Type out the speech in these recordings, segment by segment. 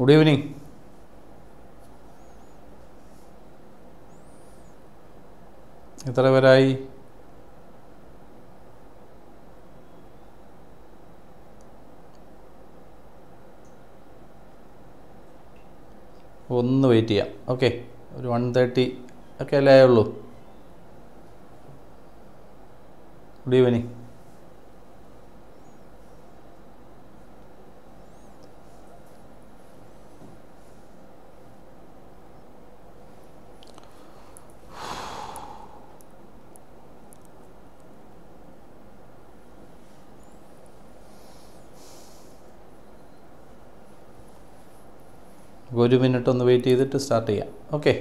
Good evening. इधर वेराई ഒന്ന് wait ചെയ്യാം. ഓക്കെ, ഒരു 1:30 ഒക്കെ അല്ലേ ആയുള്ളൂ. Good evening. ഒരു മിനിറ്റ് ഒന്ന് വെയിറ്റ് ചെയ്തിട്ട് സ്റ്റാർട്ട് ചെയ്യാം. ഓക്കെ,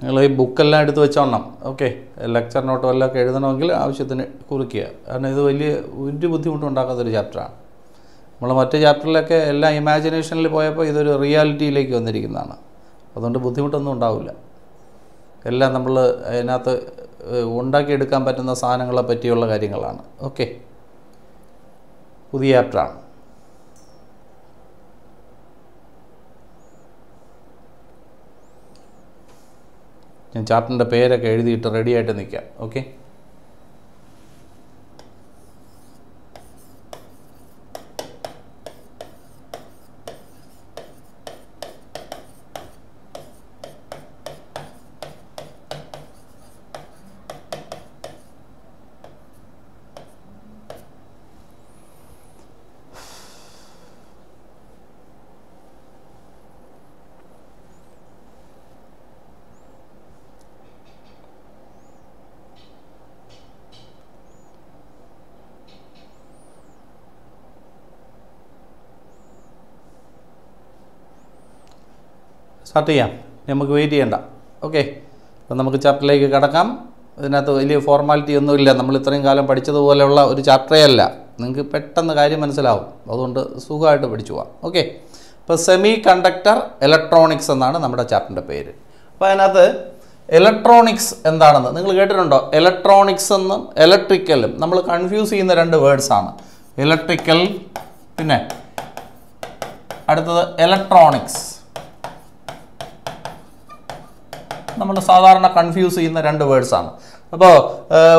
നിങ്ങൾ ഈ ബുക്കെല്ലാം എടുത്ത് വെച്ചോണം. ഓക്കെ, ലെക്ചർ നോട്ടും എല്ലാം ഒക്കെ എഴുതണമെങ്കിൽ ആവശ്യത്തിന് കുറിക്കുക. കാരണം ഇത് വലിയ ഒരു ബുദ്ധിമുട്ടുണ്ടാക്കാത്തൊരു ചാപ്റ്ററാണ്. നമ്മൾ മറ്റ് ചാപ്റ്ററിലൊക്കെ എല്ലാം ഇമാജിനേഷനിൽ പോയപ്പോൾ ഇതൊരു റിയാലിറ്റിയിലേക്ക് വന്നിരിക്കുന്നതാണ്. അതുകൊണ്ട് ബുദ്ധിമുട്ടൊന്നും ഉണ്ടാവില്ല. എല്ലാം നമ്മൾ അതിനകത്ത് ഉണ്ടാക്കിയെടുക്കാൻ പറ്റുന്ന സാധനങ്ങളെ പറ്റിയുള്ള കാര്യങ്ങളാണ്. ഓക്കെ, പുതിയ ചാപ്റ്ററാണ്. ഞാൻ ചാപ്റ്ററിൻ്റെ പേരൊക്കെ എഴുതിയിട്ട് റെഡിയായിട്ട് നിൽക്കാം. ഓക്കെ, സ്റ്റാർട്ട് ചെയ്യാം. നമുക്ക് വെയിറ്റ് ചെയ്യണ്ട. ഓക്കെ, അപ്പം നമുക്ക് ചാപ്റ്ററിലേക്ക് കടക്കാം. ഇതിനകത്ത് വലിയ ഫോർമാലിറ്റി ഒന്നുമില്ല. നമ്മൾ ഇത്രയും കാലം പഠിച്ചതുപോലെയുള്ള ഒരു ചാപ്റ്ററേ അല്ല. നിങ്ങൾക്ക് പെട്ടെന്ന് കാര്യം മനസ്സിലാവും. അതുകൊണ്ട് സുഖമായിട്ട് പഠിച്ചു പോവാം. ഓക്കെ, ഇപ്പോൾ സെമി കണ്ടക്ടർ ഇലക്ട്രോണിക്സ് എന്നാണ് നമ്മുടെ ചാപ്റ്ററിൻ്റെ പേര്. അപ്പോൾ അതിനകത്ത് ഇലക്ട്രോണിക്സ് എന്താണെന്ന് നിങ്ങൾ കേട്ടിട്ടുണ്ടോ? ഇലക്ട്രോണിക്സ് എന്നും ഇലക്ട്രിക്കലും നമ്മൾ കൺഫ്യൂസ് ചെയ്യുന്ന രണ്ട് വേർഡ്സാണ്. ഇലക്ട്രിക്കൽ, പിന്നെ അടുത്തത് ഇലക്ട്രോണിക്സ്. നമ്മൾ സാധാരണ കൺഫ്യൂസ് ചെയ്യുന്ന രണ്ട് വേർഡ്സാണ്. അപ്പോൾ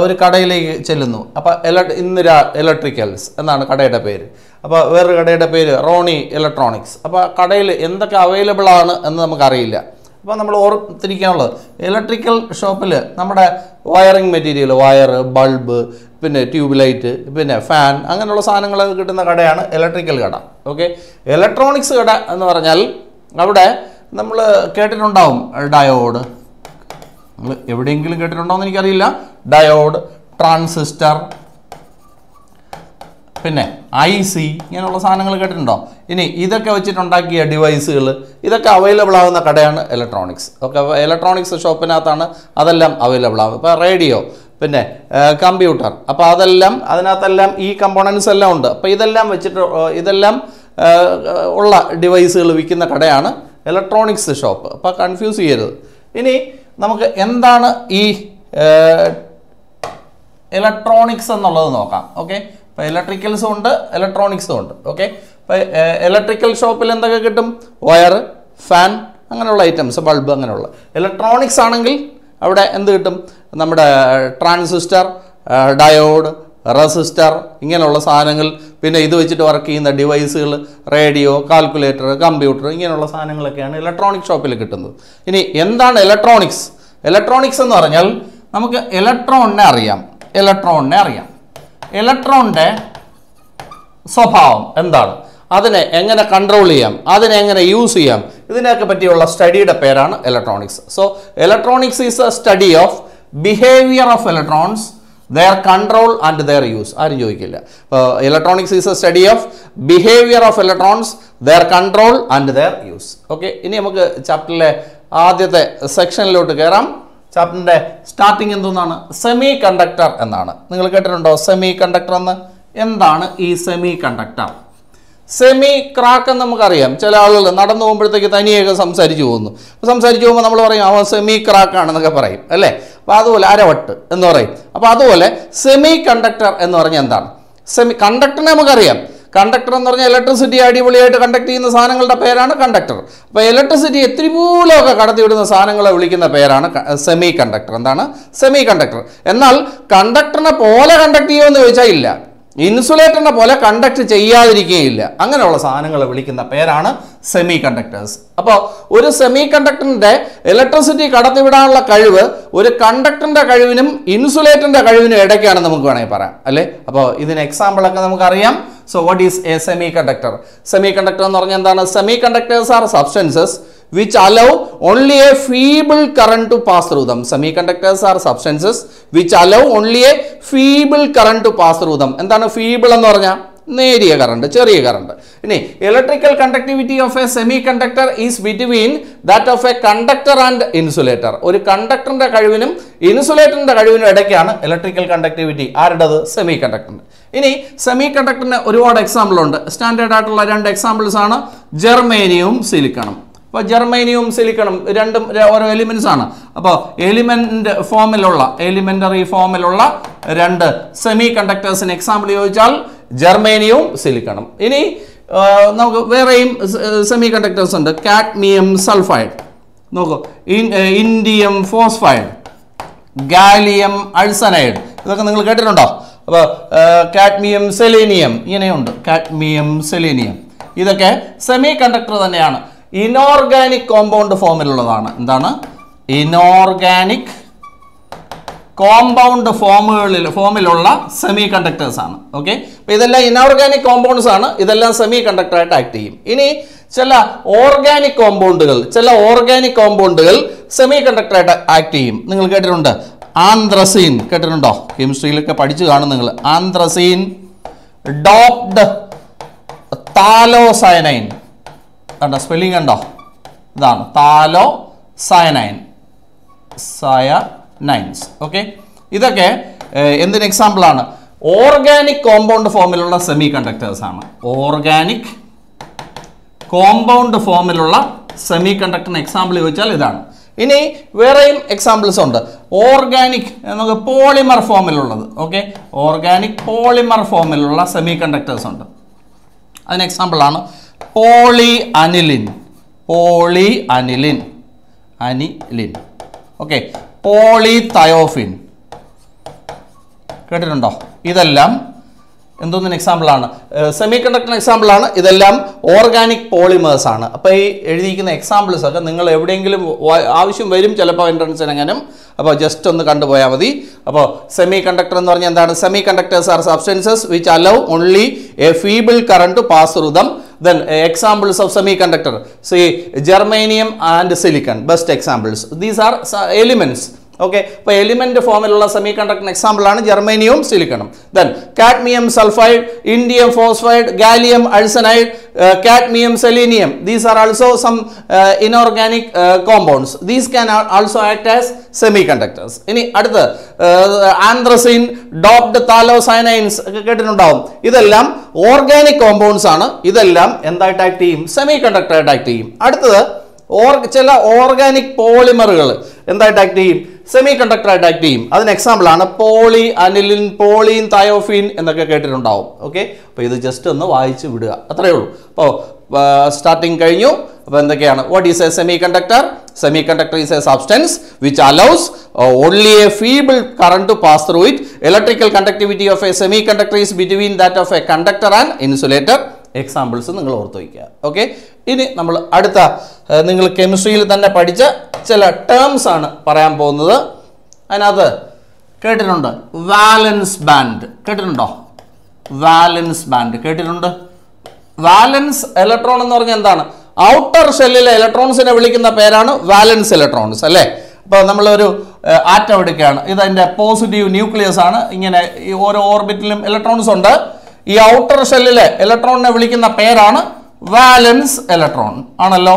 ഒരു കടയിലേക്ക് ചെല്ലുന്നു. അപ്പോൾ ഇന്ദിര ഇലക്ട്രിക്കൽസ് എന്നാണ് കടയുടെ പേര്. അപ്പോൾ വേറൊരു കടയുടെ പേര് റോണി ഇലക്ട്രോണിക്സ്. അപ്പോൾ കടയിൽ എന്തൊക്കെ അവൈലബിളാണ് എന്ന് നമുക്കറിയില്ല. അപ്പോൾ നമ്മൾ ഓർത്തിരിക്കാനുള്ളത് ഇലക്ട്രിക്കൽ ഷോപ്പിൽ നമ്മുടെ വയറിംഗ് മെറ്റീരിയൽ, വയർ, ബൾബ്, പിന്നെ ട്യൂബ് ലൈറ്റ്, പിന്നെ ഫാൻ, അങ്ങനെയുള്ള സാധനങ്ങളൊക്കെ കിട്ടുന്ന കടയാണ് ഇലക്ട്രിക്കൽ കട. ഓക്കെ, ഇലക്ട്രോണിക്സ് കട എന്ന് പറഞ്ഞാൽ അവിടെ നമ്മൾ കേട്ടിട്ടുണ്ടാവും ഡയോഡ്. നമ്മൾ എവിടെയെങ്കിലും കേട്ടിട്ടുണ്ടോയെന്ന് എനിക്കറിയില്ല. ഡയോഡ്, ട്രാൻസിസ്റ്റർ, പിന്നെ IC, ഇങ്ങനെയുള്ള സാധനങ്ങൾ കേട്ടിട്ടുണ്ടോ? ഇനി ഇതൊക്കെ വെച്ചിട്ടുണ്ടാക്കിയ ഡിവൈസുകൾ, ഇതൊക്കെ അവൈലബിൾ ആകുന്ന കടയാണ് ഇലക്ട്രോണിക്സ്. ഓക്കെ, ഇലക്ട്രോണിക്സ് ഷോപ്പിനകത്താണ് അതെല്ലാം അവൈലബിൾ ആകും. ഇപ്പോൾ റേഡിയോ, പിന്നെ കമ്പ്യൂട്ടർ, അപ്പോൾ അതെല്ലാം അതിനകത്തെല്ലാം ഈ കമ്പോണൻസ് എല്ലാം ഉണ്ട്. അപ്പോൾ ഇതെല്ലാം വെച്ചിട്ട് ഇതെല്ലാം ഉള്ള ഡിവൈസുകൾ വിൽക്കുന്ന കടയാണ് ഇലക്ട്രോണിക്സ് ഷോപ്പ്. അപ്പോൾ കൺഫ്യൂസ് ചെയ്യരുത്. ഇനി നമുക്ക് എന്താണ് ഈ ഇലക്ട്രോണിക്സ് എന്നുള്ളത് നോക്കാം. ഓക്കെ, അപ്പോൾ ഇലക്ട്രിക്കൽസും ഉണ്ട് ഇലക്ട്രോണിക്സും ഉണ്ട്. ഓക്കെ, അപ്പോൾ ഇലക്ട്രിക്കൽ ഷോപ്പിൽ എന്തൊക്കെ കിട്ടും? വയർ, ഫാൻ, അങ്ങനെയുള്ള ഐറ്റംസ്, ബൾബ്, അങ്ങനെയുള്ള. ഇലക്ട്രോണിക്സ് ആണെങ്കിൽ അവിടെ എന്ത് കിട്ടും? നമ്മുടെ ട്രാൻസിസ്റ്റർ, ഡയോഡ്, റെസിസ്റ്റർ, ഇങ്ങനെയുള്ള സാധനങ്ങൾ, പിന്നെ ഇത് വെച്ചിട്ട് വർക്ക് ചെയ്യുന്ന ഡിവൈസുകൾ, റേഡിയോ, കാൽക്കുലേറ്റർ, കമ്പ്യൂട്ടർ, ഇങ്ങനെയുള്ള സാധനങ്ങളൊക്കെയാണ് ഇലക്ട്രോണിക് ഷോപ്പിൽ കിട്ടുന്നത്. ഇനി എന്താണ് ഇലക്ട്രോണിക്സ്? ഇലക്ട്രോണിക്സ് എന്ന് പറഞ്ഞാൽ നമുക്ക് ഇലക്ട്രോണിനെ അറിയാം. ഇലക്ട്രോണിൻ്റെ സ്വഭാവം എന്താണ്, അതിനെ എങ്ങനെ കൺട്രോൾ ചെയ്യാം, അതിനെ എങ്ങനെ യൂസ് ചെയ്യാം, ഇതിനെയൊക്കെ പറ്റിയുള്ള സ്റ്റഡിയുടെ പേരാണ് electronics. So electronics is a study of behaviour of electrons their control and their use. Electronics is a study of behavior of electrons, their control and their use. Okay, ini namukku chapter le adyathe section lotu keram. Chapter starting എന്താണ് semiconductor എന്നാണ്. നിങ്ങൾ കേട്ടിട്ടുണ്ടോ semiconductor എന്ന്? എന്താണ് ഈ semiconductor? Semi crack എന്ന് നമുക്കറിയാം. ചില ആളുകൾ നടന്നു പോകുമ്പോഴത്തേക്ക് തനിയൊക്കെ സംസാരിച്ചു പോകുന്നു. സംസാരിച്ചു പോകുമ്പോൾ നമ്മൾ പറയും അവൻ സെമി ക്രാക്ക് ആണെന്നൊക്കെ പറയും അല്ലേ. അപ്പോൾ അതുപോലെ അരവട്ട് എന്ന് പറയും. അപ്പോൾ അതുപോലെ സെമി കണ്ടക്ടർ എന്ന് പറഞ്ഞാൽ എന്താണ്? സെമി കണ്ടക്ടറിനെ നമുക്കറിയാം. കണ്ടക്ടർ എന്ന് പറഞ്ഞാൽ ഇലക്ട്രിസിറ്റി അടിപൊളിയായിട്ട് കണ്ടക്ട് ചെയ്യുന്ന സാധനങ്ങളുടെ പേരാണ് കണ്ടക്ടർ. അപ്പോൾ ഇലക്ട്രിസിറ്റി എത്രപോലൊക്കെ കടത്തിവിടുന്ന സാധനങ്ങളെ വിളിക്കുന്ന പേരാണ് സെമി കണ്ടക്ടർ. എന്താണ് സെമി കണ്ടക്ടർ? എന്നാൽ കണ്ടക്ടറിനെ പോലെ കണ്ടക്ട് ചെയ്യുമെന്ന് ചോദിച്ചാൽ ഇല്ല. ഇൻസുലേറ്ററിനെ പോലെ കണ്ടക്ട് ചെയ്യാതിരിക്കുകയില്ല. അങ്ങനെയുള്ള സാധനങ്ങളെ വിളിക്കുന്ന പേരാണ് സെമി കണ്ടക്ടേഴ്സ്. അപ്പോൾ ഒരു സെമി കണ്ടക്ടറിൻ്റെ ഇലക്ട്രിസിറ്റി കടത്തിവിടാനുള്ള കഴിവ് ഒരു കണ്ടക്ടറിൻ്റെ കഴിവിനും ഇൻസുലേറ്ററിൻ്റെ കഴിവിനും ഇടയ്ക്കാണ് നമുക്ക് വേണമെങ്കിൽ പറയാം അല്ലേ. അപ്പോൾ ഇതിന് എക്സാമ്പിളൊക്കെ നമുക്കറിയാം. So what is a semi conductor? Semi conductor എന്ന് പറഞ്ഞാൽ എന്താണ്? Semi conductors are substances which allow only a feeble current to pass through them. Semiconductors are substances which allow only a feeble current to pass through them. എന്താണ് feeble എന്ന് പറഞ്ഞാൽ? നേരിയ current, ചെറിയ current. ഇനി electrical conductivity of a semi conductor is between that of a conductor and insulator. ഒരു കണ്ടക്ടറിൻ്റെ കഴിവിനും ഇൻസുലേറ്ററിൻ്റെ കഴിവിനും ഇടയ്ക്കാണ് ഇലക്ട്രിക്കൽ കണ്ടക്ടിവിറ്റി. ആരുടേത്? സെമി കണ്ടക്ടറിൻ്റെ. ഇനി സെമി കണ്ടക്ടറിന് ഒരുപാട് എക്സാമ്പിളുണ്ട്. സ്റ്റാൻഡേർഡ് ആയിട്ടുള്ള രണ്ട് എക്സാമ്പിൾസ് ആണ് ജെർമേനിയവും സിലിക്കണും. അപ്പോൾ ജെർമേനിയവും സിലിക്കണും രണ്ടും ഓരോ എലിമെൻറ്റ്സ് ആണ്. അപ്പോൾ എലിമെൻ്ററി ഫോമിലുള്ള രണ്ട് സെമി കണ്ടക്ടേഴ്സിന് എക്സാമ്പിൾ ചോദിച്ചാൽ ജെർമേനിയവും സിലിക്കണും. ഇനി നമുക്ക് വേറെയും സെമി കണ്ടക്ടേഴ്സ് ഉണ്ട്. കാഡ്മിയം സൾഫൈഡ്, നോക്കൂ, ഇൻഡിയം ഫോസ്ഫൈഡ്, ഗാലിയം അൾസനൈഡ്, ഇതൊക്കെ നിങ്ങൾ കേട്ടിട്ടുണ്ടോ? അപ്പോൾ കാഡ്മിയം സെലേനിയം, ഇങ്ങനെയുണ്ട് കാഡ്മിയം സെലേനിയം. ഇതൊക്കെ സെമി കണ്ടക്ടർ തന്നെയാണ്. ഇനോർഗാനിക് കോമ്പൗണ്ട് ഫോമിലുള്ളതാണ്. എന്താണ്? ഇനോർഗാനിക് കോമ്പൗണ്ട് ഫോമിലുള്ള സെമി കണ്ടക്ടേഴ്സ് ആണ്. ഓക്കെ, അപ്പോൾ ഇതെല്ലാം ഇനോർഗാനിക് കോമ്പൗണ്ട്സ് ആണ്. ഇതെല്ലാം സെമി കണ്ടക്ടറായിട്ട് ആക്ട് ചെയ്യും. ഇനി ചില ഓർഗാനിക് കോമ്പൗണ്ടുകൾ സെമി കണ്ടക്ടറായിട്ട് ആക്ട് ചെയ്യും. നിങ്ങൾ കേട്ടിട്ടുണ്ട് ആന്ത്രസീൻ, കേട്ടിട്ടുണ്ടോ? കെമിസ്ട്രിയിലൊക്കെ പഠിച്ചു കാണും നിങ്ങൾ. ആന്ത്രസീൻ, ഡോപ്ഡ് താലോസയനൈൻ, സ്പെല്ലിംഗ് കണ്ടോ? ഇതാണ് താലോ സയനൈൻസ്. ഓക്കെ, ഇതൊക്കെ എന്തിന് എക്സാമ്പിളാണ്? ഓർഗാനിക് കോമ്പൗണ്ട് ഫോമിലുള്ള സെമി കണ്ടക്ടേഴ്സ് ആണ്. ഓർഗാനിക് കോമ്പൗണ്ട് ഫോമിലുള്ള സെമി കണ്ടക്ടറിന് എക്സാമ്പിൾ ചോദിച്ചാൽ ഇതാണ്. ഇനി വേറെയും എക്സാമ്പിൾസ് ഉണ്ട്. ഓർഗാനിക് നമുക്ക് പോളിമർ ഫോമിലുള്ളത്. ഓക്കെ, ഓർഗാനിക് പോളിമർ ഫോമിലുള്ള സെമി കണ്ടക്ടേഴ്സ് ഉണ്ട്. അതിന് എക്സാമ്പിളാണ് പോളിഅനിലിൻ. ഓക്കെ, പോളിതയോഫിൻ, കേട്ടിട്ടുണ്ടോ? ഇതെല്ലാം എന്തോന്നിന് എക്സാമ്പിളാണ്? സെമി കണ്ടക്ടറിന് എക്സാമ്പിളാണ്. ഇതെല്ലാം ഓർഗാനിക് പോളിമേഴ്സ് ആണ്. അപ്പോൾ ഈ എഴുതിയിരിക്കുന്ന എക്സാമ്പിൾസ് ഒക്കെ നിങ്ങൾ എവിടെയെങ്കിലും ആവശ്യം വരും, ചിലപ്പോൾ എൻട്രൻസിനെങ്ങാനും. അപ്പോൾ ജസ്റ്റ് ഒന്ന് കണ്ടുപോയാൽ മതി. അപ്പോൾ സെമി കണ്ടക്ടർ എന്ന് പറഞ്ഞാൽ എന്താണ്? Semi conductors are substances which allow only a feeble current to pass through them. Then examples of semiconductor, see germanium and silicon, best examples. These are elements. Okay, അപ്പോൾ element ഫോമിലുള്ള semi കണ്ടക്ടറിന് എക്സാമ്പിളാണ് ജെർമേനിയവും സിലിക്കണും. Then cadmium sulphide, indium phosphide, gallium arsenide, cadmium selenium. These are also some inorganic compounds. These can also act as semiconductors. ഇനി അടുത്ത് anthracene, doped താലോസയനൈൻസ് ഒക്കെ കേട്ടിട്ടുണ്ടാവും. ഇതെല്ലാം ഓർഗാനിക് കോമ്പൗണ്ട്സ് ആണ്. ഇതെല്ലാം എന്തായിട്ട് ആക്ട് ചെയ്യും? സെമി കണ്ടക്ടറായിട്ട് ആക്ട് ചെയ്യും. അടുത്തത് ചില ഓർഗാനിക് പോളിമറുകൾ എന്തായിട്ട് ആക്ട് ചെയ്യും? സെമി കണ്ടക്ടറായിട്ട് ആക്ട് ചെയ്യും. അതിന് എക്സാമ്പിളാണ് പോളി അനിലിൻ, പോളീൻ തയോഫീൻ എന്നൊക്കെ കേട്ടിട്ടുണ്ടാവും. ഓക്കെ, അപ്പോൾ ഇത് ജസ്റ്റ് ഒന്ന് വായിച്ച് വിടുക, അത്രയേ ഉള്ളൂ. അപ്പോൾ സ്റ്റാർട്ടിങ് കഴിഞ്ഞു. അപ്പോൾ എന്തൊക്കെയാണ്? What is a semi conductor? Semi conductor is a substance which allows only a feeble current to pass through it. Electrical conductivity of a semi conductor is between that of a conductor and insulator. Examples നിങ്ങൾ ഓർത്ത് വയ്ക്കുക. Okay, ഇനി നമ്മൾ അടുത്ത നിങ്ങൾ കെമിസ്ട്രിയിൽ തന്നെ പഠിച്ച ചില ടേംസ് ആണ് പറയാൻ പോകുന്നത്. അതിനകത്ത് കേട്ടിട്ടുണ്ട് വാലൻസ് ബാൻഡ്, കേട്ടിട്ടുണ്ടോ? വാലൻസ് ബാൻഡ് കേട്ടിട്ടുണ്ട്. വാലൻസ് ഇലക്ട്രോൺ എന്ന് പറഞ്ഞാൽ എന്താണ്? ഔട്ടർ ഷെല്ലിലെ ഇലക്ട്രോൺസിനെ വിളിക്കുന്ന പേരാണ് വാലൻസ് ഇലക്ട്രോൺസ് അല്ലേ. അപ്പോൾ നമ്മളൊരു atom എടുക്കുകയാണ്. ഇത് അതിന്റെ പോസിറ്റീവ് ന്യൂക്ലിയസ് ആണ്. ഇങ്ങനെ ഓരോ ഓർബിറ്റിലും ഇലക്ട്രോൺസ് ഉണ്ട്. ഈ ഔട്ടർ ഷെല്ലിലെ ഇലക്ട്രോണിനെ വിളിക്കുന്ന പേരാണ് വാലൻസ് ഇലക്ട്രോൺ ആണല്ലോ.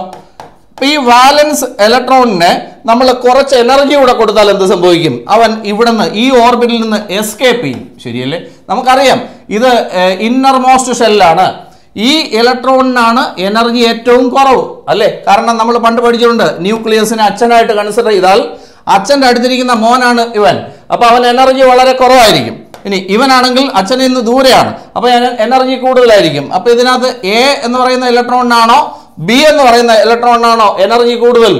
ഈ വാലൻസ് ഇലക്ട്രോണിനെ നമ്മൾ കുറച്ച് എനർജി കൂടെ കൊടുത്താൽ എന്ത് സംഭവിക്കും? അവൻ ഇവിടുന്ന് ഈ ഓർബിറ്റിൽ നിന്ന് എസ്കേപ്പ് ചെയ്യും. ശരിയല്ലേ? നമുക്കറിയാം ഇത് ഇന്നർ മോസ്റ്റ് ഷെല്ലാണ്. ഈ ഇലക്ട്രോണിനാണ് എനർജി ഏറ്റവും കുറവ് അല്ലേ? കാരണം നമ്മൾ പണ്ട് പഠിച്ചിട്ടുണ്ട്, ന്യൂക്ലിയസിനെ അച്ഛനായിട്ട് കൺസിഡർ ചെയ്താൽ അച്ഛൻ്റെ അടുത്തിരിക്കുന്ന മോനാണ് ഇവൻ. അപ്പോൾ അവൻ എനർജി വളരെ കുറവായിരിക്കും. ഇനി ഇവനാണെങ്കിൽ അച്ഛനിൽ നിന്ന് ദൂരെയാണ്, അപ്പോൾ എനർജി കൂടുതലായിരിക്കും. അപ്പോൾ ഇതിനകത്ത് എ എന്ന് പറയുന്ന ഇലക്ട്രോണിനാണോ ബി എന്ന് പറയുന്ന ഇലക്ട്രോണിനാണോ എനർജി കൂടുതൽ?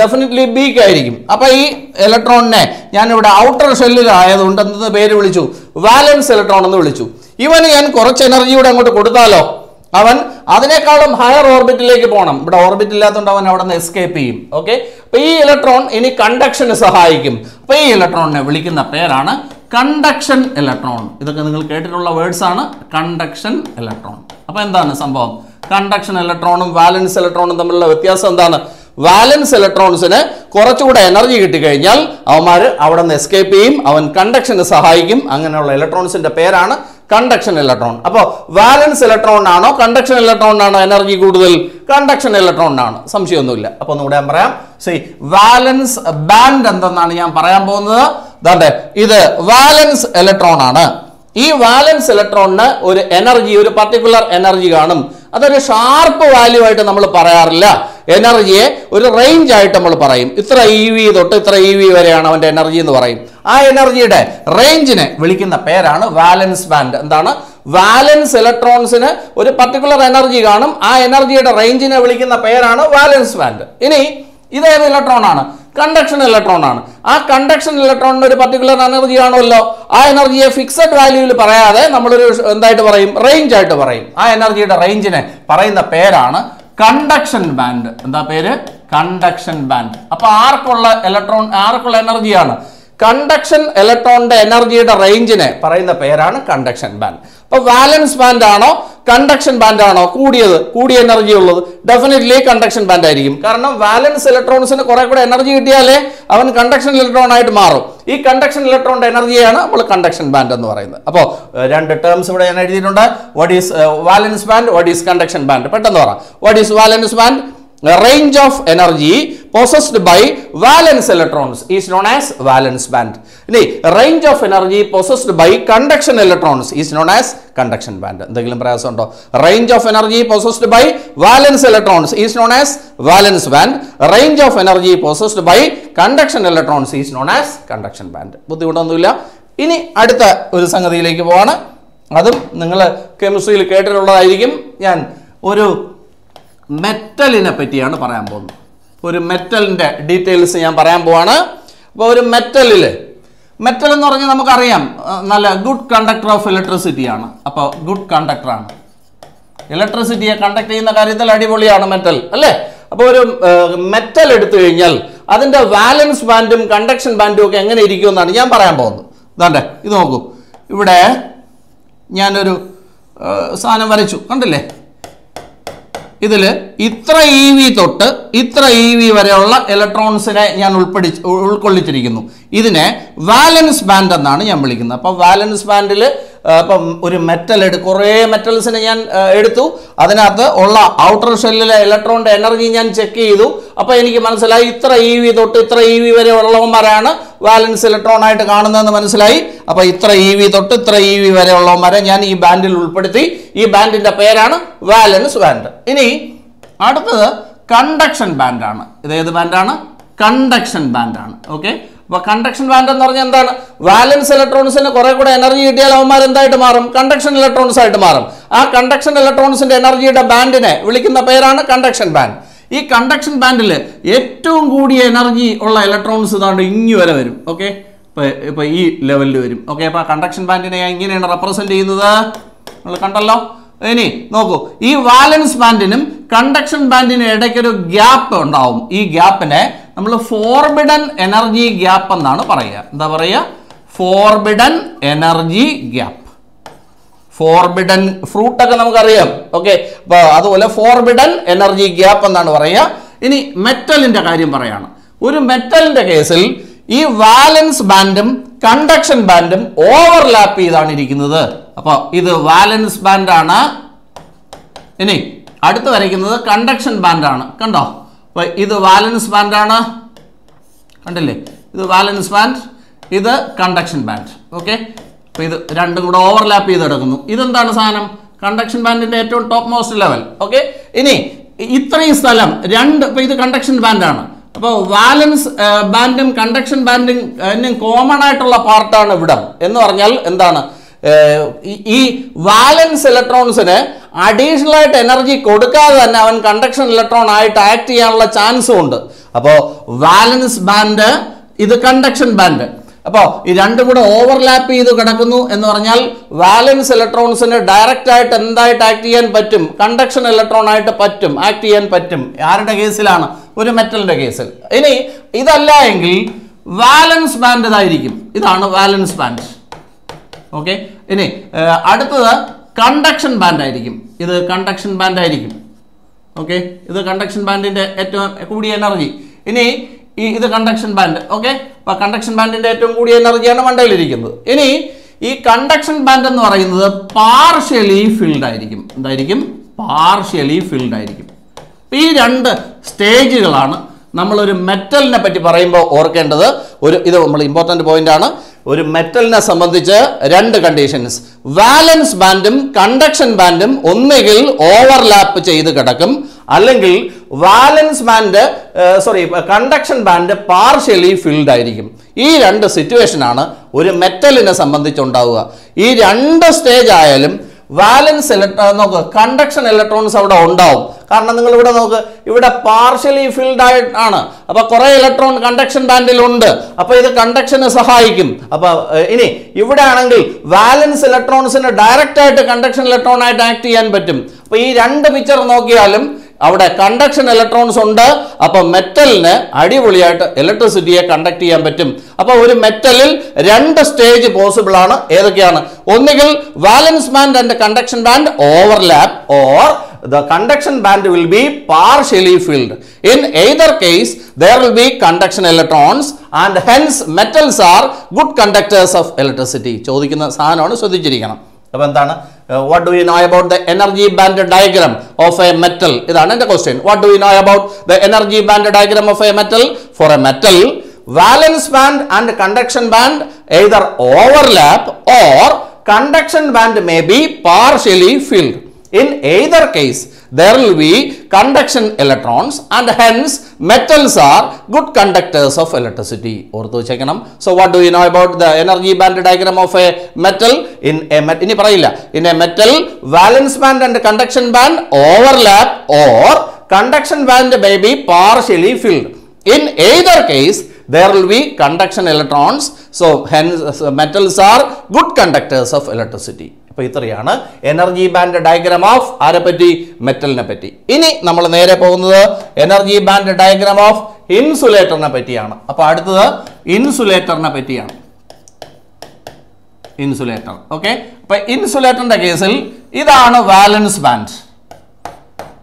ഡെഫിനറ്റ്ലി ബിക്ക് ആയിരിക്കും. അപ്പോൾ ഈ ഇലക്ട്രോണിനെ ഞാനിവിടെ ഔട്ടർ ഷെല്ലിലായതുകൊണ്ട് എന്തെന്ന് പേര് വിളിച്ചു? വാലൻസ് ഇലക്ട്രോൺ എന്ന് വിളിച്ചു. ഇവന് ഞാൻ കുറച്ച് എനർജിയോടെ അങ്ങോട്ട് കൊടുത്താലോ അവൻ അതിനേക്കാളും ഹയർ ഓർബിറ്റിലേക്ക് പോകണം. ഇവിടെ ഓർബിറ്റ് ഇല്ലാത്തതുകൊണ്ട് അവൻ അവിടെ നിന്ന് എസ്കേപ്പ് ചെയ്യും. ഓക്കെ, അപ്പോൾ ഈ ഇലക്ട്രോൺ ഇനി കണ്ടക്ഷന് സഹായിക്കും. അപ്പോൾ ഈ ഇലക്ട്രോണിനെ വിളിക്കുന്ന പേരാണ് കണ്ടക്ഷൻ ഇലക്ട്രോൺ. ഇതൊക്കെ നിങ്ങൾ കേട്ടിട്ടുള്ള വേർഡ്സ് ആണ്, കണ്ടക്ഷൻ ഇലക്ട്രോൺ. അപ്പോൾ എന്താണ് സംഭവം? കണ്ടക്ഷൻ ഇലക്ട്രോണും വാലൻസ് ഇലക്ട്രോണും തമ്മിലുള്ള വ്യത്യാസം എന്താണ്? വാലൻസ് ഇലക്ട്രോൺസിന് കുറച്ചുകൂടെ എനർജി കിട്ടിക്കഴിഞ്ഞാൽ അവന്മാർ അവിടെ നിന്ന് എസ്കേപ്പ് ചെയ്യും, അവൻ കണ്ടക്ഷന് സഹായിക്കും. അങ്ങനെയുള്ള ഇലക്ട്രോൺസിൻ്റെ പേരാണ് കണ്ടക്ഷൻ ഇലക്ട്രോൺ. അപ്പോൾ വാലൻസ് ഇലക്ട്രോണിനാണോ കണ്ടക്ഷൻ ഇലക്ട്രോണിനാണോ എനർജി കൂടുതൽ? കണ്ടക്ഷൻ ഇലക്ട്രോണിനാണ്, സംശയമൊന്നുമില്ല. അപ്പോൾ ഒന്നുകൂടെ ഞാൻ പറയാം. സി, വാലൻസ് ബാൻഡ് എന്തെന്നാണ് ഞാൻ പറയാൻ പോകുന്നത്. അതെ, ഇത് വാലൻസ് ഇലക്ട്രോൺ ആണ്. ഈ വാലൻസ് ഇലക്ട്രോണിന് ഒരു എനർജി, ഒരു പർട്ടിക്കുലർ എനർജി കാണും. അതൊരു ഷാർപ്പ് വാല്യൂ ആയിട്ട് നമ്മൾ പറയാറില്ല. എനർജിയെ ഒരു റേഞ്ച് ആയിട്ട് നമ്മൾ പറയും. ഇത്ര ഇ വി തൊട്ട് ഇത്ര ഇ വി വരെയാണ് അവൻ്റെ എനർജി എന്ന് പറയും. ആ എനർജിയുടെ റേഞ്ചിനെ വിളിക്കുന്ന പേരാണ് വാലൻസ് ബാൻഡ്. എന്താണ്? വാലൻസ് ഇലക്ട്രോൺസിന് ഒരു പർട്ടിക്കുലർ എനർജി കാണും. ആ എനർജിയുടെ റേഞ്ചിനെ വിളിക്കുന്ന പേരാണ് വാലൻസ് ബാൻഡ്. ഇനി ഇതേത് ഇലക്ട്രോൺ ആണ്? കണ്ടക്ഷൻ ഇലക്ട്രോൺ ആണ്. ആ കണ്ടക്ഷൻ ഇലക്ട്രോണിന് ഒരു പർട്ടിക്കുലർ എനർജി ആണല്ലോ. ആ എനർജിയെ ഫിക്സഡ് വാല്യൂവിൽ പറയാതെ നമ്മളൊരു എന്തായിട്ട് പറയും? റേഞ്ച് ആയിട്ട് പറയും. ആ എനർജിയുടെ റേഞ്ചിനെ പറയുന്ന പേരാണ് കണ്ടക്ഷൻ ബാൻഡ്. എന്താ പേര്? Conduction band. അപ്പൊ ആർക്കുള്ള ഇലക്ട്രോൺ, ആർക്കുള്ള എനർജിയാണ്? കണ്ടക്ഷൻ ഇലക്ട്രോണിന്റെ എനർജിയുടെ റേഞ്ചിനെ പറയുന്ന പേരാണ് കണ്ടക്ഷൻ ബാൻഡ്. അപ്പൊ വാലൻസ് ബാൻഡ് ആണോ കണ്ടക്ഷൻ ബാൻഡ് ആണോ കൂടിയത്, കൂടിയ എനർജി ഉള്ളത്? ഡെഫിനറ്റ്ലി കണ്ടക്ഷൻ ബാൻഡ് ആയിരിക്കും. കാരണം വാലൻസ് ഇലക്ട്രോൺസിന് കുറെ കൂടെ എനർജി കിട്ടിയാലേ അവൻ കണ്ടക്ഷൻ ഇലക്ട്രോൺ ആയിട്ട് മാറും. ഈ കണ്ടക്ഷൻ ഇലക്ട്രോണിന്റെ എനർജിയാണ് നമ്മൾ കണ്ടക്ഷൻ ബാൻഡ് എന്ന് പറയുന്നത്. അപ്പോൾ രണ്ട് ടേംസ് ഇവിടെ ഞാൻ എഴുതിയിട്ടുണ്ട്. What is valence band, what is conduction band? പെട്ടെന്ന് പറയാം. What is valence band? range of energy possessed by valence electrons is known as valence band. ഇനി range of energy possessed by conduction electrons is known as conduction band. എന്തെങ്കിലും പ്രയാസം ഉണ്ടോ? range of energy possessed by valence electrons is known as valence band. range of energy possessed by conduction electrons is known as conduction band. ബുദ്ധിമുട്ടൊന്നുമില്ല. ഇനി അടുത്ത ഒരു സംഗതിയിലേക്ക് പോവാണ്. അതും നിങ്ങൾ കെമിസ്ട്രിയിൽ കേട്ടിട്ടുള്ളതായിരിക്കും. ഞാൻ ഒരു മെറ്റലിനെ പറ്റിയാണ് പറയാൻ പോകുന്നത്. ഒരു മെറ്റലിൻ്റെ ഡീറ്റെയിൽസ് ഞാൻ പറയാൻ പോവാണ്. അപ്പോൾ ഒരു മെറ്റൽ എന്ന് പറഞ്ഞാൽ നമുക്കറിയാം നല്ല ഗുഡ് കണ്ടക്ടർ ഓഫ് ഇലക്ട്രിസിറ്റിയാണ്. അപ്പോൾ ഗുഡ് കണ്ടക്ടറാണ്, ഇലക്ട്രിസിറ്റിയെ കണ്ടക്ട് ചെയ്യുന്ന കാര്യത്തിൽ അടിപൊളിയാണ് മെറ്റൽ അല്ലേ? അപ്പോൾ ഒരു മെറ്റൽ എടുത്തു കഴിഞ്ഞാൽ അതിൻ്റെ വാലൻസ് ബാൻഡും കണ്ടക്ഷൻ ബാൻഡും ഒക്കെ എങ്ങനെ ഇരിക്കുമെന്നാണ് ഞാൻ പറയാൻ പോകുന്നത്. അതാണ്ടേ ഇത് നോക്കൂ. ഇവിടെ ഞാനൊരു സാധനം വരച്ചു, കണ്ടില്ലേ? ഇതിൽ ഇത്ര ഇ വി തൊട്ട് ഇത്ര ഇ വി വരെയുള്ള ഇലക്ട്രോൺസിനെ ഞാൻ ഉൾക്കൊള്ളിച്ചിരിക്കുന്നു. ഇതിനെ വാലൻസ് ബാൻഡ് എന്നാണ് ഞാൻ വിളിക്കുന്നത്. അപ്പോൾ വാലൻസ് ബാൻഡിൽ ഇപ്പം ഒരു മെറ്റൽ കുറേ മെറ്റൽസിനെ ഞാൻ എടുത്തു. അതിനകത്ത് ഉള്ള ഔട്ടർ ഷെല്ലിലെ ഇലക്ട്രോണിൻ്റെ എനർജി ഞാൻ ചെക്ക് ചെയ്തു. അപ്പോൾ എനിക്ക് മനസ്സിലായി ഇത്ര ഇ വി തൊട്ട് ഇത്ര ഇ വി വരെ ഉള്ളവന്മാരാണ് വാലൻസ് ഇലക്ട്രോൺ ആയിട്ട് കാണുന്നതെന്ന് മനസ്സിലായി. അപ്പോൾ ഇത്ര ഇ വി തൊട്ട് ഇത്ര ഇ വി വരെ ഉള്ളവന്മാരെ ഞാൻ ഈ ബാൻഡിൽ ഉൾപ്പെടുത്തി. ഈ ബാൻഡിൻ്റെ പേരാണ് വാലൻസ് ബാൻഡ്. ഇനി അടുത്തത് കണ്ടക്ഷൻ ബാൻഡാണ്. ഇതേത് ബാൻഡാണ്? കണ്ടക്ഷൻ ബാൻഡാണ്. ഓക്കെ, അപ്പോൾ കണ്ടക്ഷൻ ബാൻഡ് എന്ന് പറഞ്ഞാൽ എന്താണ്? വാലൻസ് ഇലക്ട്രോൺസിന് കുറെ കൂടെ എനർജി കിട്ടിയാൽ അവന്മാർ എന്തായിട്ട് മാറും? കണ്ടക്ഷൻ ഇലക്ട്രോൺസ് ആയിട്ട് മാറും. ആ കണ്ടക്ഷൻ ഇലക്ട്രോൺസിൻ്റെ എനർജിയുടെ ബാൻഡിനെ വിളിക്കുന്ന പേരാണ് കണ്ടക്ഷൻ ബാൻഡ്. ഈ കണ്ടക്ഷൻ ബാൻഡിൽ ഏറ്റവും കൂടിയ എനർജി ഉള്ള ഇലക്ട്രോൺസ് ഇതാണ്ട് ഇങ്ങി വരെ വരും. ഓക്കെ, ഇപ്പോൾ ഈ ലെവലിൽ വരും. ഓക്കെ, അപ്പോൾ ആ കണ്ടക്ഷൻ ബാൻഡിനെ ഇങ്ങനെയാണ് റെപ്രസെൻ്റ് ചെയ്യുന്നത്. നിങ്ങൾ കണ്ടല്ലോ. ഇനി നോക്കൂ, ഈ വാലൻസ് ബാൻഡിനും കണ്ടക്ഷൻ ബാൻഡിനും ഇടയ്ക്കൊരു ഗ്യാപ്പ് ഉണ്ടാവും. ഈ ഗ്യാപ്പിനെ നമ്മൾ ഫോർബിഡൻ എനർജി ഗ്യാപ്പ് എന്നാണ് പറയുക. എന്താ പറയുക? Forbidden energy gap. ഫോർബിഡൻ ഫ്രൂട്ടൊക്കെ നമുക്കറിയാം. ഓക്കെ, അപ്പോൾ അതുപോലെ ഫോർബിഡൻ എനർജി ഗ്യാപ്പ് എന്നാണ് പറയുക. ഇനി മെറ്റലിൻ്റെ കാര്യം പറയുകയാണ്. ഒരു മെറ്റലിൻ്റെ കേസിൽ ഈ വാലൻസ് ബാൻഡും കണ്ടക്ഷൻ ബാൻഡും ഓവർലാപ്പ് ചെയ്താണ് ഇരിക്കുന്നത്. അപ്പോൾ ഇത് വാലൻസ് ബാൻഡാണ്. ഇനി അടുത്ത് വരയ്ക്കുന്നത് കണ്ടക്ഷൻ ബാൻഡാണ്. കണ്ടോ, അപ്പോൾ ഇത് വാലൻസ് ബാൻഡാണ്, കണ്ടില്ലേ, ഇത് വാലൻസ് ബാൻഡ്, ഇത് കണ്ടക്ഷൻ ബാൻഡ്. ഓക്കെ, അപ്പോൾ ഇത് രണ്ടും കൂടെ ഓവർലാപ്പ് ചെയ്ത് കിടക്കുന്നു. ഇതെന്താണ് സാധനം? കണ്ടക്ഷൻ ബാൻഡിൻ്റെ ഏറ്റവും ടോപ്പ് മോസ്റ്റ് ലെവൽ. ഓക്കെ, ഇനി ഇത്രയും സ്ഥലം രണ്ട്, ഇപ്പോൾ ഇത് കണ്ടക്ഷൻ ബാൻഡാണ്. അപ്പോൾ വാലൻസ് ബാൻഡും കണ്ടക്ഷൻ ബാൻഡും കോമൺ ആയിട്ടുള്ള പാർട്ടാണ് ഇവിടെ. എന്ന് പറഞ്ഞാൽ എന്താണ്, ഈ വാലൻസ് ഇലക്ട്രോൺസിന് അഡീഷണൽ ആയിട്ട് എനർജി കൊടുക്കാതെ തന്നെ അവൻ കണ്ടക്ഷൻ ഇലക്ട്രോൺ ആയിട്ട് ആക്ട് ചെയ്യാനുള്ള ചാൻസും ഉണ്ട്. അപ്പോൾ വാലൻസ് ബാൻഡ്, ഇത് കണ്ടക്ഷൻ ബാൻഡ്, അപ്പോൾ ഈ രണ്ടും കൂടെ ഓവർലാപ്പ് ചെയ്ത് കിടക്കുന്നു എന്ന് പറഞ്ഞാൽ വാലൻസ് ഇലക്ട്രോൺസിന് ഡയറക്റ്റ് ആയിട്ട് എന്തായിട്ട് ആക്ട് ചെയ്യാൻ പറ്റും? കണ്ടക്ഷൻ ഇലക്ട്രോൺ ആയിട്ട് പറ്റും ആക്ട് ചെയ്യാൻ പറ്റും. ആരുടെ കേസിലാണ്? ഒരു മെറ്റലിൻ്റെ കേസിൽ. ഇനി ഇതല്ല എങ്കിൽ വാലൻസ് ബാൻഡ് ഇതായിരിക്കും. ഇതാണ് വാലൻസ് ബാൻഡ്. ഓക്കെ, ഇനി അടുത്തത് കണ്ടക്ഷൻ ബാൻഡ് ആയിരിക്കും. ഇത് കണ്ടക്ഷൻ ബാൻഡ് ആയിരിക്കും. ഓക്കെ, ഇത് കണ്ടക്ഷൻ ബാൻഡിൻ്റെ ഏറ്റവും കൂടിയ എനർജി. ഇനി ഇത് കണ്ടക്ഷൻ ബാൻഡ്. ഓക്കെ, അപ്പോൾ കണ്ടക്ഷൻ ബാൻഡിൻ്റെ ഏറ്റവും കൂടിയ എനർജിയാണ് മണ്ടയിലിരിക്കുന്നത്. ഇനി ഈ കണ്ടക്ഷൻ ബാൻഡ് എന്ന് പറയുന്നത് പാർഷ്യലി ഫിൽഡ് ആയിരിക്കും. എന്തായിരിക്കും? പാർഷ്യലി ഫിൽഡ് ആയിരിക്കും. ഈ രണ്ട് സ്റ്റേജുകളാണ് നമ്മളൊരു മെറ്റലിനെ പറ്റി പറയുമ്പോൾ ഓർക്കേണ്ടത്. ഇത് നമ്മൾ ഇമ്പോർട്ടൻ്റ് പോയിൻ്റാണ്. ഒരു മെറ്റലിനെ സംബന്ധിച്ച് രണ്ട് കണ്ടീഷൻസ്, വാലൻസ് ബാൻഡും കണ്ടക്ഷൻ ബാൻഡും ഒന്നുകിൽ ഓവർലാപ്പ് ചെയ്ത് കിടക്കും, അല്ലെങ്കിൽ valence band conduction band partially filled ആയിരിക്കും. ഈ രണ്ട് സിറ്റുവേഷനാണ് ഒരു മെറ്റലിനെ സംബന്ധിച്ചുണ്ടാവുക. ഈ രണ്ട് സ്റ്റേജ് ആയാലും വാലൻസ് ഇലക്ട്രോൺ, നോക്ക്, കണ്ടക്ഷൻ ഇലക്ട്രോൺസ് അവിടെ ഉണ്ടാവും. കാരണം നിങ്ങൾ ഇവിടെ നോക്ക്, ഇവിടെ പാർഷ്യലി ഫിൽഡ് ആയിട്ടാണ്. അപ്പോൾ കുറേ ഇലക്ട്രോൺ കണ്ടക്ഷൻ ബാൻഡിലുണ്ട്. അപ്പോൾ ഇത് കണ്ടക്ഷന് സഹായിക്കും. അപ്പോൾ ഇനി ഇവിടെ ആണെങ്കിൽ വാലൻസ് ഇലക്ട്രോൺസിന് ഡയറക്റ്റായിട്ട് കണ്ടക്ഷൻ ഇലക്ട്രോൺ ആയിട്ട് ആക്ട് ചെയ്യാൻ പറ്റും. അപ്പോൾ ഈ രണ്ട് പിക്ചർ നോക്കിയാലും അവിടെ കണ്ടക്ഷൻ ഇലക്ട്രോൺസ് ഉണ്ട്. അപ്പോൾ മെറ്റലിന് അടിപൊളിയായിട്ട് ഇലക്ട്രിസിറ്റിയെ കണ്ടക്ട് ചെയ്യാൻ പറ്റും. അപ്പോൾ ഒരു മെറ്റലിൽ രണ്ട് സ്റ്റേജ് പോസിബിൾ ആണ്. ഏതൊക്കെയാണ്? ഒന്നുകിൽ valence band and conduction band overlap, or the conduction band will be partially filled. In either case there will be conduction electrons and hence metals are good conductors of electricity. ചോദിക്കുന്ന സാധനമാണ്, ശ്രദ്ധിച്ചിരിക്കണം. അപ്പോൾ എന്താണ്, what do you know about the energy band diagram of a metal? ഇതാണ് എൻ്റെ question. What do you know about the energy band diagram of a metal? For a metal, valence band and conduction band either overlap or conduction band may be partially filled. In either case there will be conduction electrons and hence metals are good conductors of electricity. ഓർത്തു വെച്ചേക്കണം. So what do you know about the energy band diagram of a metal? ഇനി പറയില്ല. In a metal, valence band and conduction band overlap or conduction band may be partially filled. In either case there will be conduction electrons, so hence metals are good conductors of electricity. അപ്പോൾ ഇത്രയാണ് energy band diagram of ആരെ പറ്റി? മെറ്റലിനെ പറ്റി. ഇനി നമ്മൾ നേരെ പോകുന്നത് energy band diagram of ഇൻസുലേറ്ററിനെ പറ്റിയാണ്. അപ്പോൾ അടുത്തത് ഇൻസുലേറ്ററിനെ പറ്റിയാണ്. ഇൻസുലേറ്റർ. ഓക്കെ, അപ്പോൾ ഇൻസുലേറ്ററിൻ്റെ കേസിൽ ഇതാണ് വാലൻസ് ബാൻഡ്.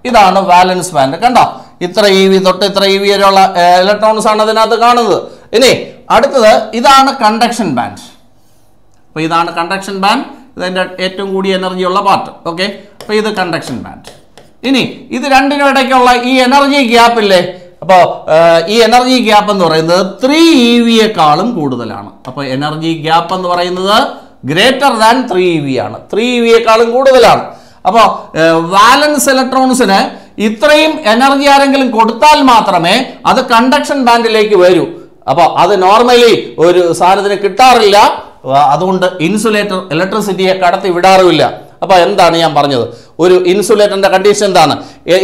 ഇതാണ് വാലൻസ് ബാൻഡ്. കണ്ടോ, ഇത്ര ഇ വി തൊട്ട് ഇത്ര ഇ വി വരെയുള്ള ഇലക്ട്രോൺസ് ആണ് അതിനകത്ത് കാണുന്നത്. ഇനി അടുത്തത് ഇതാണ് കണ്ടക്ഷൻ ബാൻഡ്. അപ്പോൾ ഇതാണ് കണ്ടക്ഷൻ ബാൻഡ്, ഇതിൻ്റെ ഏറ്റവും കൂടിയ എനർജിയുള്ള പാർട്ട്. ഓക്കെ, അപ്പോൾ ഇത് കണ്ടക്ഷൻ ബാൻഡ്. ഇനി ഇത് രണ്ടിനും ഇടയ്ക്കുള്ള ഈ എനർജി ഗ്യാപ്പില്ലേ, അപ്പോൾ ഈ എനർജി ഗ്യാപ്പ് എന്ന് പറയുന്നത് 3 EV യെക്കാളും കൂടുതലാണ്. അപ്പോൾ എനർജി ഗ്യാപ്പ് എന്ന് പറയുന്നത് ഗ്രേറ്റർ ദാൻ 3 EV ആണ്. 3 EV യെക്കാളും കൂടുതലാണ്. അപ്പോൾ വാലൻസ് ഇലക്ട്രോൺസിന് ഇത്രയും എനർജി ആരെങ്കിലും കൊടുത്താൽ മാത്രമേ അത് കണ്ടക്ഷൻ ബാൻഡിലേക്ക് വരൂ. അപ്പോൾ അത് നോർമലി ഒരു സാധനത്തിന് കിട്ടാറില്ല. അതുകൊണ്ട് ഇൻസുലേറ്റർ ഇലക്ട്രിസിറ്റിയെ കടത്തി വിടാറുമില്ല. അപ്പോൾ എന്താണ് ഞാൻ പറഞ്ഞത്? ഒരു ഇൻസുലേറ്ററിൻ്റെ കണ്ടീഷൻ എന്താണ്?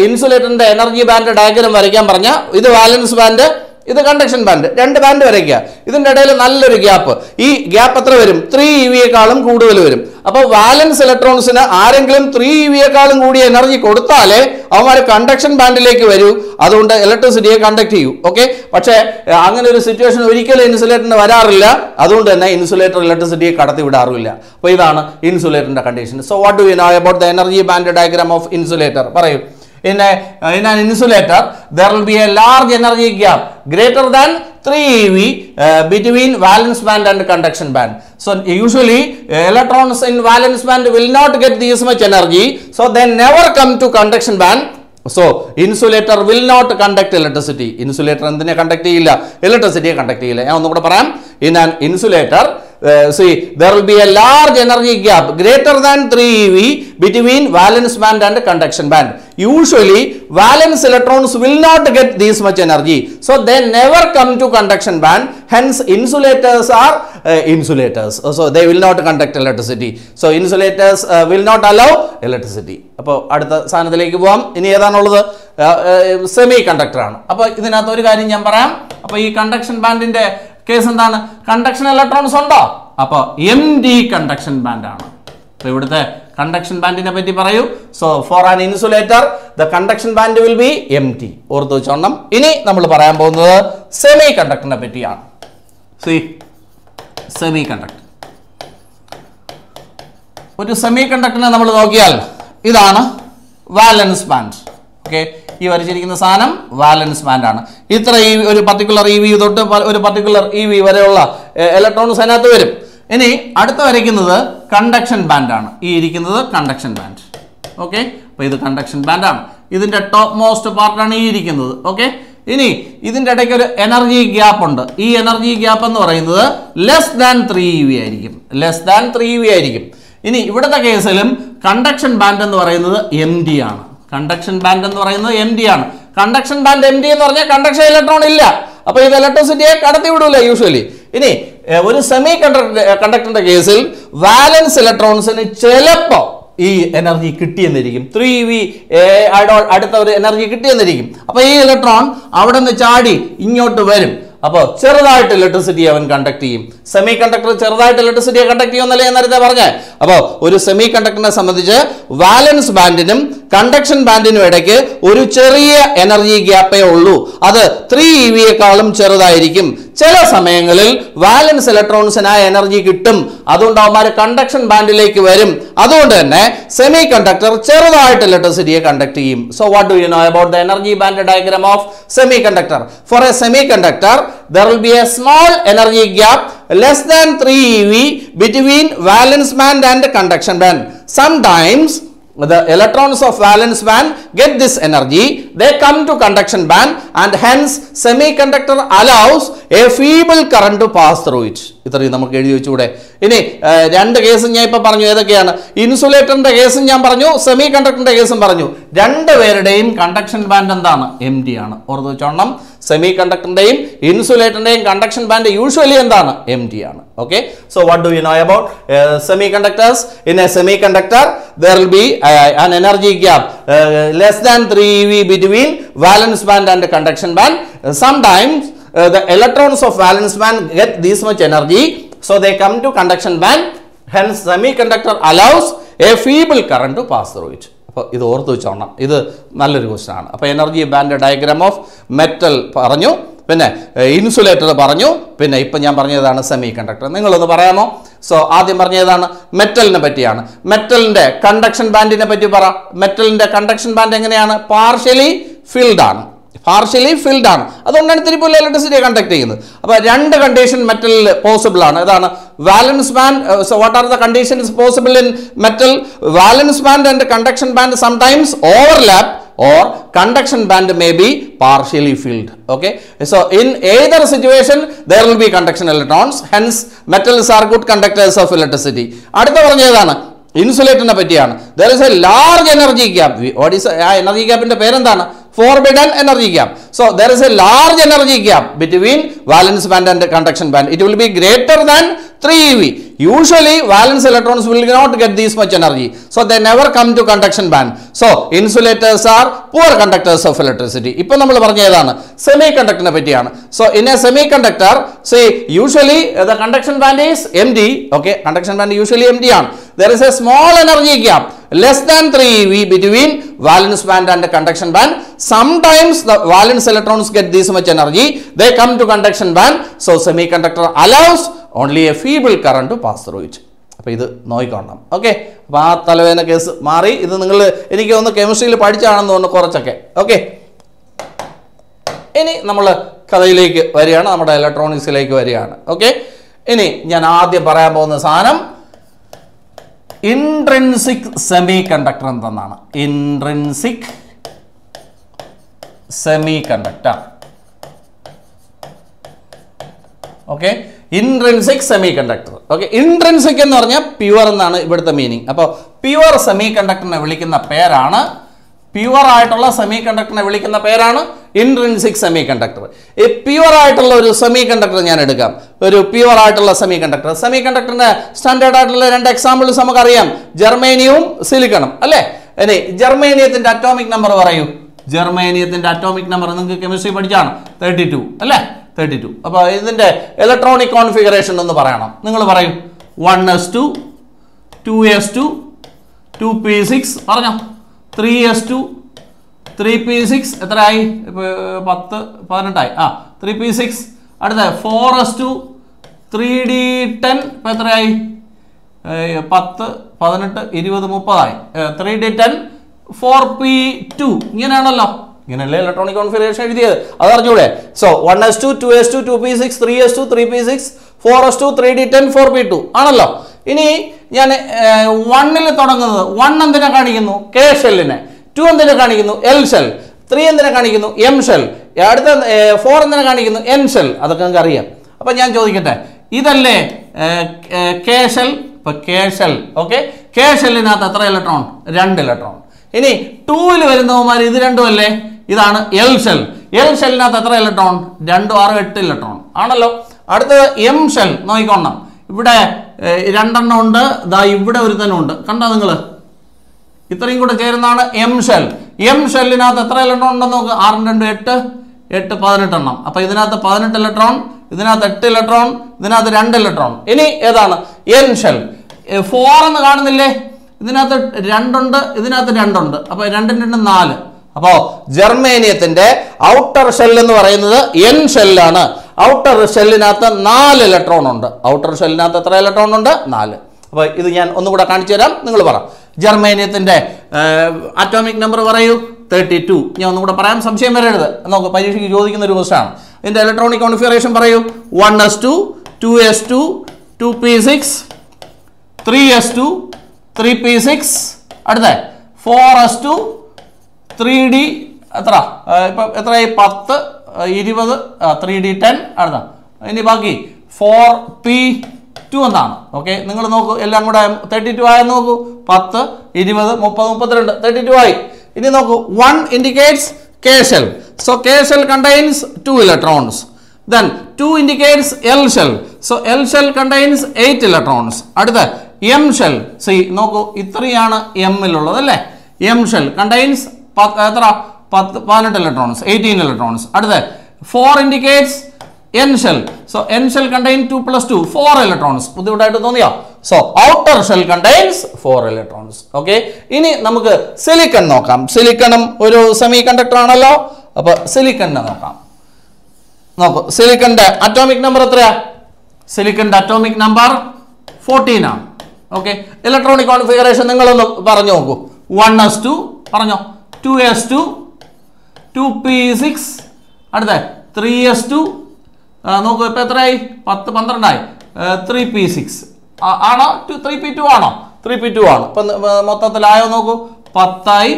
ഇൻസുലേറ്ററിൻ്റെ എനർജി ബാൻഡ് ഡയഗ്രം വരയ്ക്കാൻ പറഞ്ഞാൽ ഇത് വാലൻസ് ബാൻഡ്, ഇത് കണ്ടക്ഷൻ ബാൻഡ്, രണ്ട് ബാൻഡ് വരയ്ക്കുക. ഇതിൻ്റെ ഇടയിൽ നല്ലൊരു ഗ്യാപ്പ്. ഈ ഗ്യാപ്പ് എത്ര വരും? 3 EV യെക്കാളും കൂടുതൽ വരും. അപ്പോൾ വാലൻസ് ഇലക്ട്രോൺസിന് ആരെങ്കിലും 3 EV യെക്കാളും കൂടിയ എനർജി കൊടുത്താലേ അവന്മാർ കണ്ടക്ഷൻ ബാൻഡിലേക്ക് വരൂ. അതുകൊണ്ട് ഇലക്ട്രിസിറ്റിയെ കണ്ടക്ട് ചെയ്യൂ. ഓക്കെ, പക്ഷേ അങ്ങനെ ഒരു സിറ്റുവേഷൻ ഒരിക്കലും ഇൻസുലേറ്ററിന് വരാറില്ല. അതുകൊണ്ട് തന്നെ ഇൻസുലേറ്റർ ഇലക്ട്രിസിറ്റിയെ കടത്തി വിടാറില്ല. അപ്പോൾ ഇതാണ് ഇൻസുലേറ്ററിൻ്റെ condition. So what do you know about the energy band diagram of insulator? പറയൂ. In an insulator there will be a large energy gap greater than 3 eV between valence band and conduction band. So usually electrons in valence band will not get this much energy, so they never come to conduction band. So insulator will not conduct electricity. Insulator endine conduct cheyilla, electricity conduct cheyilla. I onnu kuda parayam. In an insulator, see, there will be a large energy gap greater than 3 eV between valence band and conduction band. Usually valence electrons will not get this much energy, so they never come to conduction band. Hence insulators are insulators, so they will not conduct electricity. So insulators will not allow electricity. Appo adutha saanathilekku povam. Ini edaanullathu semiconductor aanu. Appo idinathu oru karyam njan parayam. Appo ee conduction band inde case endana, conduction electrons undo. Appo empty conduction band aanu. So ividuthe conduction band ine patti parayu. So for an insulator the conduction band will be empty. Orthu vechonnam. Ini nammal parayan povunnathu semiconductor ine patti aanu. See, semiconductor. ഒരു സെമികണ്ടക്ടറിനെ നമ്മൾ നോക്കിയാൽ ഇതാണ് valence band. Okay, ഈ വരച്ചിരിക്കുന്ന സാധനം വാലൻസ് band ആണ്. ഇത്ര ഈ ഒരു പർട്ടിക്കുലർ ഇവി തൊട്ട് ഒരു പർട്ടിക്കുലർ ഇവി വരെയുള്ള ഇലക്ട്രോൺസ് അതിനകത്ത് വരും. ഇനി അടുത്ത വരയ്ക്കുന്നത് കണ്ടക്ഷൻ ബാൻഡ് ആണ്. ഈ ഇരിക്കുന്നത് കണ്ടക്ഷൻ ബാൻഡ്. ഓക്കെ, അപ്പോൾ ഇത് കണ്ടക്ഷൻ ബാൻഡ് ആണ്. ഇതിന്റെ ടോപ്പ് മോസ്റ്റ് പാർട്ടാണ് ഈ ഇരിക്കുന്നത്. ഓക്കെ, ഇനി ഇതിന്റെ ഇടയ്ക്ക് ഒരു എനർജി ഗ്യാപ്പ് ഉണ്ട്. ഈ എനർജി ഗ്യാപ്പ് എന്ന് പറയുന്നത് ലെസ് ദാൻ 3 eV ആയിരിക്കും. ലെസ് ദാൻ 3 eV ആയിരിക്കും. ഇനി ഇവിടുത്തെ കേസിലും കണ്ടക്ഷൻ ബാൻഡ് എന്ന് പറയുന്നത് എം ഡി ആണ്. കണ്ടക്ഷൻ ബാൻഡ് എന്ന് പറയുന്നത് എം ഡി ആണ്. കണ്ടക്ഷൻ ബാൻഡ് എം ഡി എന്ന് പറഞ്ഞാൽ കണ്ടക്ഷൻ ഇലക്ട്രോൺ ഇല്ല. അപ്പോൾ ഇത് ഇലക്ട്രിസിറ്റിയെ കടത്തി വിടൂല യൂഷ്വലി. ഇനി ഒരു സെമി കണ്ടക്ടറിന്റെ കേസിൽ വാലൻസ് ഇലക്ട്രോൺസിന് ചിലപ്പോൾ ഈ എനർജി കിട്ടിയെന്നിരിക്കും. 3 eV അടുത്ത ഒരു എനർജി കിട്ടിയെന്നിരിക്കും. അപ്പോൾ ഈ ഇലക്ട്രോൺ അവിടെ നിന്ന് ചാടി ഇങ്ങോട്ട് വരും. അപ്പോൾ ചെറുതായിട്ട് ഇലക്ട്രിസിറ്റി അവൻ കണ്ടക്ട് ചെയ്യും. സെമി കണ്ടക്ടർ ചെറുതായിട്ട് ഇലക്ട്രിസിറ്റിയെ കണ്ടക്ട് ചെയ്യുമെന്നല്ലേ ഞാൻ നേരത്തെ പറഞ്ഞത്. അപ്പോൾ ഒരു സെമി കണ്ടക്ടറിനെ സംബന്ധിച്ച് വാലൻസ് ബാൻഡിനും കണ്ടക്ഷൻ ബാൻഡിനും ഇടയ്ക്ക് ഒരു ചെറിയ എനർജി ഗ്യാപ്പേ ഉള്ളൂ. അത് 3 eV ചെറുതായിരിക്കും. ചില സമയങ്ങളിൽ വാലൻസ് ഇലക്ട്രോൺസിന് ആ എനർജി കിട്ടും. അതുകൊണ്ട് അവന്മാർ കണ്ടക്ഷൻ ബാൻഡിലേക്ക് വരും. അതുകൊണ്ട് തന്നെ സെമി കണ്ടക്ടർ ചെറുതായിട്ട് ഇലക്ട്രിസിറ്റിയെ കണ്ടക്ട് ചെയ്യും. So what do you know about the energy band diagram of semiconductor? For a semi conductor there will be a small energy gap less than 3 eV between valence band and conduction band. Sometimes the electrons of valence band get this energy, they come to conduction band, and hence semiconductor allows a feeble current to pass through it. ഇത്രയും നമുക്ക് എഴുതി വെച്ചുകൂടെ? ഇനി രണ്ട് കേസും ഞാൻ ഇപ്പം പറഞ്ഞു. ഏതൊക്കെയാണ്? ഇൻസുലേറ്ററിന്റെ കേസും ഞാൻ പറഞ്ഞു, സെമി കണ്ടക്ടറിന്റെ കേസും പറഞ്ഞു. രണ്ടുപേരുടെയും കണ്ടക്ഷൻ ബാൻഡ് എന്താണ്? എം ഡി ആണ്. ഓർത്ത് വെച്ചോണം, സെമി കണ്ടക്ടറിന്റെയും ഇൻസുലേറ്ററിന്റെയും കണ്ടക്ഷൻ ബാൻഡ് യൂഷ്വലി എന്താണ്? എം ഡി ആണ്. Okay, so what do you know about semiconductors? In a semi conductor there will be an energy gap less than 3 eV between valence band and conduction band. Sometimes the electrons of valence band get this much energy, so they come to conduction band. Hence semiconductor allows a feeble current to pass through it. അപ്പോൾ ഇത് ഓർത്ത് വെച്ചോണം, ഇത് നല്ലൊരു question ആണ്. അപ്പോൾ energy band diagram of metal പറഞ്ഞു, പിന്നെ insulator പറഞ്ഞു, പിന്നെ ഇപ്പം ഞാൻ പറഞ്ഞതാണ് സെമി കണ്ടക്ടർ. നിങ്ങളൊന്ന് പറയാമോ? സോ ആദ്യം പറഞ്ഞതാണ് മെറ്റലിനെ പറ്റിയാണ്. മെറ്റലിൻ്റെ കണ്ടക്ഷൻ ബാൻഡിനെ പറ്റി പറ. മെറ്റലിൻ്റെ കണ്ടക്ഷൻ ബാൻഡ് എങ്ങനെയാണ്? പാർഷ്യലി ഫിൽഡ് ആണ്. പാർഷ്യലി ഫിൽഡ് ആണ്, അതുകൊണ്ടാണ് തിരിപ്പോൾ ഇലക്ട്രിസിറ്റിയെ കണ്ടക്ട് ചെയ്യുന്നത്. അപ്പോൾ രണ്ട് കണ്ടീഷൻ മെറ്റലിൽ പോസിബിൾ ആണ്. ഇതാണ് valence band. So what are the conditions possible in metal? Valence band and conduction band sometimes overlap or conduction band may be partially filled. Okay, so in either situation there will be conduction electrons, hence metals are good conductors of electricity. അടുത്ത പറഞ്ഞതാണ് ഇൻസുലേറ്ററിനെ പറ്റിയാണ്. There is a large energy gap. What is ആ energy ഗ്യാപ്പിന്റെ പേരെന്താണ്? Forbidden energy gap. So there is a large energy gap between valence band and conduction band. It will be greater than 3 eV. Usually valence electrons will not get this much energy, so they never come to conduction band. So insulators are poor conductors of electricity. ഇപ്പോ നമ്മൾ പറഞ്ഞതാണ് semiconductor-നെ പറ്റിയാണ്. So in a semiconductor, see, usually the conduction band is empty. Okay, conduction band usually empty ആണ്. There is a small energy gap less than 3 eV between valence band and conduction band. Sometimes the valence electrons get this much energy, they come to conduction band. So semiconductor allows only a feeble current to pass through it. അപ്പോൾ ഇത് നോക്കിക്കോണം. Okay, അപ്പോൾ ആ തലവേദന case മാറി. ഇത് നിങ്ങൾ എനിക്ക് ഒന്ന് കെമിസ്ട്രിയിൽ പഠിച്ചാണെന്ന് തോന്നുന്നു കുറച്ചൊക്കെ. ഓക്കെ, ഇനി നമ്മൾ കഥയിലേക്ക് വരികയാണ്, നമ്മുടെ ഇലക്ട്രോണിക്സിലേക്ക് വരികയാണ്. ഓക്കെ, ഇനി ഞാൻ ആദ്യം പറയാൻ പോകുന്ന സാധനം ഇൻട്രിൻസിക് സെമി കണ്ടക്ടർ എന്തെന്നാണ്. Intrinsic semiconductor. Okay, intrinsic semiconductor. Okay, intrinsic എന്ന് പറഞ്ഞാൽ പ്യുവർ എന്നാണ് ഇവിടുത്തെ മീനിങ്. അപ്പോൾ പ്യുവർ സെമി കണ്ടക്ടറിനെ വിളിക്കുന്ന പേരാണ്, പ്യുവർ ആയിട്ടുള്ള സെമി കണ്ടക്ടറിനെ വിളിക്കുന്ന പേരാണ് ഇൻട്രിൻസിക് സെമി കണ്ടക്ടർ. ഈ പ്യുവർ ആയിട്ടുള്ള ഒരു സെമി കണ്ടക്ടർ ഞാൻ എടുക്കാം, ഒരു പ്യുവർ ആയിട്ടുള്ള സെമി കണ്ടക്ടർ. സെമി കണ്ടക്ടറിൻ്റെ സ്റ്റാൻഡേർഡ് ആയിട്ടുള്ള രണ്ട് എക്സാമ്പിൾസ് നമുക്കറിയാം, ജർമേനിയവും സിലിക്കണും അല്ലേ. ഇനി ജർമേനിയത്തിൻ്റെ അറ്റോമിക് നമ്പർ പറയൂ. ജർമേനിയത്തിൻ്റെ അറ്റോമിക് നമ്പർ നിങ്ങൾക്ക് കെമിസ്ട്രി പഠിച്ചാണ് 32 അല്ലേ, 32. അപ്പോൾ ഇതിൻ്റെ ഇലക്ട്രോണിക് കോൺഫിഗറേഷൻ എന്ന് പറയണം, നിങ്ങൾ പറയും 1s2, 2s2, 2p6 പറഞ്ഞോ, 3s2, 3p6 എത്രയായി, 10, 18 ആയി. 3p6. അടുത്ത 4s2, 3d10 ഇപ്പം എത്രയായി, 10, 18, 20, 30 ആയി. 3d10, 4p2. ഇങ്ങനെയാണല്ലോ, ഇങ്ങനെയല്ലേ ഇലക്ട്രോണിക് കോൺഫിഗറേഷൻ എഴുതിയത്, അത് അറിഞ്ഞൂടെ. So 1s2, 2s2, 2p6, 3s2, 3p6, 4s2, 3d10, 4p2 ആണല്ലോ. ഇനി ഞാൻ 1ൽ തുടങ്ങുന്നത്, 1 എന്തിനെ കാണിക്കുന്നു, കെ ഷെല്ലിനെ. 2 എന്തിനെ കാണിക്കുന്നു, എൽ ഷെൽ. 3 എന്തിനെ കാണിക്കുന്നു, എം ഷെൽ. അടുത്ത 4 എന്തിനെ കാണിക്കുന്നു, എൻ ഷെൽ. അതൊക്കെ നിങ്ങൾക്ക് അറിയാം. അപ്പം ഞാൻ ചോദിക്കട്ടെ, ഇതല്ലേ കെ ഷെൽ. ഇപ്പം കെ ഷെൽ, ഓക്കെ, കെ ഷെല്ലിനകത്ത് എത്ര ഇലക്ട്രോൺ, 2 ഇലക്ട്രോൺ. ഇനി 2ൽ വരുന്നവന്മാർ ഇത് രണ്ടും അല്ലേ, ഇതാണ് എൽ ഷെൽ. എൽ ഷെല്ലിനകത്ത് എത്ര ഇലക്ട്രോൺ, 2, 6, 8 ഇലക്ട്രോൺ ആണല്ലോ. അടുത്തത് എം ഷെൽ. നോക്കിക്കോണം, ഇവിടെ 2 ഉണ്ട്, ദാ ഇവിടെ ഒരു തന്നെ ഉണ്ട്, കണ്ടോ നിങ്ങൾ. ഇത്രയും കൂടെ ചേരുന്നതാണ് എം ഷെൽ. എം ഷെല്ലിനകത്ത് എത്ര ഇലക്ട്രോൺ ഉണ്ടെന്ന് നോക്ക്, 6, 2, 8, 8, 18. അപ്പം ഇതിനകത്ത് 18 ഇലക്ട്രോൺ, ഇതിനകത്ത് 8 ഇലക്ട്രോൺ, ഇതിനകത്ത് 2 ഇലക്ട്രോൺ. ഇനി ഏതാണ് എൻ ഷെൽ, 4 എന്ന് കാണുന്നില്ലേ, ഇതിനകത്ത് 2 ഉണ്ട്, ഇതിനകത്ത് 2 ഉണ്ട്. അപ്പോൾ 2, 2, 4. അപ്പോൾ ജർമേനിയത്തിൻ്റെ ഔട്ടർ ഷെൽ എന്ന് പറയുന്നത് എൻ ഷെല്ലാണ്. ഔട്ടർ ഷെല്ലിനകത്ത് 4 ഇലക്ട്രോൺ ഉണ്ട്. ഔട്ടർ ഷെല്ലിനകത്ത് എത്ര ഇലക്ട്രോൺ ഉണ്ട്, 4. അപ്പോൾ ഇത് ഞാൻ ഒന്നുകൂടെ കാണിച്ചു തരാം, നിങ്ങൾ പറ. ജർമേനിയത്തിൻ്റെ അറ്റോമിക് നമ്പർ പറയൂ, 32. ഞാൻ ഒന്നുകൂടെ പറയാം, സംശയം വരരുത്, നമുക്ക് പരീക്ഷയ്ക്ക് ചോദിക്കുന്ന ഒരു ക്വസ്റ്റ്യനാണ്. ഇതിൻ്റെ ഇലക്ട്രോണിക് കോൺഫിഗറേഷൻ പറയൂ, 1s2, 2s2, 2p6, 3s2, 3p6, അടുത്ത 4s2, 3d എത്ര, ഇപ്പം എത്രയായി, 10, 20, 3d10. അടുത്ത ഇനി ബാക്കി 4p2 എന്നാണ്. ഓക്കെ, നിങ്ങൾ നോക്കൂ, എല്ലാം കൂടെ 32 ആയെന്ന് നോക്കൂ, 10, 20, 30, 32, 32 ആയി. ഇനി നോക്കൂ, 1 indicates K shell. So K shell contains 2 electrons. Then 2 indicates L shell. So L shell contains 8 electrons. അടുത്ത എം ഷെൽ, സി നോക്കൂ, ഇത്രയാണ് എമ്മിലുള്ളത് അല്ലേ. എം ഷെൽ കണ്ടെയ്ൻസ് എത്ര, 18 ഇലക്ട്രോൺസ്, 18 ഇലക്ട്രോൺസ്. അടുത്ത 4 indicates N shell. So N shell contain 2 + 2, 4 electrons. ബുദ്ധിമുട്ടായിട്ട് തോന്നിയോ? So outer shell contains 4 electrons. Okay, ഇനി നമുക്ക് സിലിക്കൺ നോക്കാം. സിലിക്കണും ഒരു സെമി കണ്ടക്ടർ ആണല്ലോ. അപ്പോൾ സിലിക്കണിനെ നോക്കാം. നോക്കൂ, സിലിക്കണിൻ്റെ അറ്റോമിക് നമ്പർ എത്രയാ? സിലിക്കണിൻ്റെ അറ്റോമിക് നമ്പർ 14 ആണ്. ഓക്കെ, ഇലക്ട്രോണിക് കോൺഫിഗറേഷൻ നിങ്ങളൊന്ന് പറഞ്ഞു നോക്കൂ. 1s2 പറഞ്ഞോ, 2s2, 2p6, അടുത്ത 3s2, നോക്കൂ ഇപ്പം എത്രയായി, 10, 12 ആയി. 3p6 ആണോ, 3p2 ആണോ, 3p2 ആണ്. ഇപ്പം മൊത്തത്തിലായോ നോക്കൂ, 10 ആയി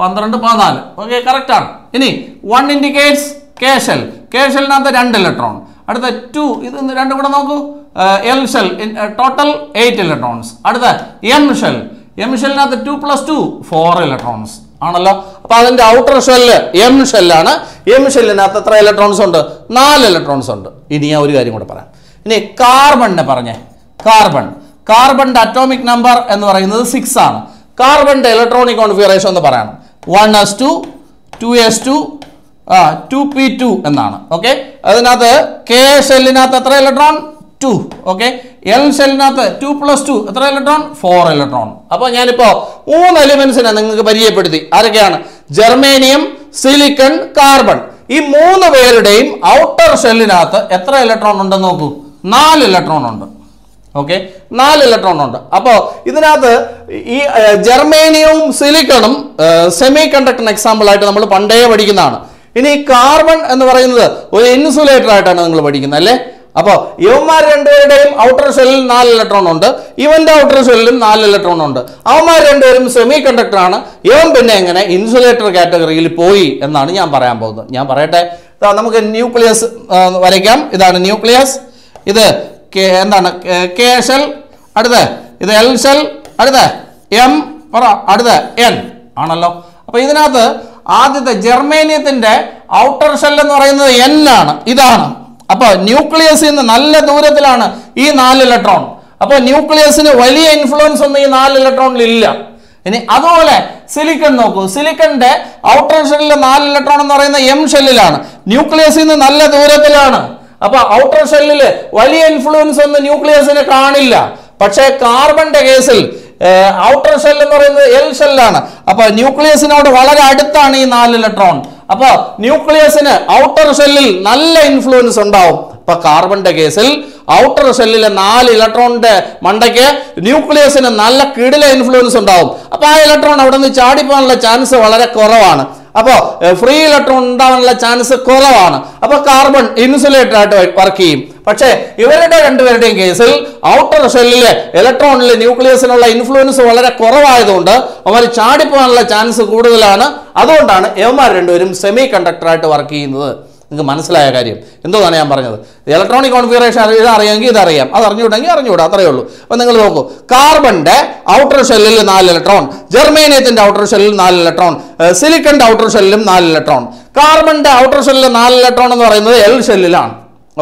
12 14. ഓക്കെ, കറക്റ്റാണ്. ഇനി 1 ഇൻഡിക്കേറ്റ്സ് കെ ഷെൽ. കെ ഷെല്ലിനകത്ത് 2 ഇലക്ട്രോൺ. അടുത്ത 2, ഇത് 2 കൂടെ നോക്കൂ, എൽ ഷെൽ, ടോട്ടൽ 8 ഇലക്ട്രോൺസ്. അടുത്ത എം ഷെൽ. എം ഷെല്ലിനകത്ത് 2 + 2, 4 ഇലക്ട്രോൺസ് ആണല്ലോ. അപ്പോൾ അതിൻ്റെ ഔട്ടർ ഷെല്ല് എം ഷെല്ലാണ്. എം ഷെല്ലിനകത്ത് എത്ര ഇലക്ട്രോൺസ് ഉണ്ട്, 4 ഇലക്ട്രോൺസ് ഉണ്ട്. ഇനി ഞാൻ ഒരു കാര്യം കൂടെ പറയാം. ഇനി കാർബണിനെ പറഞ്ഞേ, കാർബണിൻ്റെ അറ്റോമിക് നമ്പർ എന്ന് പറയുന്നത് 6 ആണ്. കാർബണിൻ്റെ ഇലക്ട്രോണിക് കോൺഫിഗറേഷൻ എന്ന് പറയണം, 1s2, 2s2, 2p2 എന്നാണ്. ഓക്കെ, അതിനകത്ത് കെ ഷെല്ലിനകത്ത് എത്ര ഇലക്ട്രോൺ, 2. ഓക്കെ, എൽ ഷെല്ലിനകത്ത് 2 + 2 എത്ര ഇലക്ട്രോൺ, 4 ഇലക്ട്രോൺ. അപ്പോൾ ഞാനിപ്പോൾ 3 എലിമെന്റ്സിനെ നിങ്ങൾക്ക് പരിചയപ്പെടുത്തി. ആരൊക്കെയാണ്? Germanium, silicon, carbon. ഈ 3 പേരുടെയും ഔട്ടർ ഷെല്ലിനകത്ത് എത്ര ഇലക്ട്രോൺ ഉണ്ടെന്ന് നോക്കൂ, 4 ഇലക്ട്രോൺ ഉണ്ട്. ഓക്കെ, 4 ഇലക്ട്രോൺ ഉണ്ട്. അപ്പോൾ ഇതിനകത്ത് ഈ ജർമേനിയവും സിലിക്കണും സെമി കണ്ടക്ടർ എക്സാമ്പിൾ ആയിട്ട് നമ്മൾ പണ്ടേ പഠിക്കുന്നതാണ്. ini carbon എന്ന് പറയുന്നത് ഒരു insulator ആയിട്ടാണ് നിങ്ങൾ പഠിക്കുന്നത് അല്ലേ അപ്പോൾ ഇവന്മാർ രണ്ടുപേരുടെയും ഔട്ടർ ഷെല്ലിൽ 4 ഇലക്ട്രോൺ ഉണ്ട് ഇവന്റെ ഔട്ടർ ഷെല്ലിലും 4 ഇലക്ട്രോൺ ഉണ്ട് അവന്മാർ രണ്ടുപേരും സെമി കണ്ടക്ടർ ആണ് ഇവൻ പിന്നെ എങ്ങനെ ഇൻസുലേറ്റർ കാറ്റഗറിയിൽ പോയി എന്നാണ് ഞാൻ പറയാൻ പോകുന്നത് ഞാൻ പറയട്ടെ ഇതാ നമുക്ക് ന്യൂക്ലിയസ് വരയ്ക്കാം ഇതാണ് ന്യൂക്ലിയസ് ഇത് കെ എന്താണ് കെ ഷെൽ അടുത്ത ഇത് എൽ ഷെൽ അടുത്ത എം പറ അടുത്ത എൻ ആണല്ലോ അപ്പോൾ ഇതിനകത്ത് ആദ്യത്തെ ജർമേനിയത്തിന്റെ ഔട്ടർ ഷെൽ എന്ന് പറയുന്നത് എൻ ആണ് ഇതാണ് അപ്പോൾ ന്യൂക്ലിയസിൽ നിന്ന് നല്ല ദൂരത്തിലാണ് ഈ 4 ഇലക്ട്രോൺ അപ്പോൾ ന്യൂക്ലിയസിന് വലിയ ഇൻഫ്ലുവൻസ് ഒന്നും ഈ 4 ഇലക്ട്രോണിൽ ഇല്ല ഇനി അതുപോലെ സിലിക്കൺ നോക്കൂ സിലിക്കന്റെ ഔട്ടർ ഷെല്ലിലെ 4 ഇലക്ട്രോൺ എന്ന് പറയുന്ന എം ഷെല്ലിലാണ് ന്യൂക്ലിയസിൽ നിന്ന് നല്ല ദൂരത്തിലാണ് അപ്പോൾ ഔട്ടർ ഷെല്ലിൽ വലിയ ഇൻഫ്ലുവൻസ് ഒന്നും ന്യൂക്ലിയസിന് കാണില്ല പക്ഷേ കാർബണിന്റെ കേസിൽ ഔട്ടർ ഷെൽ എന്ന് പറയുന്നത് എൽ ഷെല്ലാണ് അപ്പോൾ ന്യൂക്ലിയസിനോട് വളരെ അടുത്താണ് ഈ 4 ഇലക്ട്രോൺ അപ്പോൾ ന്യൂക്ലിയസിന് ഔട്ടർ ഷെല്ലിൽ നല്ല ഇൻഫ്ലുവൻസ് ഉണ്ടാവും അപ്പോൾ കാർബണിന്റെ കേസിൽ ഔട്ടർ ഷെല്ലിലെ 4 ഇലക്ട്രോണിന്റെ മണ്ടയ്ക്ക് ന്യൂക്ലിയസിന് നല്ല കിടിലെ ഇൻഫ്ലുവൻസ് ഉണ്ടാവും അപ്പോൾ ആ ഇലക്ട്രോൺ അവിടെ നിന്ന് ചാടിപ്പോകാനുള്ള ചാൻസ് വളരെ കുറവാണ് അപ്പോൾ ഫ്രീ ഇലക്ട്രോൺ ഉണ്ടാവാനുള്ള ചാൻസ് കുറവാണ് അപ്പോൾ കാർബൺ ഇൻസുലേറ്റർ ആയിട്ട് വർക്ക് ചെയ്യും പക്ഷേ ഇവരുടെ രണ്ടുപേരുടെയും കേസിൽ ഔട്ടർ ഷെല്ലിലെ ഇലക്ട്രോണിലെ ന്യൂക്ലിയസിനുള്ള ഇൻഫ്ലുവൻസ് വളരെ കുറവായതുകൊണ്ട് അവർ ചാടിപ്പോകാനുള്ള ചാൻസ് കൂടുതലാണ് അതുകൊണ്ടാണ് ഇവന്മാർ രണ്ടുപേരും സെമി കണ്ടക്ടറായിട്ട് വർക്ക് ചെയ്യുന്നത് നിങ്ങൾക്ക് മനസ്സിലായ കാര്യം എന്തോന്നാണ് ഞാൻ പറഞ്ഞത് ഇലക്ട്രോണിക് കോൺഫിഗറേഷൻ ഇതറിയാമെങ്കിൽ ഇതറിയാം അത് അറിഞ്ഞുകൂടെങ്കിൽ അറിഞ്ഞുകൂടാ അത്രയേ ഉള്ളൂ അപ്പോൾ നിങ്ങൾ നോക്കൂ കാർബണിന്റെ ഔട്ടർ ഷെല്ലിൽ 4 ഇലക്ട്രോൺ ജർമേനിയത്തിന്റെ ഔട്ടർ ഷെല്ലിൽ 4 ഇലക്ട്രോൺ സിലിക്കന്റെ ഔട്ടർ ഷെല്ലിലും 4 ഇലക്ട്രോൺ കാർബണിന്റെ ഔട്ടർ ഷെല്ലിൽ 4 ഇലക്ട്രോൺ എന്ന് പറയുന്നത് എൽ ഷെല്ലിലാണ്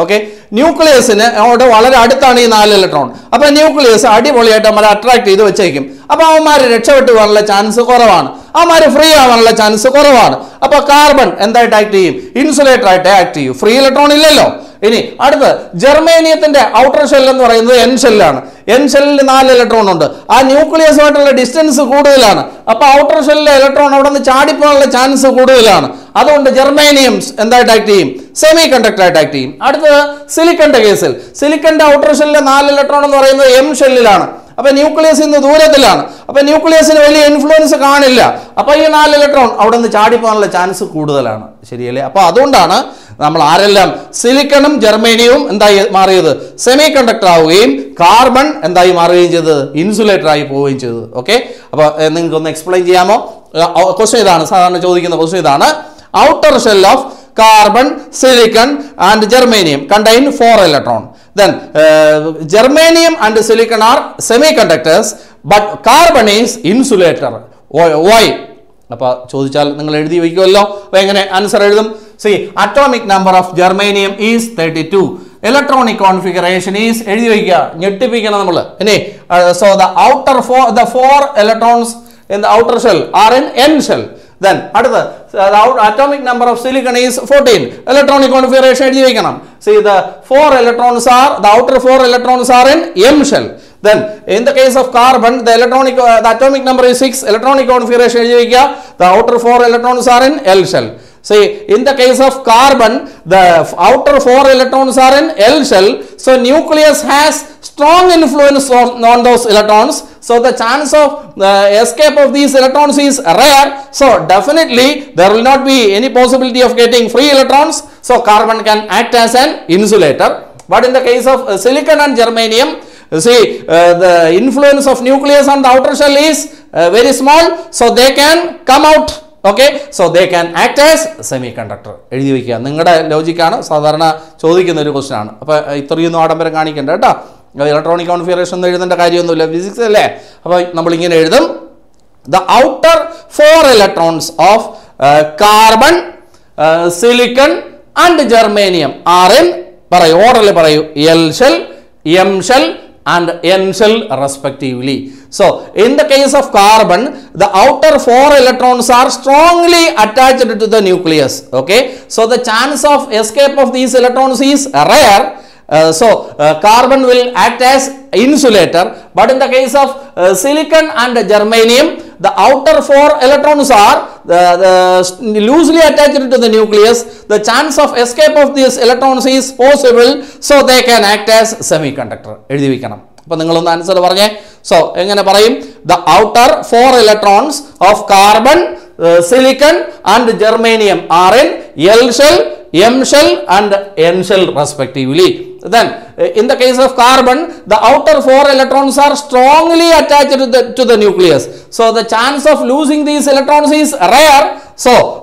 ഓക്കെ ന്യൂക്ലിയസിന് അവിടെ വളരെ അടുത്താണ് ഈ 4 ഇലക്ട്രോൺ അപ്പോൾ ന്യൂക്ലിയസ് അടിപൊളിയായിട്ട് അവന്മാരെ അട്രാക്ട് ചെയ്ത് വെച്ചേക്കും അപ്പോൾ അവന്മാർ രക്ഷപ്പെട്ടു പോകാനുള്ള ചാൻസ് കുറവാണ് അവന്മാർ ഫ്രീ ആവാനുള്ള ചാൻസ് കുറവാണ് അപ്പോൾ കാർബൺ എന്തായിട്ട് ആക്ട് ചെയ്യും ഇൻസുലേറ്റർ ആയിട്ട് ആക്ട് ചെയ്യും ഫ്രീ ഇലക്ട്രോൺ ഇല്ലല്ലോ ഇനി അടുത്ത് ജർമേനിയത്തിന്റെ ഔട്ടർ ഷെൽ എന്ന് പറയുന്നത് എൻ ഷെല്ലാണ് എൻ ഷെല്ലിൽ 4 ഇലക്ട്രോൺ ഉണ്ട് ആ ന്യൂക്ലിയസുമായിട്ടുള്ള ഡിസ്റ്റൻസ് കൂടുതലാണ് അപ്പോൾ ഔട്ടർ ഷെല്ലിലെ ഇലക്ട്രോൺ അവിടെ നിന്ന് ചാടിപ്പോകാനുള്ള ചാൻസ് കൂടുതലാണ് അതുകൊണ്ട് ജർമേനിയം എന്തായിട്ട് ആക്ട് ചെയ്യും സെമി കണ്ടക്ടർ ആയിട്ട് ആക്ട് ചെയ്യും അടുത്തത് സിലിക്കന്റെ കേസിൽ സിലിക്കന്റെ ഔട്ടർ ഷെല്ലിലെ 4 ഇലക്ട്രോൺ എന്ന് പറയുന്നത് എം ഷെല്ലിലാണ് അപ്പോൾ ന്യൂക്ലിയസ് ഇന്ന് ദൂരത്തിലാണ് അപ്പോൾ ന്യൂക്ലിയസിന് വലിയ ഇൻഫ്ലുവൻസ് കാണില്ല അപ്പോൾ ഈ 4 ഇലക്ട്രോൺ അവിടെ നിന്ന് ചാടിപ്പോകാനുള്ള ചാൻസ് കൂടുതലാണ് ശരിയല്ലേ അപ്പോൾ അതുകൊണ്ടാണ് നമ്മൾ ആരെല്ലാം സിലിക്കണും ജർമേനിയവും എന്തായി മാറിയത് സെമി കണ്ടക്ടർ ആവുകയും കാർബൺ എന്തായി മാറുകയും ചെയ്തത് ഇൻസുലേറ്റർ ആയി പോവുകയും ചെയ്തത് ഓക്കെ അപ്പോൾ നിങ്ങൾക്കൊന്ന് എക്സ്പ്ലെയിൻ ചെയ്യാമോ ക്വസ്റ്റ്യൻ ഇതാണ് സാധാരണ ചോദിക്കുന്ന ക്വസ്റ്റ്യൻ ഇതാണ് outer shell of carbon silicon and germanium contain 4 electron then germanium and silicon are semiconductors but carbon is insulator why അപ്പോൾ ചോദിച്ചാൽ നിങ്ങൾ എഴുതി വെക്കുമല്ലോ അപ്പോൾ എങ്ങനെ ആൻസർ എഴുതും see atomic number of germanium is 32 electronic configuration is എഴുതി വയ്ക്കുക ഞെട്ടിപ്പിക്കണം നമ്മൾ ഇനി so the outer four the 4 electrons in the outer shell are in N shell then അടുത്ത atomic number of silicon is 14 electronic configuration എഴുതി വെക്കണം see the 4 electrons are the outer 4 electrons are in m shell then in the case of carbon the electronic the atomic number is 6 electronic configuration എഴുതി വെക്കുക the outer 4 electrons are in l shell see in the case of carbon the outer 4 electrons are in l shell so nucleus has strong influence on those electrons so the chance of escape of these electrons is rare so definitely there will not be any possibility of getting free electrons so carbon can act as an insulator but in the case of silicon and germanium see the influence of nucleus on the outer shell is very small so they can come out okay so they can act as semiconductor എഴുതി വെക്കുക നിങ്ങളുടെ ലോജിക്കാണ് സാധാരണ ചോദിക്കുന്ന ഒരു question ആണ് അപ്പോൾ ഇത്രയൊന്നും ആഡംബരം കാണിക്കണ്ട കേട്ടോ ഇലക്ട്രോണിക് കോൺഫിഗറേഷൻ എന്ന് എഴുതേണ്ട കാര്യമൊന്നുമില്ല ഫിസിക്സ് അല്ലേ അപ്പോൾ നമ്മളിങ്ങനെ എഴുതും the outer 4 electrons of carbon silicon and germanium are in പറയൂ ഓർഡറിൽ പറയൂ L shell M shell and N shell respectively so in the case of carbon the outer 4 electrons are strongly attached to the nucleus okay so the chance of escape of these electrons is rare So carbon will act as insulator but in the case of silicon and germanium the outer 4 electrons are loosely attached to the nucleus the chance of escape of these electrons is possible so they can act as semiconductor എഴുതി വെക്കണം അപ്പോൾ നിങ്ങൾ ഒന്ന് answer പറഞ്ഞേ so എങ്ങനെ പറയും the outer 4 electrons of carbon silicon and germanium are in L shell, M shell and N shell respectively. Then in the case of carbon, the outer four electrons are strongly attached to the nucleus. So the chance of losing these electrons is rare. So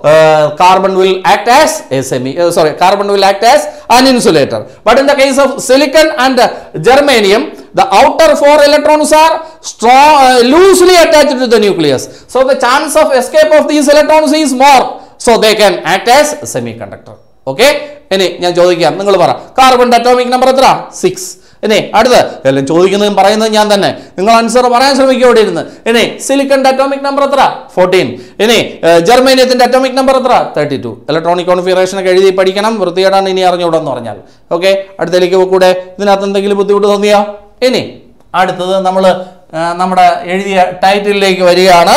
carbon will act as a an insulator. But in the case of silicon and germanium, the outer four electrons are loosely attached to the nucleus. So the chance of escape of these electrons is more. So they can act as a semiconductor. Okay? Ini yang jodikan, nggak lupa. Carbon atomic number berapa? 6. Ini ada. Kalau yang jodikan parahin itu yang mana? Nggak answer parahin suruh mikir udah ini. Silicon atomic number berapa? 14. Ini germanium atomic number berapa? 32. Electronic configuration kayak ini dipelajari kan? Berarti ada ini orang nyoba normal. Oke? Ada lagi buku deh. Ini nanti kita butuh udah dia. Ini ada tuh. Nama kita ini title lagi variannya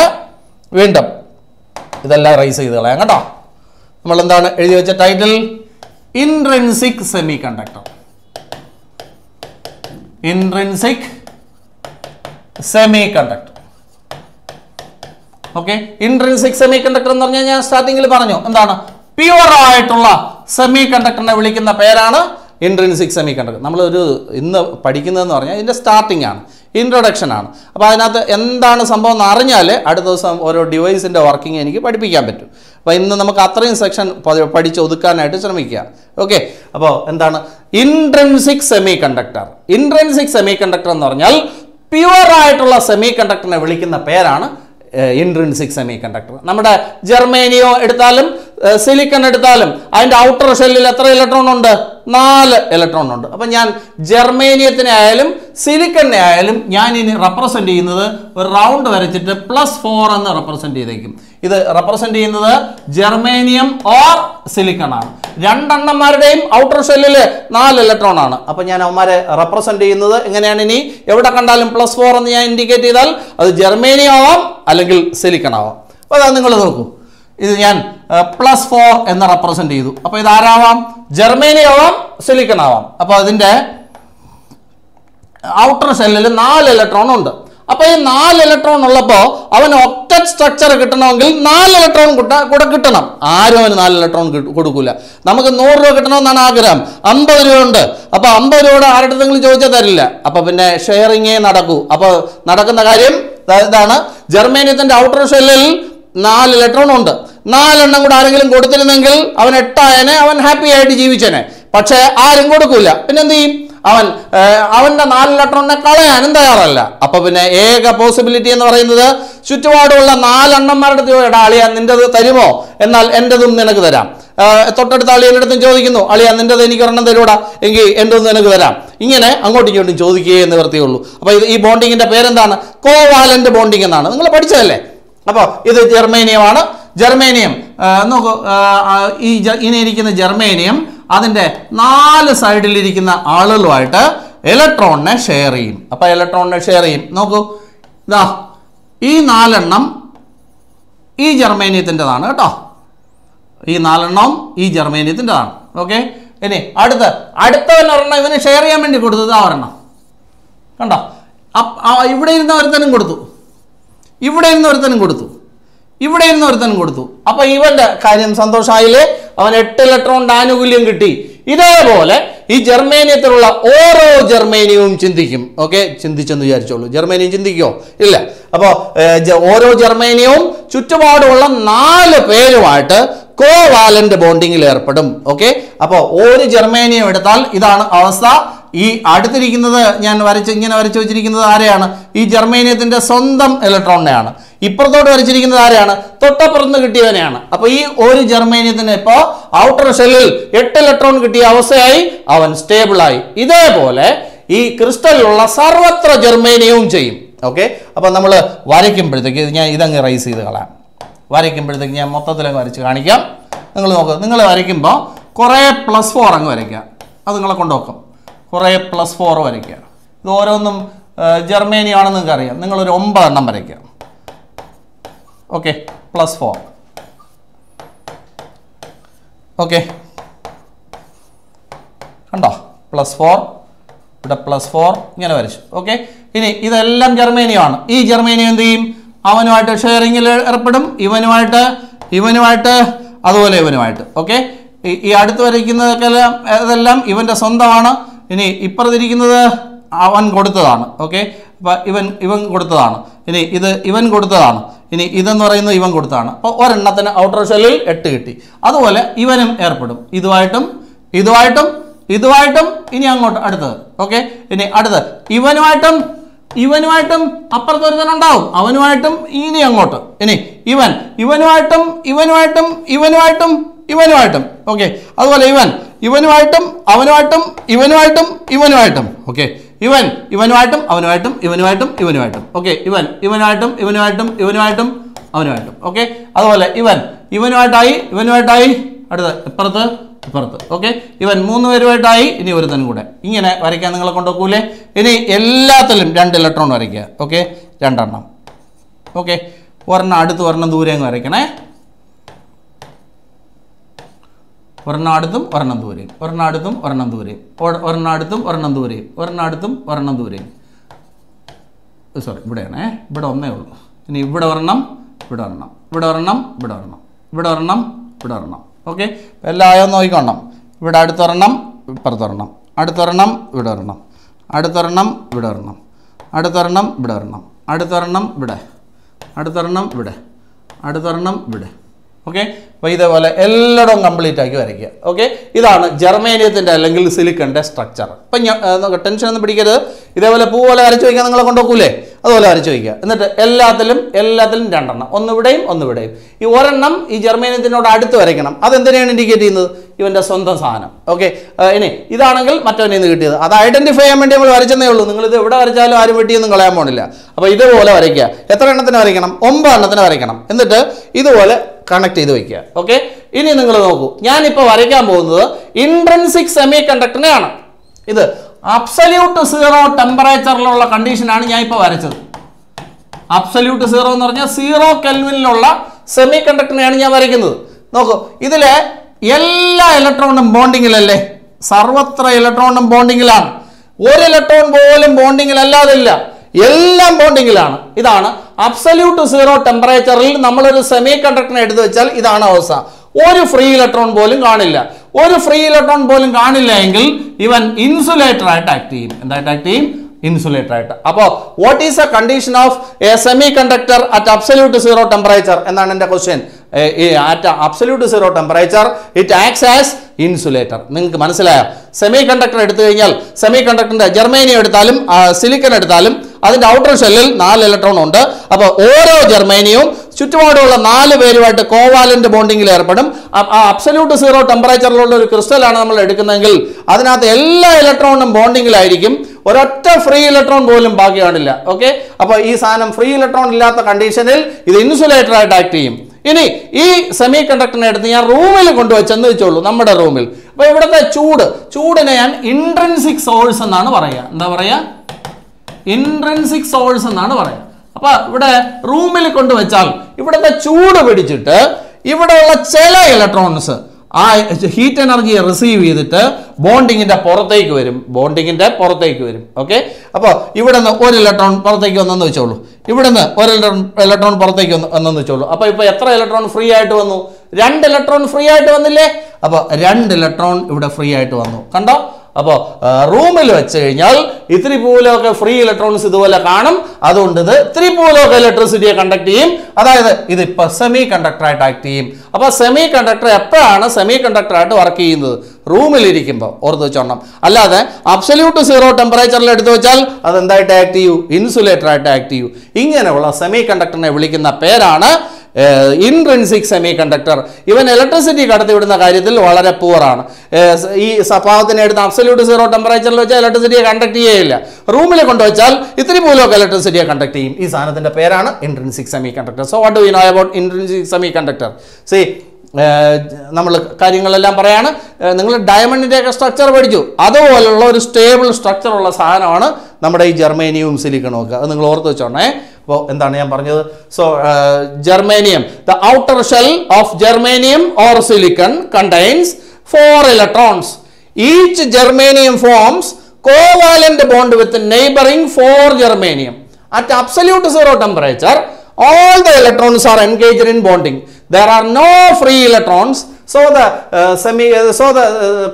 Windup. ഇതെല്ലാം റൈസ് ചെയ്തു കളയാം കേട്ടോ. നമ്മൾ എന്താണ് എഴുതി വെച്ച title? Intrinsic semiconductor. Intrinsic semiconductor. Okay, intrinsic semiconductor എന്ന് പറഞ്ഞാൽ ഞാൻ സ്റ്റാർട്ടിംഗിൽ പറഞ്ഞു എന്താണ്? പ്യുവർ ആയിട്ടുള്ള സെമികണ്ടക്ടറിനെ വിളിക്കുന്ന പേരാണ് ഇൻട്രിൻസിക് സെമികണ്ടക്ടർ. നമ്മൾ ഒരു ഇന്ന് പഠിക്കുന്നതെന്ന് പറഞ്ഞാൽ ഇതിന്റെ സ്റ്റാർട്ടിംഗ് ആണ്. Introduction ആണ്. അപ്പോൾ അതിനകത്ത് എന്താണ് സംഭവം എന്ന് അറിഞ്ഞാൽ അടുത്ത ദിവസം ഓരോ ഡിവൈസിൻ്റെ വർക്കിംഗ് എനിക്ക് പഠിപ്പിക്കാൻ പറ്റും. അപ്പോൾ ഇന്ന് നമുക്ക് അത്രയും സെക്ഷൻ പഠിച്ച് ഒതുക്കാനായിട്ട് ശ്രമിക്കുക. ഓക്കെ, അപ്പോൾ എന്താണ് intrinsic semiconductor? Intrinsic semi conductor എന്ന് പറഞ്ഞാൽ പ്യുവർ ആയിട്ടുള്ള സെമി കണ്ടക്ടറിനെ വിളിക്കുന്ന പേരാണ് ഇൻട്രിൻസിക് സെമി കണ്ടക്ടർ. നമ്മുടെ ജർമേനിയോ എടുത്താലും സിലിക്കൺ എടുത്താലും അതിൻ്റെ ഔട്ടർ ഷെല്ലിൽ എത്ര ഇലക്ട്രോൺ ഉണ്ട്? 4 ഇലക്ട്രോൺ ഉണ്ട്. അപ്പം ഞാൻ ജർമേനിയത്തിനെ ആയാലും സിലിക്കണിനെ ആയാലും ഞാൻ ഇനി റെപ്രസെൻ്റ് ചെയ്യുന്നത് ഒരു റൗണ്ട് വരച്ചിട്ട് +4 എന്ന് റെപ്രസെൻ്റ് ചെയ്തേക്കും. ഇത് റെപ്രസെൻ്റ് ചെയ്യുന്നത് ജർമേനിയം ഓർ സിലിക്കൺ ആണ്. രണ്ടെണ്ണന്മാരുടെയും ഔട്ടർ ഷെല്ലിൽ 4 ഇലക്ട്രോൺ ആണ്. അപ്പം ഞാൻ അവന്മാരെ റെപ്രസെൻ്റ് ചെയ്യുന്നത് എങ്ങനെയാണ്? ഇനി എവിടെ കണ്ടാലും +4 എന്ന് ഞാൻ ഇൻഡിക്കേറ്റ് ചെയ്താൽ അത് ജർമേനിയം ആവാം അല്ലെങ്കിൽ സിലിക്കൺ ആവാം. അപ്പോൾ അതാണ്, നിങ്ങൾ നോക്കൂ, ഇത് ഞാൻ +4 എന്ന് റെപ്രസെൻ്റ് ചെയ്തു. അപ്പോൾ ഇത് ആരാവാം? ജർമേനിയം ആവാം, സിലിക്കൺ ആവാം. അപ്പോൾ അതിൻ്റെ ഔട്ടർ ഷെല്ലിൽ 4 ഇലക്ട്രോൺ ഉണ്ട്. അപ്പോൾ ഈ 4 ഇലക്ട്രോൺ ഉള്ളപ്പോൾ അവന് ഒക്ടറ്റ് സ്ട്രക്ചർ കിട്ടണമെങ്കിൽ 4 ഇലക്ട്രോൺ കൂടെ കിട്ടണം. ആരും അവന് 4 ഇലക്ട്രോൺ കൊടുക്കില്ല. നമുക്ക് 100 രൂപ കിട്ടണമെന്നാണ് ആഗ്രഹം. 50 രൂപ ഉണ്ട്. അപ്പോൾ 50 രൂപയുടെ ആരുടെ അടുത്തെങ്കിലും ചോദിച്ചാൽ തരില്ല. അപ്പോൾ പിന്നെ ഷെയറിങ്ങേ നടക്കൂ. അപ്പോൾ നടക്കുന്ന കാര്യം ഇതാണ്, ജർമേനിയത്തിൻ്റെ ഔട്ടർ ഷെല്ലിൽ 4 ഇലക്ട്രോൺ ഉണ്ട്. 4 എണ്ണം കൂടെ ആരെങ്കിലും കൊടുത്തിരുന്നെങ്കിൽ അവൻ 8 ആയനെ, അവൻ ഹാപ്പി ആയിട്ട് ജീവിച്ചേനെ. പക്ഷേ ആരും കൊടുക്കൂല. പിന്നെന്ത് ചെയ്യും? അവൻ്റെ 4 ഇലക്ട്രോണിനെ കളയാനും തയ്യാറല്ല. അപ്പൊ പിന്നെ ഏക പോസിബിലിറ്റി എന്ന് പറയുന്നത് ചുറ്റുപാടുമുള്ള 4 എണ്ണന്മാരുടെ അടുത്ത് അളിയാ നിൻ്റെത് തരുമോ? എന്നാൽ എൻ്റെതും നിനക്ക് തരാം. തൊട്ടടുത്ത അളിയനടുത്തും ചോദിക്കുന്നു, അളിയാ നിൻ്റെത് എനിക്ക് ഒരെണ്ണം തരൂടാ, എങ്കിൽ എൻ്റെതൊന്നും നിനക്ക് തരാം. ഇങ്ങനെ അങ്ങോട്ടും ഇങ്ങോട്ടും ചോദിക്കുകയേ നിവർത്തിയുള്ളൂ. അപ്പോൾ ഈ ബോണ്ടിങ്ങിൻ്റെ പേരെന്താണ്? കോവാലൻ്റ് ബോണ്ടിങ് എന്നാണ്. നിങ്ങൾ പഠിച്ചതല്ലേ? അപ്പോൾ ഇത് ജർമേനിയമാണ്. ജർമേനിയം നോക്കൂ, ഈ ഇനിയിരിക്കുന്ന ജർമേനിയം അതിൻ്റെ 4 സൈഡിലിരിക്കുന്ന ആളുകളുമായിട്ട് ഇലക്ട്രോണിനെ ഷെയർ ചെയ്യും. അപ്പോൾ ഇലക്ട്രോണിനെ ഷെയർ ചെയ്യും. നോക്കൂ, ഇതാ ഈ 4 എണ്ണം ഈ ജർമേനിയത്തിൻ്റെതാണ് കേട്ടോ. ഈ 4 എണ്ണവും ഈ ജർമേനിയത്തിൻ്റെതാണ്. ഓക്കെ, ഇനി അടുത്തവനൊരെണ്ണം ഇവന് ഷെയർ ചെയ്യാൻ വേണ്ടി കൊടുത്തത്. ആ ഒരെണ്ണം കണ്ടോ, ഇവിടെ ഇരുന്ന ഒരുത്തനും കൊടുത്തു, ഇവിടെ ഇരുന്ന് ഒരുത്തനും കൊടുത്തു, ഇവിടെ ഇരുന്ന് ഒരുത്തനും കൊടുത്തു. അപ്പോൾ ഇവൻ്റെ കാര്യം സന്തോഷമായില്ലേ? അവൻ 8 ഇലക്ട്രോണിൻ്റെ ആനുകൂല്യം കിട്ടി. ഇതേപോലെ ഈ ജർമേനിയത്തിലുള്ള ഓരോ ജർമേനിയവും ചിന്തിക്കും. ഓക്കെ, ചിന്തിച്ചെന്ന് വിചാരിച്ചോളൂ. ജർമേനിയം ചിന്തിക്കുമോ? ഇല്ല. അപ്പോൾ ഓരോ ജർമേനിയവും ചുറ്റുപാടുമുള്ള 4 പേരുമായിട്ട് കോവാലൻ്റ് ബോണ്ടിങ്ങിൽ ഏർപ്പെടും. ഓക്കെ, അപ്പോൾ ഒരു ജർമേനിയം എടുത്താൽ ഇതാണ് അവസ്ഥ. ഈ അടുത്തിരിക്കുന്നത് ഞാൻ ഇങ്ങനെ വരച്ച് വെച്ചിരിക്കുന്നത് ആരെയാണ്? ഈ ജർമേനിയത്തിൻ്റെ സ്വന്തം ഇലക്ട്രോണിനെയാണ്. ഇപ്പുറത്തോട്ട് വരച്ചിരിക്കുന്നത് ആരെയാണ്? തൊട്ടപ്പുറത്ത് കിട്ടിയവനെയാണ്. അപ്പോൾ ഈ ഒരു ജർമേനിയത്തിന് ഇപ്പോൾ ഔട്ടർ ഷെല്ലിൽ 8 ഇലക്ട്രോൺ കിട്ടിയ അവസ്ഥയായി, അവൻ സ്റ്റേബിളായി. ഇതേപോലെ ഈ ക്രിസ്റ്റലിലുള്ള സർവത്ര ജർമേനിയവും ചെയ്യും. ഓക്കെ, അപ്പോൾ നമ്മൾ വരയ്ക്കുമ്പോഴത്തേക്ക് ഞാൻ ഇതങ്ങ് റൈസ് ചെയ്ത് കളയാം. വരയ്ക്കുമ്പോഴത്തേക്ക് ഞാൻ മൊത്തത്തിലങ്ങ് വരച്ച് കാണിക്കാം. നിങ്ങൾ നോക്കുക, നിങ്ങൾ വരയ്ക്കുമ്പോൾ കുറേ +4 അങ്ങ് വരയ്ക്കുക. അത് നിങ്ങളെ കൊണ്ടുവെക്കും. കുറേ +4 വരയ്ക്കുക. ഇത് ഓരോന്നും ജർമേനിയാണെന്ന് നിങ്ങൾക്ക് അറിയാം. നിങ്ങളൊരു 9 എണ്ണം വരയ്ക്കുക. ഓക്കെ, +4. ഓക്കെ, കണ്ടോ? +4 ഇവിടെ +4 ഇങ്ങനെ വരച്ചു. ഓക്കെ, ഇനി ഇതെല്ലാം ജർമേനിയാണ്. ഈ ജർമേനിയം എന്ത് ചെയ്യും? അവനുമായിട്ട് ഷെയറിങ്ങിൽ ഏർപ്പെടും. ഇവനുമായിട്ട് അതുപോലെ ഇവനുമായിട്ട്. ഓക്കെ, ഈ അടുത്ത് വരയ്ക്കുന്നതൊക്കെ അതെല്ലാം ഇവൻ്റെ സ്വന്തമാണ്. ഇനി ഇപ്പുറത്തിരിക്കുന്നത് അവൻ കൊടുത്തതാണ്. ഓക്കെ, അപ്പോൾ ഇവൻ കൊടുത്തതാണ്. ഇനി ഇത് ഇവൻ കൊടുത്തതാണ്. ഇനി ഇതെന്ന് പറയുന്നത് ഇവൻ കൊടുത്തതാണ്. അപ്പോൾ ഒരെണ്ണത്തിന് ഔട്ടർ ഷെല്ലിൽ 8 കിട്ടി. അതുപോലെ ഇവനും ഏർപ്പെടും, ഇതുമായിട്ടും ഇതുമായിട്ടും ഇതുമായിട്ടും. ഇനി അങ്ങോട്ട് അടുത്തത്. ഓക്കെ, ഇനി അടുത്തത് ഇവനുമായിട്ടും ഇവനുമായിട്ടും അപ്പുറത്ത് ഒരുത്തനുണ്ടാവും, അവനുമായിട്ടും. ഇനി അങ്ങോട്ട് ഇനി ഇവനുമായിട്ടും ഇവനുമായിട്ടും ഇവനുമായിട്ടും ഇവനുമായിട്ടും. ഓക്കെ, അതുപോലെ ഇവനുമായിട്ടും അവനുമായിട്ടും ഇവനുമായിട്ടും ഇവനുമായിട്ടും. ഓക്കെ, ഇവനുമായിട്ടും അവനുമായിട്ടും ഇവനുമായിട്ടും ഇവനുമായിട്ടും. ഓക്കെ, ഇവനുമായിട്ടും ഇവനുമായിട്ടും ഇവനുമായിട്ടും അവനുമായിട്ടും. ഓക്കെ, അതുപോലെ ഇവനുമായിട്ടായി ഇവനുമായിട്ടായി അടുത്ത ഇപ്പുറത്ത് ഇപ്പുറത്ത്. ഓക്കെ, മൂന്ന് പേരുമായിട്ടായി ഇനി ഒരുത്തനും കൂടെ. ഇങ്ങനെ വരയ്ക്കാൻ നിങ്ങളെ കൊണ്ടുപോകൂലേ? ഇനി എല്ലാത്തിലും 2 ഇലക്ട്രോൺ വരയ്ക്കുക. ഓക്കെ, 2 എണ്ണം. ഓക്കെ, ഒരെണ്ണം ദൂരെ അങ്ങ് വരയ്ക്കണേ. ഒരെണ്ണം അടുത്തും ഒരെണ്ണം ദൂരെയും സോറി, ഇവിടെയാണേ. ഇവിടെ ഒന്നേ ഉള്ളൂ. ഇനി ഇവിടെ ഒരെണ്ണം. ഓക്കെ, എല്ലാം ആയോ നോക്കിക്കോണം. ഇവിടെ അടുത്തൊരെണ്ണം ഇപ്പുറത്തൊരെണ്ണം അടുത്തൊരെണ്ണം ഇവിടെ ഒരെണ്ണം അടുത്തൊരെണ്ണം ഇവിടെ ഒരെണ്ണം അടുത്തൊരെണ്ണം ഇവിടെ ഒരെണ്ണം അടുത്തൊരെണ്ണം ഇവിടെ അടുത്തൊരെണ്ണം ഇവിടെ അടുത്തൊരെണ്ണം ഇവിടെ. ഓക്കെ, അപ്പോൾ ഇതേപോലെ എല്ലായിടവും കംപ്ലീറ്റ് ആക്കി വരയ്ക്കുക. ഓക്കെ, ഇതാണ് ജെർമേനിയത്തിൻ്റെ അല്ലെങ്കിൽ സിലിക്കൻ്റെ സ്ട്രക്ചർ. അപ്പം ടെൻഷൻ ഒന്നും പിടിക്കരുത്. ഇതേപോലെ പൂ പോലെ വരച്ച് വയ്ക്കാൻ നിങ്ങളെ കൊണ്ടുപോകൂലേ? അതുപോലെ വരച്ച് വയ്ക്കുക. എന്നിട്ട് എല്ലാത്തിലും 2 എണ്ണം, ഒന്നിവിടെയും. ഈ ഒരെണ്ണം ഈ ജെർമേനിയത്തിനോട് അടുത്ത് വരയ്ക്കണം. അതെന്തിനാണ് ഇൻഡിക്കേറ്റ് ചെയ്യുന്നത്? ഇവൻ്റെ സ്വന്തം സാധനം. ഓക്കെ, ഇനി ഇതാണെങ്കിൽ മറ്റവനെ നിന്ന് കിട്ടിയത് അത് ഐഡൻറ്റിഫൈ ചെയ്യാൻ വേണ്ടി നമ്മൾ വരച്ചതേ ഉള്ളൂ. നിങ്ങളിത് എവിടെ വരച്ചാലും ആരും വെട്ടിയൊന്നും കളയാൻ പോണില്ല. അപ്പോൾ ഇതുപോലെ വരയ്ക്കുക. എത്ര എണ്ണത്തിന് വരയ്ക്കണം? 9 എണ്ണത്തിന് വരയ്ക്കണം. എന്നിട്ട് ഇതുപോലെ കണക്ട് ചെയ്ത് വയ്ക്കുക. ഓക്കെ, ഇനി നിങ്ങൾ നോക്കൂ, ഞാനിപ്പോൾ വരയ്ക്കാൻ പോകുന്നത് ഇൻട്രൻസിക് സെമി കണ്ടക്ടറിനെയാണ്. ഇത് അബ്സല്യൂട്ട് 0 ടെമ്പറേച്ചറിലുള്ള കണ്ടീഷനാണ് ഞാനിപ്പോൾ വരച്ചത്. അബ്സല്യൂട്ട് 0 എന്ന് പറഞ്ഞാൽ 0 കെൽവിനിലുള്ള സെമി കണ്ടക്ടറിനെയാണ് ഞാൻ വരയ്ക്കുന്നത്. നോക്കൂ, ഇതിലെ എല്ലാ ഇലക്ട്രോണും ബോണ്ടിങ്ങിലല്ലേ? സർവത്ര ഇലക്ട്രോണും ബോണ്ടിങ്ങിലാണ്. ഒരു ഇലക്ട്രോൺ പോലും ബോണ്ടിങ്ങിലല്ലാതില്ല, എല്ലാം ബോണ്ടിങ്ങിലാണ്. ഇതാണ് അബ്സല്യൂട്ട് 0 ടെമ്പറേച്ചറിൽ നമ്മളൊരു സെമി കണ്ടക്ടറിനെ എടുത്തു വെച്ചാൽ ഇതാണ് അവസ്ഥ. ഒരു ഫ്രീ ഇലക്ട്രോൺ പോലും കാണില്ല. ഒരു ഫ്രീ ഇലക്ട്രോൺ പോലും കാണില്ല എങ്കിൽ ഇവൻ ഇൻസുലേറ്ററായിട്ട് ആക്ട് ചെയ്യും. എന്തായിട്ട് ആക്ട് ചെയ്യും? ഇൻസുലേറ്ററായിട്ട്. അപ്പോൾ what is a condition of a semi conductor at absolute 0 temperature എന്നാണ് എൻ്റെ question. At absolute 0 temperature it acts as insulator. നിങ്ങൾക്ക് മനസ്സിലായോ? സെമി കണ്ടക്ടർ എടുത്തു കഴിഞ്ഞാൽ സെമി കണ്ടക്ടറിൻ്റെ ജെർമേനിയം എടുത്താലും സിലിക്കൺ എടുത്താലും അതിൻ്റെ ഔട്ടർ ഷെല്ലിൽ 4 ഇലക്ട്രോൺ ഉണ്ട്. അപ്പോൾ ഓരോ ജെർമേനിയവും ചുറ്റുപാടുള്ള 4 പേരുമായിട്ട് കോവാലൻ്റ് ബോണ്ടിങ്ങിൽ ഏർപ്പെടും. ആ അബ്സല്യൂട്ട് 0 ടെമ്പറേച്ചറിലുള്ള ഒരു ക്രിസ്റ്റലാണ് നമ്മൾ എടുക്കുന്നതെങ്കിൽ അതിനകത്ത് എല്ലാ ഇലക്ട്രോണും ബോണ്ടിങ്ങിലായിരിക്കും. ഒരൊറ്റ ഫ്രീ ഇലക്ട്രോൺ പോലും ബാക്കി കാണില്ല. ഓക്കെ, അപ്പോൾ ഈ സാധനം ഫ്രീ ഇലക്ട്രോൺ ഇല്ലാത്ത കണ്ടീഷനിൽ ഇത് ഇൻസുലേറ്ററായിട്ട് ആക്ട് ചെയ്യും. ഇനി ഈ സെമി കണ്ടക്ടറിനെ എടുത്ത് ഞാൻ റൂമിൽ കൊണ്ടുവച്ചെന്ന് വെച്ചോളൂ, നമ്മുടെ റൂമിൽ. അപ്പോൾ ഇവിടുത്തെ ചൂടിനെ ഞാൻ ഇൻട്രൻസിക് സോഴ്സ് എന്നാണ് പറയുക. എന്താ പറയുക? ഇൻട്രൻസിക് സോഴ്സ് എന്നാണ് പറയുക. അപ്പോൾ ഇവിടെ റൂമിൽ കൊണ്ടുവച്ചാൽ ഇവിടുത്തെ ചൂട് പിടിച്ചിട്ട് ഇവിടെയുള്ള ചില ഇലക്ട്രോൺസ് ആ ഹീറ്റ് എനർജിയെ റിസീവ് ചെയ്തിട്ട് ബോണ്ടിങ്ങിൻ്റെ പുറത്തേക്ക് വരും. ഓക്കെ, അപ്പോൾ ഇവിടെ നിന്ന് ഒരു ഇലക്ട്രോൺ പുറത്തേക്ക് വന്നെന്ന് വെച്ചോളൂ, ഇവിടെ നിന്ന് ഒരു ഇലക്ട്രോൺ പുറത്തേക്ക് വന്നെന്ന് വെച്ചോളൂ. അപ്പോൾ ഇപ്പോൾ എത്ര ഇലക്ട്രോൺ ഫ്രീ ആയിട്ട് വന്നു? 2 ഇലക്ട്രോൺ ഫ്രീ ആയിട്ട് വന്നില്ലേ? അപ്പോൾ 2 ഇലക്ട്രോൺ ഇവിടെ ഫ്രീ ആയിട്ട് വന്നു. കണ്ടോ? അപ്പോൾ റൂമിൽ വെച്ച് കഴിഞ്ഞാൽ ഇത്തിരി പോലെയൊക്കെ ഫ്രീ ഇലക്ട്രോൺസ് ഇതുപോലെ കാണും. അതുകൊണ്ട് ഇത് ഇത്തിരി പോലെയൊക്കെ ഇലക്ട്രിസിറ്റിയെ കണ്ടക്ട് ചെയ്യും. അതായത് ഇതിപ്പോൾ സെമി കണ്ടക്ടറായിട്ട് ആക്ട് ചെയ്യും. അപ്പോൾ സെമി കണ്ടക്ടർ എപ്പോഴാണ് സെമി കണ്ടക്ടറായിട്ട് വർക്ക് ചെയ്യുന്നത്? റൂമിലിരിക്കുമ്പോൾ, ഓർത്ത് വെച്ചോണം. അല്ലാതെ അബ്സല്യൂട്ട് 0 ടെമ്പറേച്ചറിൽ എടുത്തു വെച്ചാൽ അതെന്തായിട്ട് ആക്ട് ചെയ്യൂ? ഇൻസുലേറ്ററായിട്ട് ആക്ട് ചെയ്യൂ. ഇങ്ങനെയുള്ള സെമി കണ്ടക്ടറിനെ വിളിക്കുന്ന പേരാണ് ഇൻട്രൻസിക് സെമി കണ്ടക്ടർ. ഇവൻ ഇലക്ട്രിസിറ്റി കടത്തിവിടുന്ന കാര്യത്തിൽ വളരെ പുവറാണ്. ഈ സ്വഭാവത്തിന് എടുത്ത് അബ്സല്യൂട്ട് 0 ടെമ്പറേച്ചറിൽ വെച്ചാൽ ഇലക്ട്രിസിറ്റിയെ കണ്ടക്ട് ചെയ്യേയില്ല. റൂമിൽ കൊണ്ടുവച്ചാൽ ഇത്തിരി പോലും ഇലക്ട്രിസിറ്റിയെ കണ്ടക്ട് ചെയ്യും. ഈ സാധനത്തിൻ്റെ പേരാണ് intrinsic semiconductor. So what do you know about intrinsic semiconductor? See, നമ്മൾ കാര്യങ്ങളെല്ലാം പറയാണ്. നിങ്ങൾ ഡയമണ്ടിൻ്റെയൊക്കെ സ്ട്രക്ചർ പഠിച്ചു. അതുപോലുള്ള ഒരു സ്റ്റേബിൾ സ്ട്രക്ചറുള്ള സാധനമാണ് നമ്മുടെ ഈ ജെർമേനിയവും സിലിക്കണും ഒക്കെ. അത് നിങ്ങൾ ഓർത്ത് വെച്ചോണേ. അപ്പോൾ എന്താണ് ഞാൻ പറഞ്ഞത്? So germanium, the outer shell of germanium or silicon contains 4 electrons. Each germanium forms covalent bond with neighbouring 4 germanium. At absolute 0 temperature all the electrons are engaged in bonding. There are no free electrons, so the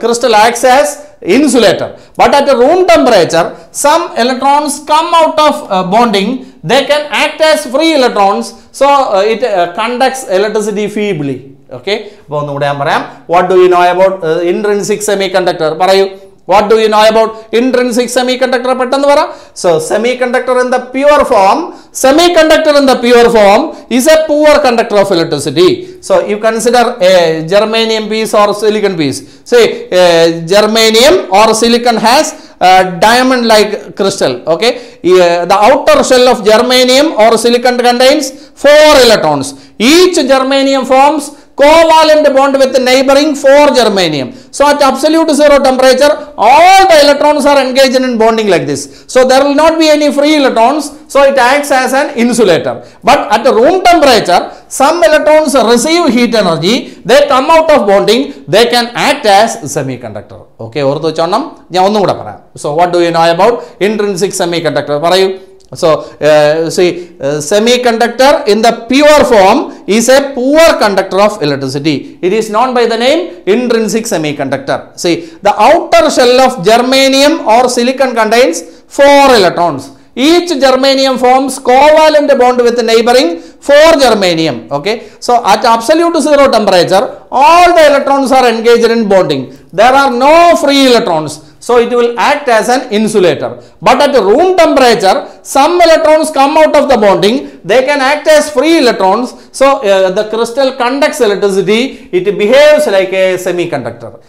crystal acts as insulator. But at room temperature, some electrons come out of bonding. They can act as free electrons, so it conducts electricity feebly. Okay, what do you know about intrinsic semiconductor? What do you know about intrinsic semiconductor? So, semiconductor in the pure form, is a poor conductor of electricity. So, you consider a germanium piece or silicon piece. Say, germanium or silicon has diamond like crystal. Okay, the outer shell of germanium or silicon contains 4 electrons. Each germanium forms covalent bond with neighboring 4 germanium. So at absolute zero temperature, all the electrons are engaged in bonding like this. So there will not be any free electrons, so it acts as an insulator. But at room temperature, some electrons receive heat energy, they come out of bonding, they can act as semiconductor. Okay, so what do you know about intrinsic semiconductor? So, see, semiconductor in the pure form is a poor conductor of electricity. It is known by the name intrinsic semiconductor. See, the outer shell of germanium or silicon contains 4 electrons. Each germanium forms covalent bond with neighboring 4 germanium. Okay, so at absolute zero temperature, all the electrons are engaged in bonding. There are no free electrons, so it will act as an insulator. But at room temperature, some electrons come out of the bonding, they can act as free electrons, so the crystal conducts electricity, it behaves like a semiconductor.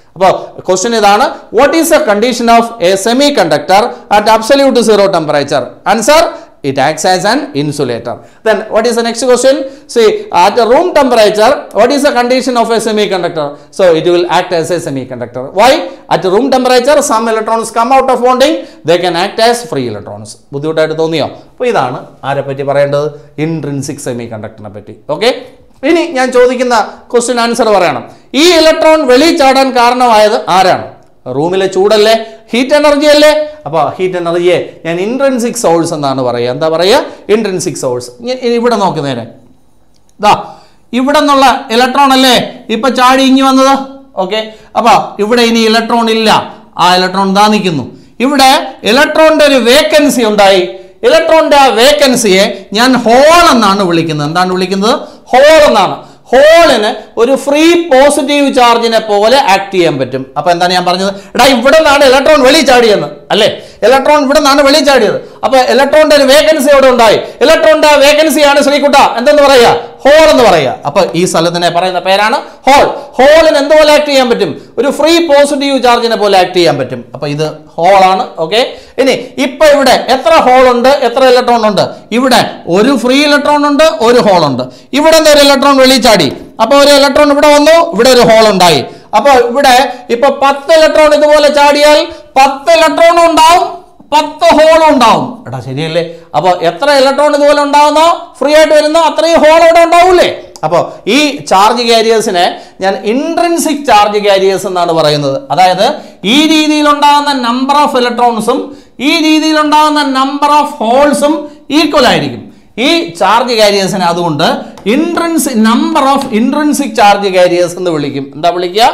Question is, what is the condition of a semiconductor at absolute zero temperature? Answer: it acts as an insulator. Then what is the next question? See, at a room temperature, what is the condition of a semiconductor? So it will act as a semiconductor. Why? At room temperature, some electrons come out of bonding, they can act as free electrons. ബുദ്ധിമുട്ടായിട്ട് തോന്നിയോ? അപ്പോൾ ഇതാണ് ആരെപ്പറ്റി പറയേണ്ടത്? Intrinsic സെമികണ്ടക്ടറിനെ പറ്റി. Okay, ഇനി ഞാൻ ചോദിക്കുന്ന question answer പറയണം. ഈ ഇലക്ട്രോൺ വെളി ചാടാൻ കാരണമായത് ആരാണ്? റൂമിലെ ചൂടല്ലേ, ഹീറ്റ് എനർജി അല്ലേ? അപ്പോൾ ഹീറ്റ് എനർജിയെ ഞാൻ ഇൻട്രിൻസിക് സോഴ്സ് എന്നാണ് പറയുക. എന്താ പറയുക? Intrinsic source. ഇവിടെ നോക്കുന്നതിന് ഇതാ ഇവിടെ നിന്നുള്ള ഇലക്ട്രോൺ അല്ലേ ഇപ്പം ചാടി ഇങ്ങി വന്നത്. ഓക്കെ, അപ്പോൾ ഇവിടെ ഇനി ഇലക്ട്രോൺ ഇല്ല, ആ ഇലക്ട്രോൺ ദാ നിൽക്കുന്നു. ഇവിടെ ഇലക്ട്രോണിൻ്റെ ഒരു വേക്കൻസി ഉണ്ടായി. ഇലക്ട്രോണിൻ്റെ ആ വേക്കൻസിയെ ഞാൻ ഹോൾ എന്നാണ് വിളിക്കുന്നത്. എന്താണ് വിളിക്കുന്നത്? ഹോൾ എന്നാണ്. ഹോളിന് ഒരു ഫ്രീ പോസിറ്റീവ് ചാർജിനെ പോലെ ആക്ട് ചെയ്യാൻ പറ്റും. അപ്പോൾ എന്താണ് ഞാൻ പറഞ്ഞത്? എടാ ഇവിടെ നിന്നാണ് ഇലക്ട്രോൺ വെളി ചാടിയെന്ന് അല്ലേ? ഇലക്ട്രോൺ ഇവിടെ നിന്നാണ് വെളി ചാടിയത്. അപ്പോൾ ഇലക്ട്രോണിൻ്റെ ഒരു വേക്കൻസി അവിടെ ഉണ്ടായി. ഇലക്ട്രോണിൻ്റെ ആ വേക്കൻസിയാണ് ശ്രീകുട്ട എന്തെന്ന് പറയുക? ഹോൾ എന്ന് പറയുക. അപ്പോൾ ഈ സ്ഥലത്തിനെ പറയുന്ന പേരാണ് ഹോൾ. ഹോളിന് എന്തുപോലെ ആക്ട് ചെയ്യാൻ പറ്റും? ഒരു ഫ്രീ പോസിറ്റീവ് ചാർജിനെ പോലെ ആക്ട് ചെയ്യാൻ പറ്റും. അപ്പോൾ ഇത് ഹോളാണ്. ഓക്കെ, ഇനി ഇപ്പം ഇവിടെ എത്ര ഹോളുണ്ട്, എത്ര ഇലക്ട്രോൺ ഉണ്ട്? ഇവിടെ ഒരു ഫ്രീ ഇലക്ട്രോൺ ഉണ്ട്, ഒരു ഹോളുണ്ട്. ഇവിടെ നിന്ന് ഒരു ഇലക്ട്രോൺ വെളി ചാടി, അപ്പോൾ ഒരു ഇലക്ട്രോൺ ഇവിടെ വന്നു, ഇവിടെ ഒരു ഹോൾ ഉണ്ടായി. അപ്പോൾ ഇവിടെ ഇപ്പം 10 ഇലക്ട്രോൺ ഇതുപോലെ ചാടിയാൽ 10 ഇലക്ട്രോണും ഉണ്ടാവും, 10 ഹോളും ഉണ്ടാവും. എടാ ശരിയല്ലേ? അപ്പോൾ എത്ര ഇലക്ട്രോൺ ഇതുപോലെ ഉണ്ടാവുന്നോ ഫ്രീ ആയിട്ട് വരുന്നോ അത്രയും ഹോൾ ഇവിടെ ഉണ്ടാവൂലേ? അപ്പോൾ ഈ ചാർജ് കാരിയേഴ്സിനെ ഞാൻ ഇൻട്രിൻസിക് ചാർജ് കാരിയേഴ്സ് എന്നാണ് പറയുന്നത്. അതായത് ഈ രീതിയിലുണ്ടാകുന്ന നമ്പർ ഓഫ് ഇലക്ട്രോൺസും ഈ രീതിയിലുണ്ടാകുന്ന നമ്പർ ഓഫ് ഹോൾസും ഈക്വൽ ആയിരിക്കും. ഈ ചാർജ് കാരിയേഴ്സിനെ അതുകൊണ്ട് number of intrinsic charge carriers എന്ന് വിളിക്കും. എന്താ വിളിക്കുക?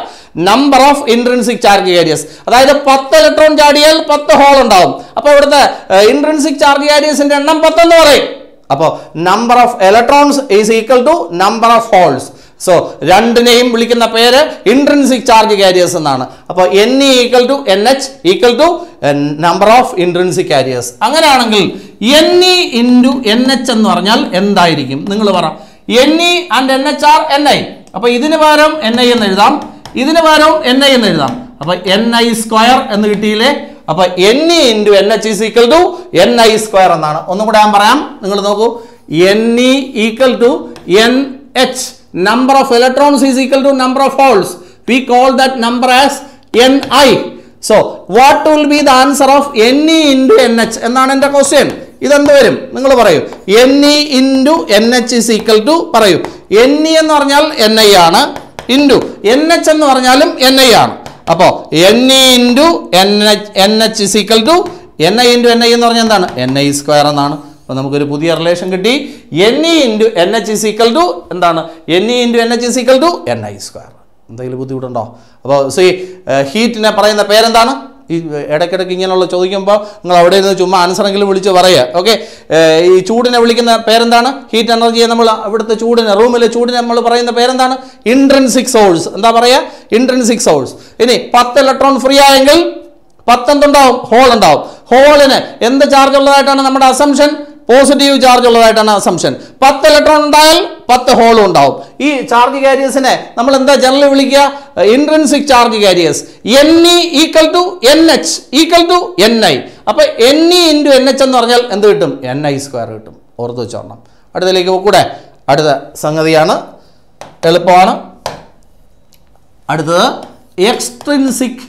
Number of intrinsic charge carriers. അതായത് 10 ഇലക്ട്രോൺ ചാടിയാൽ 10 ഹോൾ ഉണ്ടാവും. അപ്പോൾ ഇവിടുത്തെ ഇൻട്രിൻസിക് ചാർജ് കാരിയേഴ്സിൻ്റെ എണ്ണം 10 എന്ന് പറയും. അപ്പോൾ number of electrons is equal to number of holes. So രണ്ടിനെയും വിളിക്കുന്ന പേര് ഇൻട്രിൻസിക് ചാർജ് കാരിയേഴ്സ് എന്നാണ്. അപ്പോൾ N E equal to N H equal to number of intrinsic carriers. അങ്ങനെയാണെങ്കിൽ N E into N H എന്ന് പറഞ്ഞാൽ എന്തായിരിക്കും? നിങ്ങൾ പറ. N E and N H are N I. അപ്പോൾ ഇതിന് പകരം എൻ ഐ എന്ന് എഴുതാം, ഇതിന് പകരം എൻ ഐ എന്ന് എഴുതാം. അപ്പോൾ എൻ ഐ സ്ക്വയർ എന്ന് കിട്ടിയില്ലേ? അപ്പോൾ N E into N H is equal to N I square എന്നാണ്. ഒന്നും കൂടെ ഞാൻ പറയാം, നിങ്ങൾ നോക്കൂ. N E equal to N H. Number of electrons is equal to number of holes. We call that number as Ni. So, what will be the answer of Ne into NH? എന്നാണ് എൻ്റെ question. ഇതെന്ത് വരും? നിങ്ങൾ പറയൂ. Ne into NH is equal to പറയൂ. Ne എന്ന് പറഞ്ഞാൽ Ni ആണ്, ഇൻറ്റു NH എന്ന് പറഞ്ഞാലും Ni ആണ്. അപ്പോൾ Ne into NH is equal to Ni into Ni എന്ന് പറഞ്ഞാൽ എന്താണ്? Ni സ്ക്വയർ എന്നാണ്. അപ്പോൾ നമുക്കൊരു പുതിയ റിലേഷൻ കിട്ടി. Ne into NH is equal to Ni square. എന്തെങ്കിലും ബുദ്ധിമുട്ടുണ്ടോ? അപ്പോൾ സി ഹീറ്റിനെ പറയുന്ന പേരെന്താണ്? ഈ ഇടയ്ക്കിടയ്ക്ക് ഇങ്ങനെയുള്ള ചോദിക്കുമ്പോൾ നിങ്ങൾ അവിടെ നിന്ന് ചുമ്മാ ആൻസറെങ്കിലും വിളിച്ച് പറയുക. ഓക്കെ, ഈ ചൂടിനെ വിളിക്കുന്ന പേരെന്താണ്? ഹീറ്റ് എനർജിയെ നമ്മൾ അവിടുത്തെ ചൂടിനെ, റൂമിലെ ചൂടിനെ നമ്മൾ പറയുന്ന പേരെന്താണ്? Intrinsic source. എന്താ പറയുക? Intrinsic source. ഇനി 10 electron ഫ്രീ ആയെങ്കിൽ 10 എന്തുണ്ടാവും? ഹോൾ ഉണ്ടാവും. ഹോളിന് എന്ത് ചാർജ് ഉള്ളതായിട്ടാണ് നമ്മുടെ അസംഷൻ? പോസിറ്റീവ് ചാർജ് ഉള്ളതായിട്ടാണ് അസംഷൻ. 10 electron ഉണ്ടായാൽ 10 ഹോളും ഉണ്ടാവും. ഈ ചാർജ് കാരിയേഴ്സിനെ നമ്മൾ എന്താ ജനറലി വിളിക്കുക? Intrinsic charge carriers. Ne equal to NH equal to Ni. അപ്പോൾ Ne into NH എന്ന് പറഞ്ഞാൽ എന്ത് കിട്ടും? Ni square കിട്ടും. ഓർത്ത് വെച്ചോണം. അടുത്തതിലേക്ക് കൂടെ അടുത്ത സംഗതിയാണ്, എളുപ്പമാണ്. അടുത്തത് എക്സ്ട്രിൻസിക്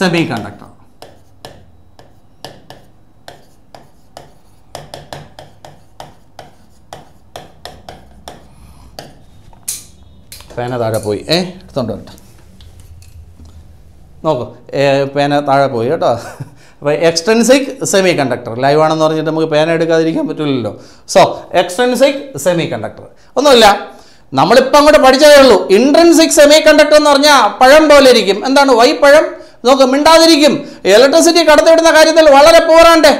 സെമി കണ്ടക്ടർ. പേന താഴെ പോയി, എടുത്തോണ്ട് കേട്ടോ, നോക്കൂ പേന താഴെ പോയി കേട്ടോ. അപ്പോൾ എക്സ്ട്രിൻസിക് സെമി കണ്ടക്ടർ, ലൈവാണെന്ന് പറഞ്ഞിട്ട് നമുക്ക് പേന എടുക്കാതിരിക്കാൻ പറ്റില്ലല്ലോ. സോ എക്സ്ട്രിൻസിക് സെമി കണ്ടക്ടർ ഒന്നുമില്ല, നമ്മളിപ്പോൾ അങ്ങോട്ട് പഠിച്ചതേ ഉള്ളൂ. ഇൻട്രിൻസിക് സെമി കണ്ടക്ടർ എന്ന് പറഞ്ഞാൽ പഴം പോലെ ഇരിക്കും. എന്താണ് വൈപ്പഴം? നോക്ക്, മിണ്ടാതിരിക്കും. ഇലക്ട്രിസിറ്റി കടത്തിവിടുന്ന കാര്യത്തിൽ വളരെ പോരാണ്ടേ?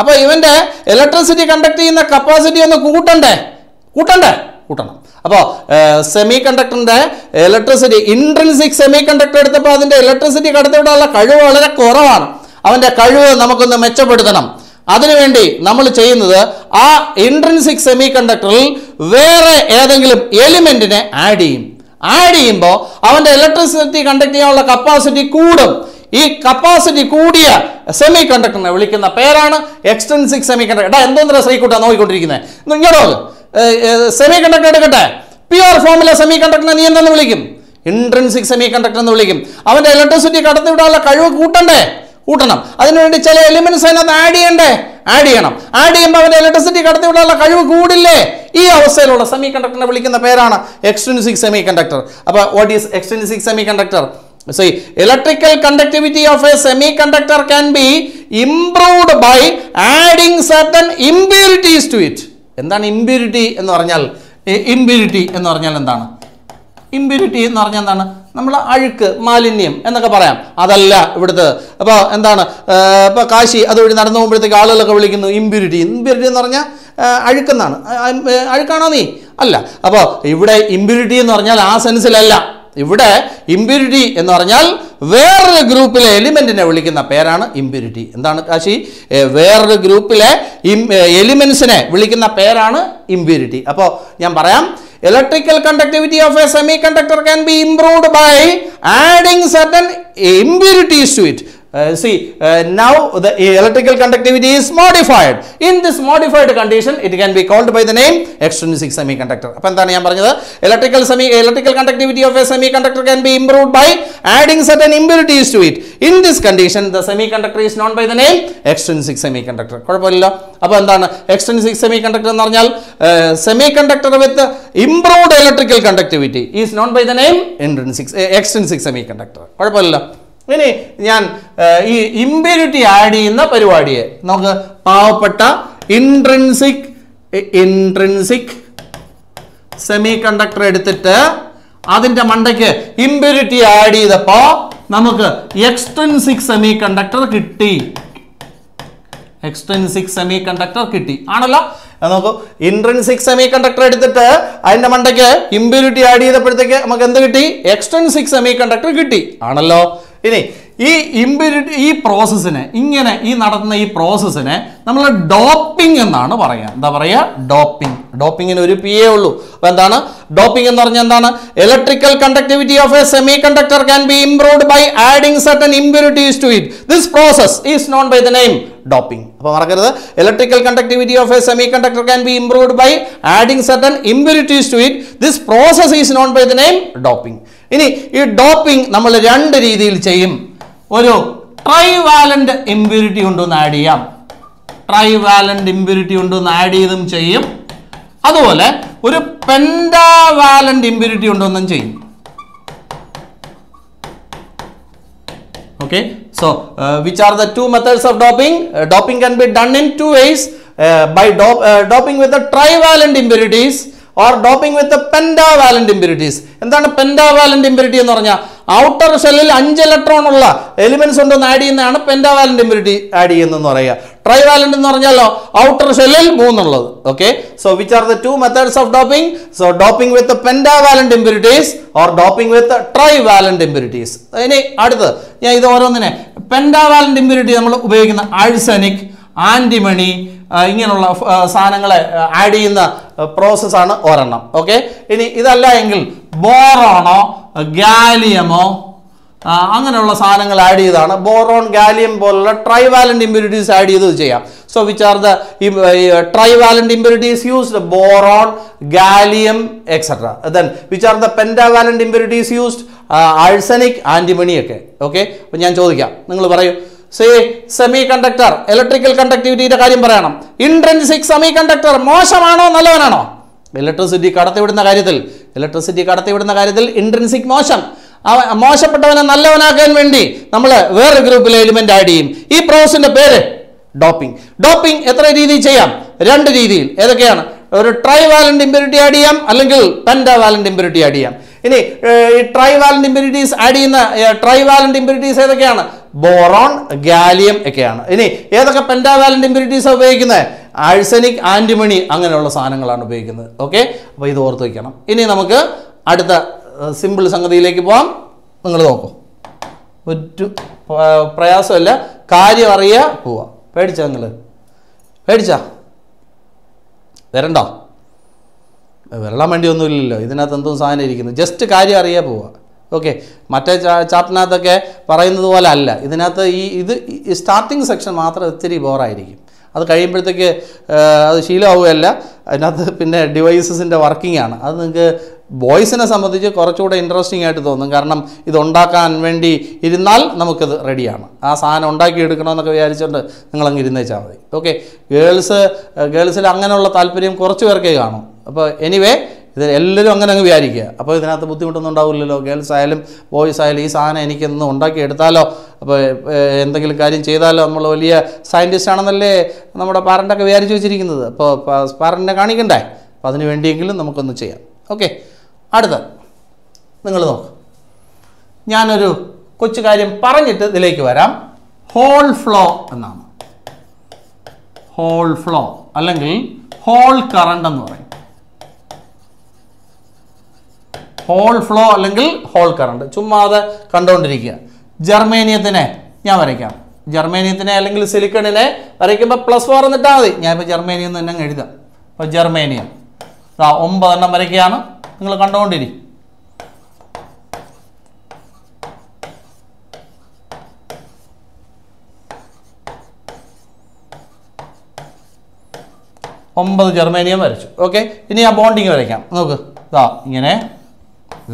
അപ്പോൾ ഇവൻ്റെ ഇലക്ട്രിസിറ്റി കണ്ടക്ട് ചെയ്യുന്ന കപ്പാസിറ്റി ഒന്ന് കൂട്ടണം. അപ്പോൾ സെമി കണ്ടക്ടറിൻ്റെ ഇലക്ട്രിസിറ്റി, ഇൻട്രിൻസിക് സെമി കണ്ടക്ടർ എടുത്തപ്പോൾ അതിൻ്റെ ഇലക്ട്രിസിറ്റി കടത്തിവിടാനുള്ള കഴിവ് വളരെ കുറവാണ്. അവൻ്റെ കഴിവ് നമുക്കൊന്ന് മെച്ചപ്പെടുത്തണം. അതിനുവേണ്ടി നമ്മൾ ചെയ്യുന്നത്, ആ ഇൻട്രിൻസിക് സെമി കണ്ടക്ടറിൽ വേറെ ഏതെങ്കിലും എലിമെൻറ്റിനെ ആഡ് ചെയ്യും. ആഡ് ചെയ്യുമ്പോൾ അവൻ്റെ ഇലക്ട്രിസിറ്റി കണ്ടക്ട് ചെയ്യാനുള്ള കപ്പാസിറ്റി കൂടും. ഈ കപ്പാസിറ്റി കൂടിയ സെമി കണ്ടക്ടറിനെ വിളിക്കുന്ന പേരാണ് എക്സ്ട്രിൻസിക് സെമി കണ്ടക്ടർ. എടാ എന്തോന്നര ശ്രീക്കൂട്ടാണ് നോക്കിക്കൊണ്ടിരിക്കുന്നത്? ഇങ്ങോട്ടോ, സെമി കണ്ടക്ടർ എടുക്കട്ടെ, പ്യുവർ ഫോമിലെ സെമി കണ്ടക്ടറിനെ നീ എന്തെന്ന് വിളിക്കും? ഇൻട്രിൻസിക് സെമി കണ്ടക്ടർ എന്ന് വിളിക്കും. അവൻ്റെ ഇലക്ട്രിസിറ്റി കടത്തിവിടാനുള്ള കഴിവ് കൂട്ടണം. അതിനുവേണ്ടി ചില എലിമെന്റ്സ് അതിനകത്ത് ആഡ് ചെയ്യണം. ആഡ് ചെയ്യുമ്പോൾ അവൻ്റെ ഇലക്ട്രിസിറ്റി കടത്തിവിടാനുള്ള കഴിവ് കൂടില്ലേ? ഈ അവസ്ഥയിലുള്ള സെമി കണ്ടക്ടറിനെ വിളിക്കുന്ന പേരാണ് എക്സ്ട്രിൻസിക് സെമി കണ്ടക്ടർ. അപ്പോൾ what is extrinsic semiconductor? So electrical conductivity of a semi conductor can be improved by adding certain impurities to it. എന്താണ് ഇംപ്യൂരിറ്റി എന്ന് പറഞ്ഞാൽ എന്താണ്? ഇമ്പ്യൂരിറ്റി എന്ന് പറഞ്ഞാൽ എന്താണ്? നമ്മൾ അഴുക്ക്, മാലിന്യം എന്നൊക്കെ പറയാം. അതല്ല ഇവിടുത്തെ. അപ്പോൾ എന്താണ്, ഇപ്പോൾ കാശി അതുവഴി നടന്നു പോകുമ്പോഴത്തേക്ക് ആളുകളൊക്കെ വിളിക്കുന്നു ഇമ്പ്യൂരിറ്റി എന്ന് പറഞ്ഞാൽ അഴുക്കെന്നാണ്. അഴുക്കാണോ നീ? അല്ല. അപ്പോൾ ഇവിടെ ഇമ്പ്യൂരിറ്റി എന്ന് പറഞ്ഞാൽ ആ സെൻസിലല്ല. ഇവിടെ ഇമ്പ്യൂരിറ്റി എന്ന് പറഞ്ഞാൽ വേറൊരു ഗ്രൂപ്പിലെ എലിമെൻറ്റിനെ വിളിക്കുന്ന പേരാണ് ഇമ്പ്യൂരിറ്റി. എന്താണ് കാശി? വേറൊരു ഗ്രൂപ്പിലെ എലിമെൻസിനെ വിളിക്കുന്ന പേരാണ് ഇമ്പ്യൂരിറ്റി. അപ്പോൾ ഞാൻ പറയാം, electrical conductivity of a semiconductor can be improved by adding certain impurities to it. Now the electrical conductivity is modified. In this modified condition it can be called by the name extrinsic semiconductor. Appo endana njan paranjathu, electrical conductivity of a semiconductor can be improved by adding certain impurities to it. In this condition the semiconductor is known by the name extrinsic semiconductor. Kodapilla. Appo endana extrinsic semiconductor ennu parnjal semiconductor with improved electrical conductivity is known by the name extrinsic semiconductor. Kodapilla. ഇനി ഞാൻ ഈ impurity add ചെയ്യുന്ന പരിപാടിയെ നമുക്ക് പാവപ്പെട്ട intrinsic semi conductor എടുത്തിട്ട് അതിൻ്റെ മണ്ടയ്ക്ക് ഇമ്പ്യൂരിറ്റി ആഡ് ചെയ്തപ്പോൾ നമുക്ക് എക്സ്ട്രിൻസിക് സെമി കണ്ടക്ടർ കിട്ടി ആണല്ലോ. നോക്കൂ, ഇൻട്രിൻസിക് സെമി കണ്ടക്ടർ എടുത്തിട്ട് അതിൻ്റെ മണ്ടയ്ക്ക് ഇമ്പ്യൂരിറ്റി ആഡ് ചെയ്തപ്പോഴത്തേക്ക് നമുക്ക് എന്ത് കിട്ടി? എക്സ്ട്രിൻസിക് സെമി കണ്ടക്ടർ കിട്ടി ആണല്ലോ. ഇനി ഈ ഇമ്പ്യൂരിറ്റി, ഈ പ്രോസസ്സിനെ, ഇങ്ങനെ ഈ നടത്തുന്ന ഈ പ്രോസസ്സിനെ നമ്മൾ ഡോപ്പിംഗ് എന്നാണ് പറയുക. എന്താ പറയുക? ഡോപ്പിങ്ങിന് ഒരു PA ഉള്ളൂ. അപ്പോൾ എന്താണ് ഡോപ്പിംഗ് എന്ന് പറഞ്ഞാൽ? എന്താണ് electrical conductivity of a semi conductor can be improved by adding certain impurities to it. This process is known by the name doping. അപ്പോൾ മറക്കരുത്, electrical conductivity of a semi conductor can be improved by adding certain impurities to it. This process is known by the name doping. ഇനി ഈ doping നമ്മൾ രണ്ട് രീതിയിൽ ചെയ്യും. ഒരു trivalent impurity ഉണ്ടെന്ന് ആഡ് ചെയ്യാം, അതുപോലെ ഒരു പെൻഡാവാലന്റ് ഇമ്പ്യൂരിറ്റി ഉണ്ടെന്നും ചെയ്യും. Okay, so which are the two methods of doping? Doping can be done in two ways, by doping with the trivalent impurities or doping with the pentavalent impurities. എന്താണ് pentavalent impurity എന്ന് പറഞ്ഞാൽ outer ഷെല്ലിൽ 5 electron ഉള്ള elements ഉണ്ടെന്ന് add ചെയ്യുന്നതാണ് pentavalent impurity add ചെയ്യുന്നതെന്ന് പറയുക. Trivalent എന്ന് പറഞ്ഞാലോ ഔട്ടർ ഷെല്ലിൽ 3 ഉള്ളത്. Okay, so which are the two methods of doping? So doping with the pentavalent impurities or doping with the trivalent impurities. ഇനി അടുത്ത ഞാൻ ഇത് ഓരോന്നിനെ pentavalent impurity നമ്മൾ ഉപയോഗിക്കുന്ന ആഴ്സനിക്, ആന്റിമണി ഇങ്ങനെയുള്ള സാധനങ്ങളെ ആഡ് ചെയ്യുന്ന പ്രോസസ്സാണ് ഒരെണ്ണം. ഓക്കെ, ഇനി ഇതല്ല എങ്കിൽ ബോറോണോ ഗാലിയമോ അങ്ങനെയുള്ള സാധനങ്ങൾ ആഡ് ചെയ്താണ് ബോറോൺ ഗാലിയം പോലുള്ള ട്രൈവാലൻ്റ് ഇമ്പ്യൂരിറ്റീസ് ആഡ് ചെയ്ത് ചെയ്യാം. So which are the trivalent impurities used? Boron, gallium etcetera. Then which are the pentavalent impurities used? Arsenic, antimony ഒക്കെ. ഓക്കെ, അപ്പം ഞാൻ ചോദിക്കാം, നിങ്ങൾ പറയൂ. സെമി കണ്ടക്ടർ ഇലക്ട്രിക്കൽ കണ്ടക്ടിവിറ്റിയുടെ കാര്യം പറയണം. ഇൻട്രിൻസിക് സെമി കണ്ടക്ടർ മോശമാണോ നല്ലവനാണോ? ഇലക്ട്രിസിറ്റി കടത്തിവിടുന്ന കാര്യത്തിൽ ഇൻട്രിൻസിക് മോശം. മോശപ്പെട്ടവനെ നല്ലവനാക്കാൻ വേണ്ടി നമ്മൾ വേറെ ഗ്രൂപ്പിലെ എലിമെന്റ് ആഡ് ചെയ്യും. ഈ പ്രോസസ്സിന്റെ പേര് ഡോപ്പിംഗ്. ഡോപ്പിംഗ് എത്ര രീതിയിൽ ചെയ്യാം? രണ്ട് രീതിയിൽ. ഏതൊക്കെയാണ്? ഒരു ട്രൈവാലന്റ് ഇമ്പ്യൂരിറ്റി ആഡ് ചെയ്യാം, അല്ലെങ്കിൽ പെന്റാവാലന്റ് ഇമ്പ്യൂരിറ്റി ആഡ് ചെയ്യാം. ഇനി ട്രൈവാലന്റ് ഇമ്പ്യൂരിറ്റീസ് ആഡ് ചെയ്യുന്ന ട്രൈവാലന്റ് ഇമ്പ്യൂരിറ്റീസ് ഏതൊക്കെയാണ്? ബോറോൺ, ഗാലിയം ഒക്കെയാണ്. ഇനി ഏതൊക്കെ പെന്റാവാലന്റ് ഇമ്പ്യൂരിറ്റീസാണ് ഉപയോഗിക്കുന്നത്? ആഴ്സനിക്, ആന്റിമണി അങ്ങനെയുള്ള സാധനങ്ങളാണ് ഉപയോഗിക്കുന്നത്. ഓക്കെ, അപ്പോൾ ഇത് ഓർത്ത് വയ്ക്കണം. ഇനി നമുക്ക് അടുത്ത സിമ്പിൾ സംഗതിയിലേക്ക് പോകാം. നിങ്ങൾ നോക്കൂ, ഒരു പ്രയാസമല്ല, കാര്യം അറിയാ പോവാം. പേടിച്ചാ? നിങ്ങൾ പേടിച്ചാ? വരണ്ടോ? വെള്ളം വേണ്ടിയൊന്നുമില്ലല്ലോ, ഇതിനകത്ത് എന്തോ സാധനം ഇരിക്കുന്നു. ജസ്റ്റ് കാര്യം അറിയാൻ പോവുക. ഓക്കെ, മറ്റേ ചാപ്റ്റിനകത്തൊക്കെ പറയുന്നത് പോലെ അല്ല. ഇതിനകത്ത് ഇത് സ്റ്റാർട്ടിങ് സെക്ഷൻ മാത്രം ഒത്തിരി ബോറായിരിക്കും. അത് കഴിയുമ്പോഴത്തേക്ക് അത് ശീലമാവുകയല്ല. അതിനകത്ത് പിന്നെ ഡിവൈസസിൻ്റെ വർക്കിംഗ് ആണ്. അത് നിങ്ങൾക്ക് ബോയ്സിനെ സംബന്ധിച്ച് കുറച്ചുകൂടെ ഇൻട്രസ്റ്റിംഗ് ആയിട്ട് തോന്നും. കാരണം ഇതുണ്ടാക്കാൻ വേണ്ടി ഇരുന്നാൽ നമുക്കത് റെഡിയാണ്. ആ സാധനം ഉണ്ടാക്കിയെടുക്കണമെന്നൊക്കെ വിചാരിച്ചുകൊണ്ട് നിങ്ങളങ്ങ് ഇരുന്നേച്ചാൽ മതി. ഓക്കെ, ഗേൾസിൽ അങ്ങനെയുള്ള താല്പര്യം കുറച്ച് പേർക്കേ കാണും. അപ്പോൾ എനിവേ ഇത് എല്ലാവരും അങ്ങനെ അങ്ങ് വിചാരിക്കുക. അപ്പോൾ ഇതിനകത്ത് ബുദ്ധിമുട്ടൊന്നും ഉണ്ടാവില്ലല്ലോ. ഗേൾസ് ആയാലും ബോയ്സ് ആയാലും ഈ സാധനം എനിക്കൊന്ന് ഉണ്ടാക്കിയെടുത്താലോ, അപ്പോൾ എന്തെങ്കിലും കാര്യം ചെയ്താലോ, നമ്മൾ വലിയ സയൻറ്റിസ്റ്റ് ആണെന്നല്ലേ നമ്മുടെ പാരൻ്റൊക്കെ വിചാരിച്ച് വെച്ചിരിക്കുന്നത്. അപ്പോൾ പാരൻ്റിനെ കാണിക്കണ്ടേ? അപ്പോൾ അതിന് വേണ്ടിയെങ്കിലും നമുക്കൊന്ന് ചെയ്യാം. ഓക്കെ, അടുത്ത നിങ്ങൾ നോക്കാം. ഞാനൊരു കൊച്ചു കാര്യം പറഞ്ഞിട്ട് ഇതിലേക്ക് വരാം. ഹോൾ ഫ്ലോ എന്നാണ്. ഹോൾ ഫ്ലോ അല്ലെങ്കിൽ ഹോൾ കറണ്ട് എന്ന് പറയും. ഹോൾ ഫ്ലോ അല്ലെങ്കിൽ ഹോൾ കറണ്ട്, ചുമ്മാ അത് കണ്ടുകൊണ്ടിരിക്കുക. ജർമേനിയത്തിനെ ഞാൻ വരയ്ക്കാം. ജർമേനിയത്തിനെ അല്ലെങ്കിൽ സിലിക്കണിനെ വരയ്ക്കുമ്പോൾ +4 എന്നിട്ടാൽ മതി. ഞാനിപ്പോൾ ജർമേനിയം എന്ന് തന്നെ എഴുതാം. അപ്പോൾ ജർമേനിയം 9 വരയ്ക്കുകയാണ്. നിങ്ങൾ കണ്ടുകൊണ്ടിരിക്കും. ജർമേനിയം വരച്ചു. ഓക്കെ, ഇനി ആ ബോണ്ടിങ് വരയ്ക്കാം. നോക്ക്, ഇങ്ങനെ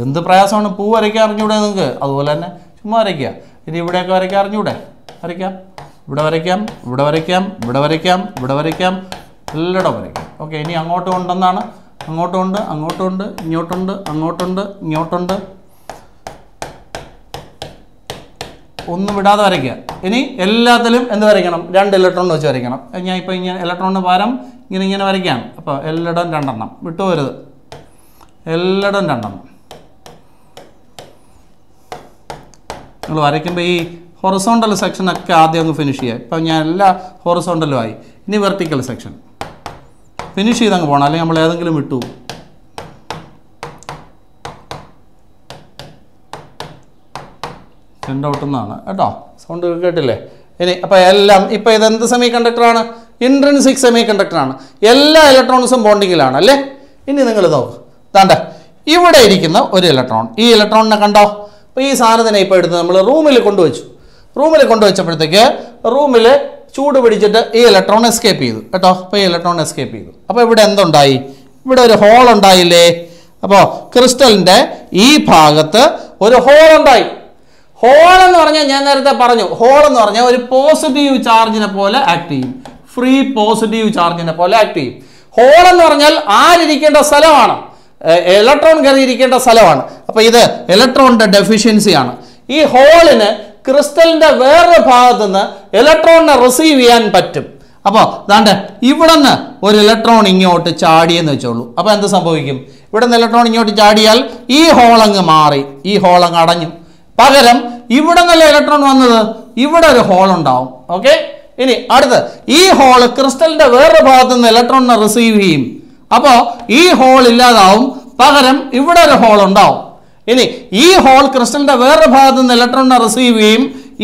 എന്ത് പ്രയാസമാണ്. പൂ വരയ്ക്കാൻ അറിഞ്ഞൂടെ നിങ്ങൾക്ക്? അതുപോലെ തന്നെ ചുമ്മാ വരയ്ക്കുക. ഇനി ഇവിടെയൊക്കെ വരയ്ക്കാൻ അറിഞ്ഞൂടെ? വരയ്ക്കാം. ഇവിടെ വരയ്ക്കാം, ഇവിടെ വരയ്ക്കാം, ഇവിടെ വരയ്ക്കാം, ഇവിടെ വരയ്ക്കാം, എല്ലായിടം വരയ്ക്കാം. ഓക്കെ, ഇനി അങ്ങോട്ടും ഉണ്ടെന്നാണ്. അങ്ങോട്ടുമുണ്ട്, അങ്ങോട്ടുമുണ്ട്, ഇങ്ങോട്ടുണ്ട്, അങ്ങോട്ടുണ്ട്, ഇങ്ങോട്ടുണ്ട്. ഒന്നും വിടാതെ വരയ്ക്കുക. ഇനി എല്ലാത്തിലും എന്ത് വരയ്ക്കണം? 2 ഇലക്ട്രോൺ വെച്ച് വരയ്ക്കണം. ഞാൻ ഇപ്പോൾ ഇങ്ങനെ ഇലക്ട്രോണിന് പകരം ഇങ്ങനെ ഇങ്ങനെ വരയ്ക്കാം. അപ്പോൾ എല്ലായിടം 2 വിട്ടുപോരുത്. എല്ലായിടം 2. നിങ്ങൾ വരയ്ക്കുമ്പോൾ ഈ ഹൊറിസോണ്ടൽ സെക്ഷനൊക്കെ ആദ്യം അങ്ങ് ഫിനിഷ് ചെയ്യുക. ഇപ്പം ഞാൻ എല്ലാ ഹൊറിസോണ്ടലും ആയി. ഇനി വെർട്ടിക്കൽ സെക്ഷൻ ഫിനിഷ് ചെയ്തങ്ങ് പോകണം, അല്ലെങ്കിൽ നമ്മൾ ഏതെങ്കിലും വിട്ടു. രണ്ട് ഔട്ടെന്നാണ് കേട്ടോ, സൗണ്ട് കേട്ടില്ലേ? ഇനി അപ്പോൾ എല്ലാം ഇപ്പോൾ ഇതെന്ത് സെമി കണ്ടക്ടറാണ്? ഇൻട്രിൻസിക് സെമി കണ്ടക്ടറാണ്. എല്ലാ ഇലക്ട്രോൺസും ബോണ്ടിങ്ങിലാണ് അല്ലേ? ഇനി നിങ്ങൾ നോക്ക്, താണ്ട ഇവിടെ ഇരിക്കുന്ന ഒരു ഇലക്ട്രോൺ, ഈ ഇലക്ട്രോണിനെ കണ്ടോ? അപ്പോൾ ഈ സാധനത്തിനെ ഇപ്പോൾ എടുത്ത് നമ്മൾ റൂമിൽ കൊണ്ടുവച്ചപ്പോഴത്തേക്ക് റൂമിൽ ചൂട് പിടിച്ചിട്ട് ഈ ഇലക്ട്രോൺ എസ്കേപ്പ് ചെയ്തു കേട്ടോ. അപ്പോൾ ഈ ഇലക്ട്രോൺ എസ്കേപ്പ് ചെയ്തു. അപ്പോൾ ഇവിടെ എന്തുണ്ടായി? ഇവിടെ ഒരു ഹോൾ ഉണ്ടായില്ലേ? അപ്പോൾ ക്രിസ്റ്റലിൻ്റെ ഈ ഭാഗത്ത് ഒരു ഹോൾ ഉണ്ടായി. ഹോൾ എന്ന് പറഞ്ഞാൽ ഞാൻ നേരത്തെ പറഞ്ഞു, ഹോൾ എന്ന് പറഞ്ഞാൽ ഒരു പോസിറ്റീവ് ചാർജിനെ പോലെ ആക്ട് ചെയ്യും. ഫ്രീ പോസിറ്റീവ് ചാർജിനെ പോലെ ആക്ട് ചെയ്യും. ഹോൾ എന്ന് പറഞ്ഞാൽ ആരിക്കേണ്ട സ്ഥലമാണ്, ഇലക്ട്രോൺ കയറി ഇരിക്കേണ്ട സ്ഥലമാണ്. അപ്പോൾ ഇത് ഇലക്ട്രോണിൻ്റെ ഡെഫിഷ്യൻസിയാണ്. ഈ ഹോളിന് ക്രിസ്റ്റലിന്റെ വേറെ ഭാഗത്തു നിന്ന് ഇലക്ട്രോണിനെ റിസീവ് ചെയ്യാൻ പറ്റും. അപ്പോൾ ദാണ്ട ഇവിടെ നിന്ന് ഒരു ഇലക്ട്രോൺ ഇങ്ങോട്ട് ചാടിയെന്ന് വെച്ചോളൂ. അപ്പോൾ എന്ത് സംഭവിക്കും? ഇവിടെ നിന്ന് ഇലക്ട്രോൺ ഇങ്ങോട്ട് ചാടിയാൽ ഈ ഹോളങ്ങ് മാറി, ഈ ഹോളങ്ങ് അടഞ്ഞു. പകരം ഇവിടെ നിന്നല്ല ഇലക്ട്രോൺ വന്നത്, ഇവിടെ ഒരു ഹോൾ ഉണ്ടാവും. ഓക്കെ, ഇനി അടുത്ത് ഈ ഹോള് ക്രിസ്റ്റലിന്റെ വേറെ ഭാഗത്തു നിന്ന് ഇലക്ട്രോണിനെ റിസീവ് ചെയ്യും. അപ്പോൾ ഈ ഹോൾ ഇല്ലാതാവും, പകരം ഇവിടെ ഒരു ഹോൾ ഉണ്ടാവും. ഇനി ഈ ഹോൾ ക്രിസ്റ്റലിന്റെ വേറെ ഭാഗത്തു നിന്ന് ഇലക്ട്രോണിനെ റിസീവ് ചെയ്യും,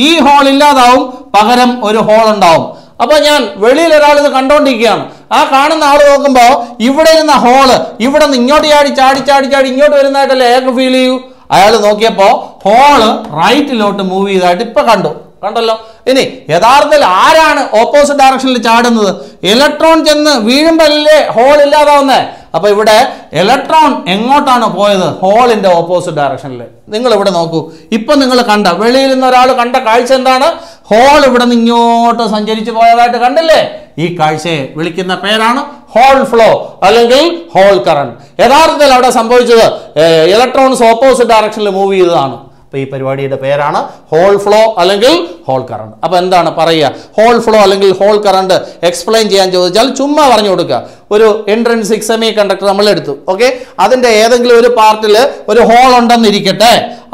ഈ ഹോൾ ഇല്ലാതാവും, പകരം ഒരു ഹോൾ ഉണ്ടാവും. അപ്പൊ ഞാൻ വെളിയിൽ ഒരാൾ ഇത് കണ്ടോണ്ടിരിക്കുകയാണ്. ആ കാണുന്ന ആൾ നോക്കുമ്പോൾ ഇവിടെ ഇരുന്ന ഹോള് ഇവിടെ നിന്ന് ഇങ്ങോട്ട് ചാടി ചാടി ചാടി ചാടി ഇങ്ങോട്ട് വരുന്നതായിട്ടല്ലേ അയാൾക്ക് ഫീൽ ചെയ്യൂ. അയാൾ നോക്കിയപ്പോൾ ഹോള് റൈറ്റിലോട്ട് മൂവ് ചെയ്തായിട്ട് ഇപ്പൊ കണ്ടു, കണ്ടല്ലോ. ഇനി യഥാർത്ഥത്തിൽ ആരാണ് ഓപ്പോസിറ്റ് ഡയറക്ഷനിൽ ചാടുന്നത്? ഇലക്ട്രോൺ ചെന്ന് വീഴുമ്പോഴല്ലേ ഹോൾ ഇല്ലാതാവുന്നേ. അപ്പൊ ഇവിടെ ഇലക്ട്രോൺ എങ്ങോട്ടാണ് പോയത്? ഹോളിന്റെ ഓപ്പോസിറ്റ് ഡയറക്ഷനിൽ. നിങ്ങൾ ഇവിടെ നോക്കൂ, ഇപ്പൊ നിങ്ങൾ കണ്ട വെളിയിൽ നിന്ന് ഒരാൾ കണ്ട കാഴ്ച എന്താണ്? ഹോൾ ഇവിടെ നിന്ന് ഇങ്ങോട്ട് സഞ്ചരിച്ചു പോയതായിട്ട് കണ്ടില്ലേ? ഈ കാഴ്ചയെ വിളിക്കുന്ന പേരാണ് ഹോൾ ഫ്ലോ അല്ലെങ്കിൽ ഹോൾ കറണ്ട്. യഥാർത്ഥത്തിൽ അവിടെ സംഭവിച്ചത് ഇലക്ട്രോൺസ് ഓപ്പോസിറ്റ് ഡയറക്ഷനിൽ മൂവ് ചെയ്തതാണ്. അപ്പോൾ ഈ പരിപാടിയുടെ പേരാണ് ഹോൾ ഫ്ലോ അല്ലെങ്കിൽ ഹോൾ കറണ്ട്. അപ്പോൾ എന്താണ് പറയുക? ഹോൾ ഫ്ലോ അല്ലെങ്കിൽ ഹോൾ കറണ്ട് എക്സ്പ്ലെയിൻ ചെയ്യാൻ ചോദിച്ചാൽ ചുമ്മാ പറഞ്ഞു കൊടുക്കുക. ഒരു ഇൻട്രിൻസിക് സെമി കണ്ടക്ടർ നമ്മൾ എടുത്തു. ഓക്കെ, അതിൻ്റെ ഏതെങ്കിലും ഒരു പാർട്ടിൽ ഒരു ഹോൾ ഉണ്ടെന്നിരിക്കട്ടെ.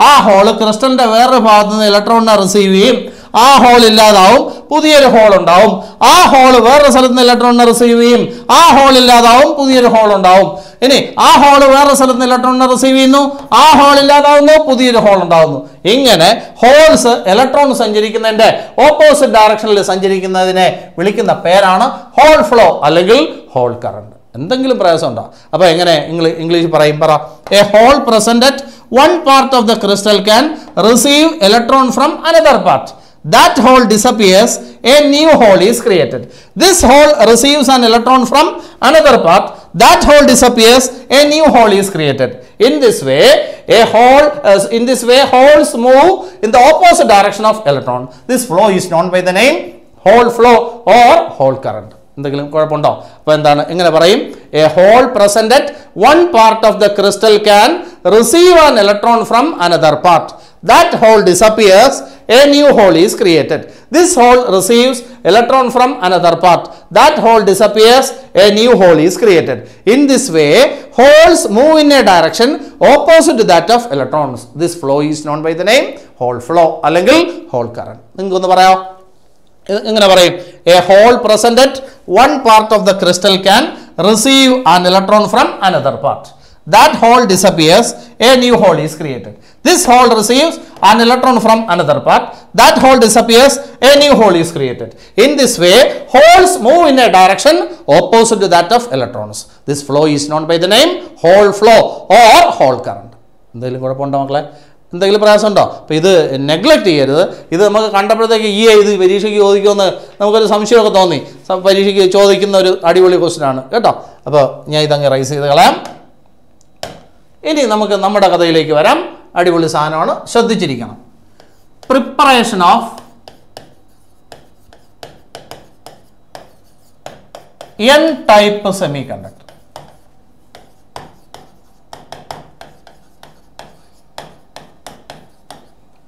ആ ഹോൾ ക്രിസ്റ്റലിൻ്റെ വേറൊരു ഭാഗത്തു നിന്ന് ഇലക്ട്രോണിനെ റിസീവ് ചെയ്യും, ആ ഹോൾ ഇല്ലാതാവും, പുതിയൊരു ഹോൾ ഉണ്ടാവും. ആ ഹോൾ വേറൊരു സ്ഥലത്ത് നിന്ന് ഇലക്ട്രോണിനെ റിസീവ് ചെയ്യും, ആ ഹോൾ ഇല്ലാതാവും, പുതിയൊരു ഹോൾ ഉണ്ടാവും. ഇനി ആ ഹോൾ വേറൊരു സ്ഥലത്ത് നിന്ന് ഇലക്ട്രോണിനെ റിസീവ് ചെയ്യുന്നു, ആ ഹോൾ ഇല്ലാതാവുന്നു, പുതിയൊരു ഹോൾ ഉണ്ടാവുന്നു. ഇങ്ങനെ ഹോൾസ് ഇലക്ട്രോൺ സഞ്ചരിക്കുന്നതിൻ്റെ ഓപ്പോസിറ്റ് ഡയറക്ഷനിൽ സഞ്ചരിക്കുന്നതിനെ വിളിക്കുന്ന പേരാണ് ഹോൾ ഫ്ലോ അല്ലെങ്കിൽ ഹോൾ കറണ്ട്. എന്തെങ്കിലും പ്രയാസം ഉണ്ടോ? അപ്പോൾ എങ്ങനെ ഇംഗ്ലീഷ് പറയും? പറ. A hole present at one part of the crystal can receive electron from another part. That hole disappears, a new hole is created. This hole receives an electron from another part. That hole disappears, a new hole is created. In this way, holes move in the opposite direction of electron. This flow is known by the name hole flow or hole current. എന്തെങ്കിലും കുഴപ്പമുണ്ടോ? അപ്പോൾ എന്താണ് ഇങ്ങനെ പറയും? A hole present at one part of the crystal can receive an electron from another part. That hole disappears, a new hole is created. This hole receives electron from another part. That hole disappears, a new hole is created. In this way holes move in a direction opposite that of electrons. This flow is known by the name hole flow അല്ലെങ്കിൽ hole current. നിങ്ങൾക്കൊന്ന് പറയാമോ? ഇങ്ങനെ പറയും, a hole present at one part of the crystal can receive an electron from another part. That hole disappears, a new hole is created. This hole receives an electron from another part. That hole disappears, a new hole is created. In this way holes move in a direction opposite to that of electrons. This flow is known by the name hole flow or hole current. എന്തെങ്കിലും കുഴപ്പമുണ്ടോ മക്കളെ? എന്തെങ്കിലും പ്രയാസമുണ്ടോ? അപ്പോൾ ഇത് neglect ചെയ്യരുത്. ഇത് നമുക്ക് കണ്ടപ്പോഴത്തേക്ക് ഇത് പരീക്ഷയ്ക്ക് ചോദിക്കുമെന്ന് നമുക്കൊരു സംശയമൊക്കെ തോന്നി. പരീക്ഷയ്ക്ക് ചോദിക്കുന്ന ഒരു അടിപൊളി ക്വസ്റ്റ്യനാണ് കേട്ടോ. അപ്പോൾ ഞാൻ ഇതങ്ങ് റൈസ് ചെയ്ത് കളയാം. ഇനി നമുക്ക് നമ്മുടെ കഥയിലേക്ക് വരാം. അടിപൊളി സാധനമാണ്, ശ്രദ്ധിച്ചിരിക്കണം. Preparation of N type semiconductor.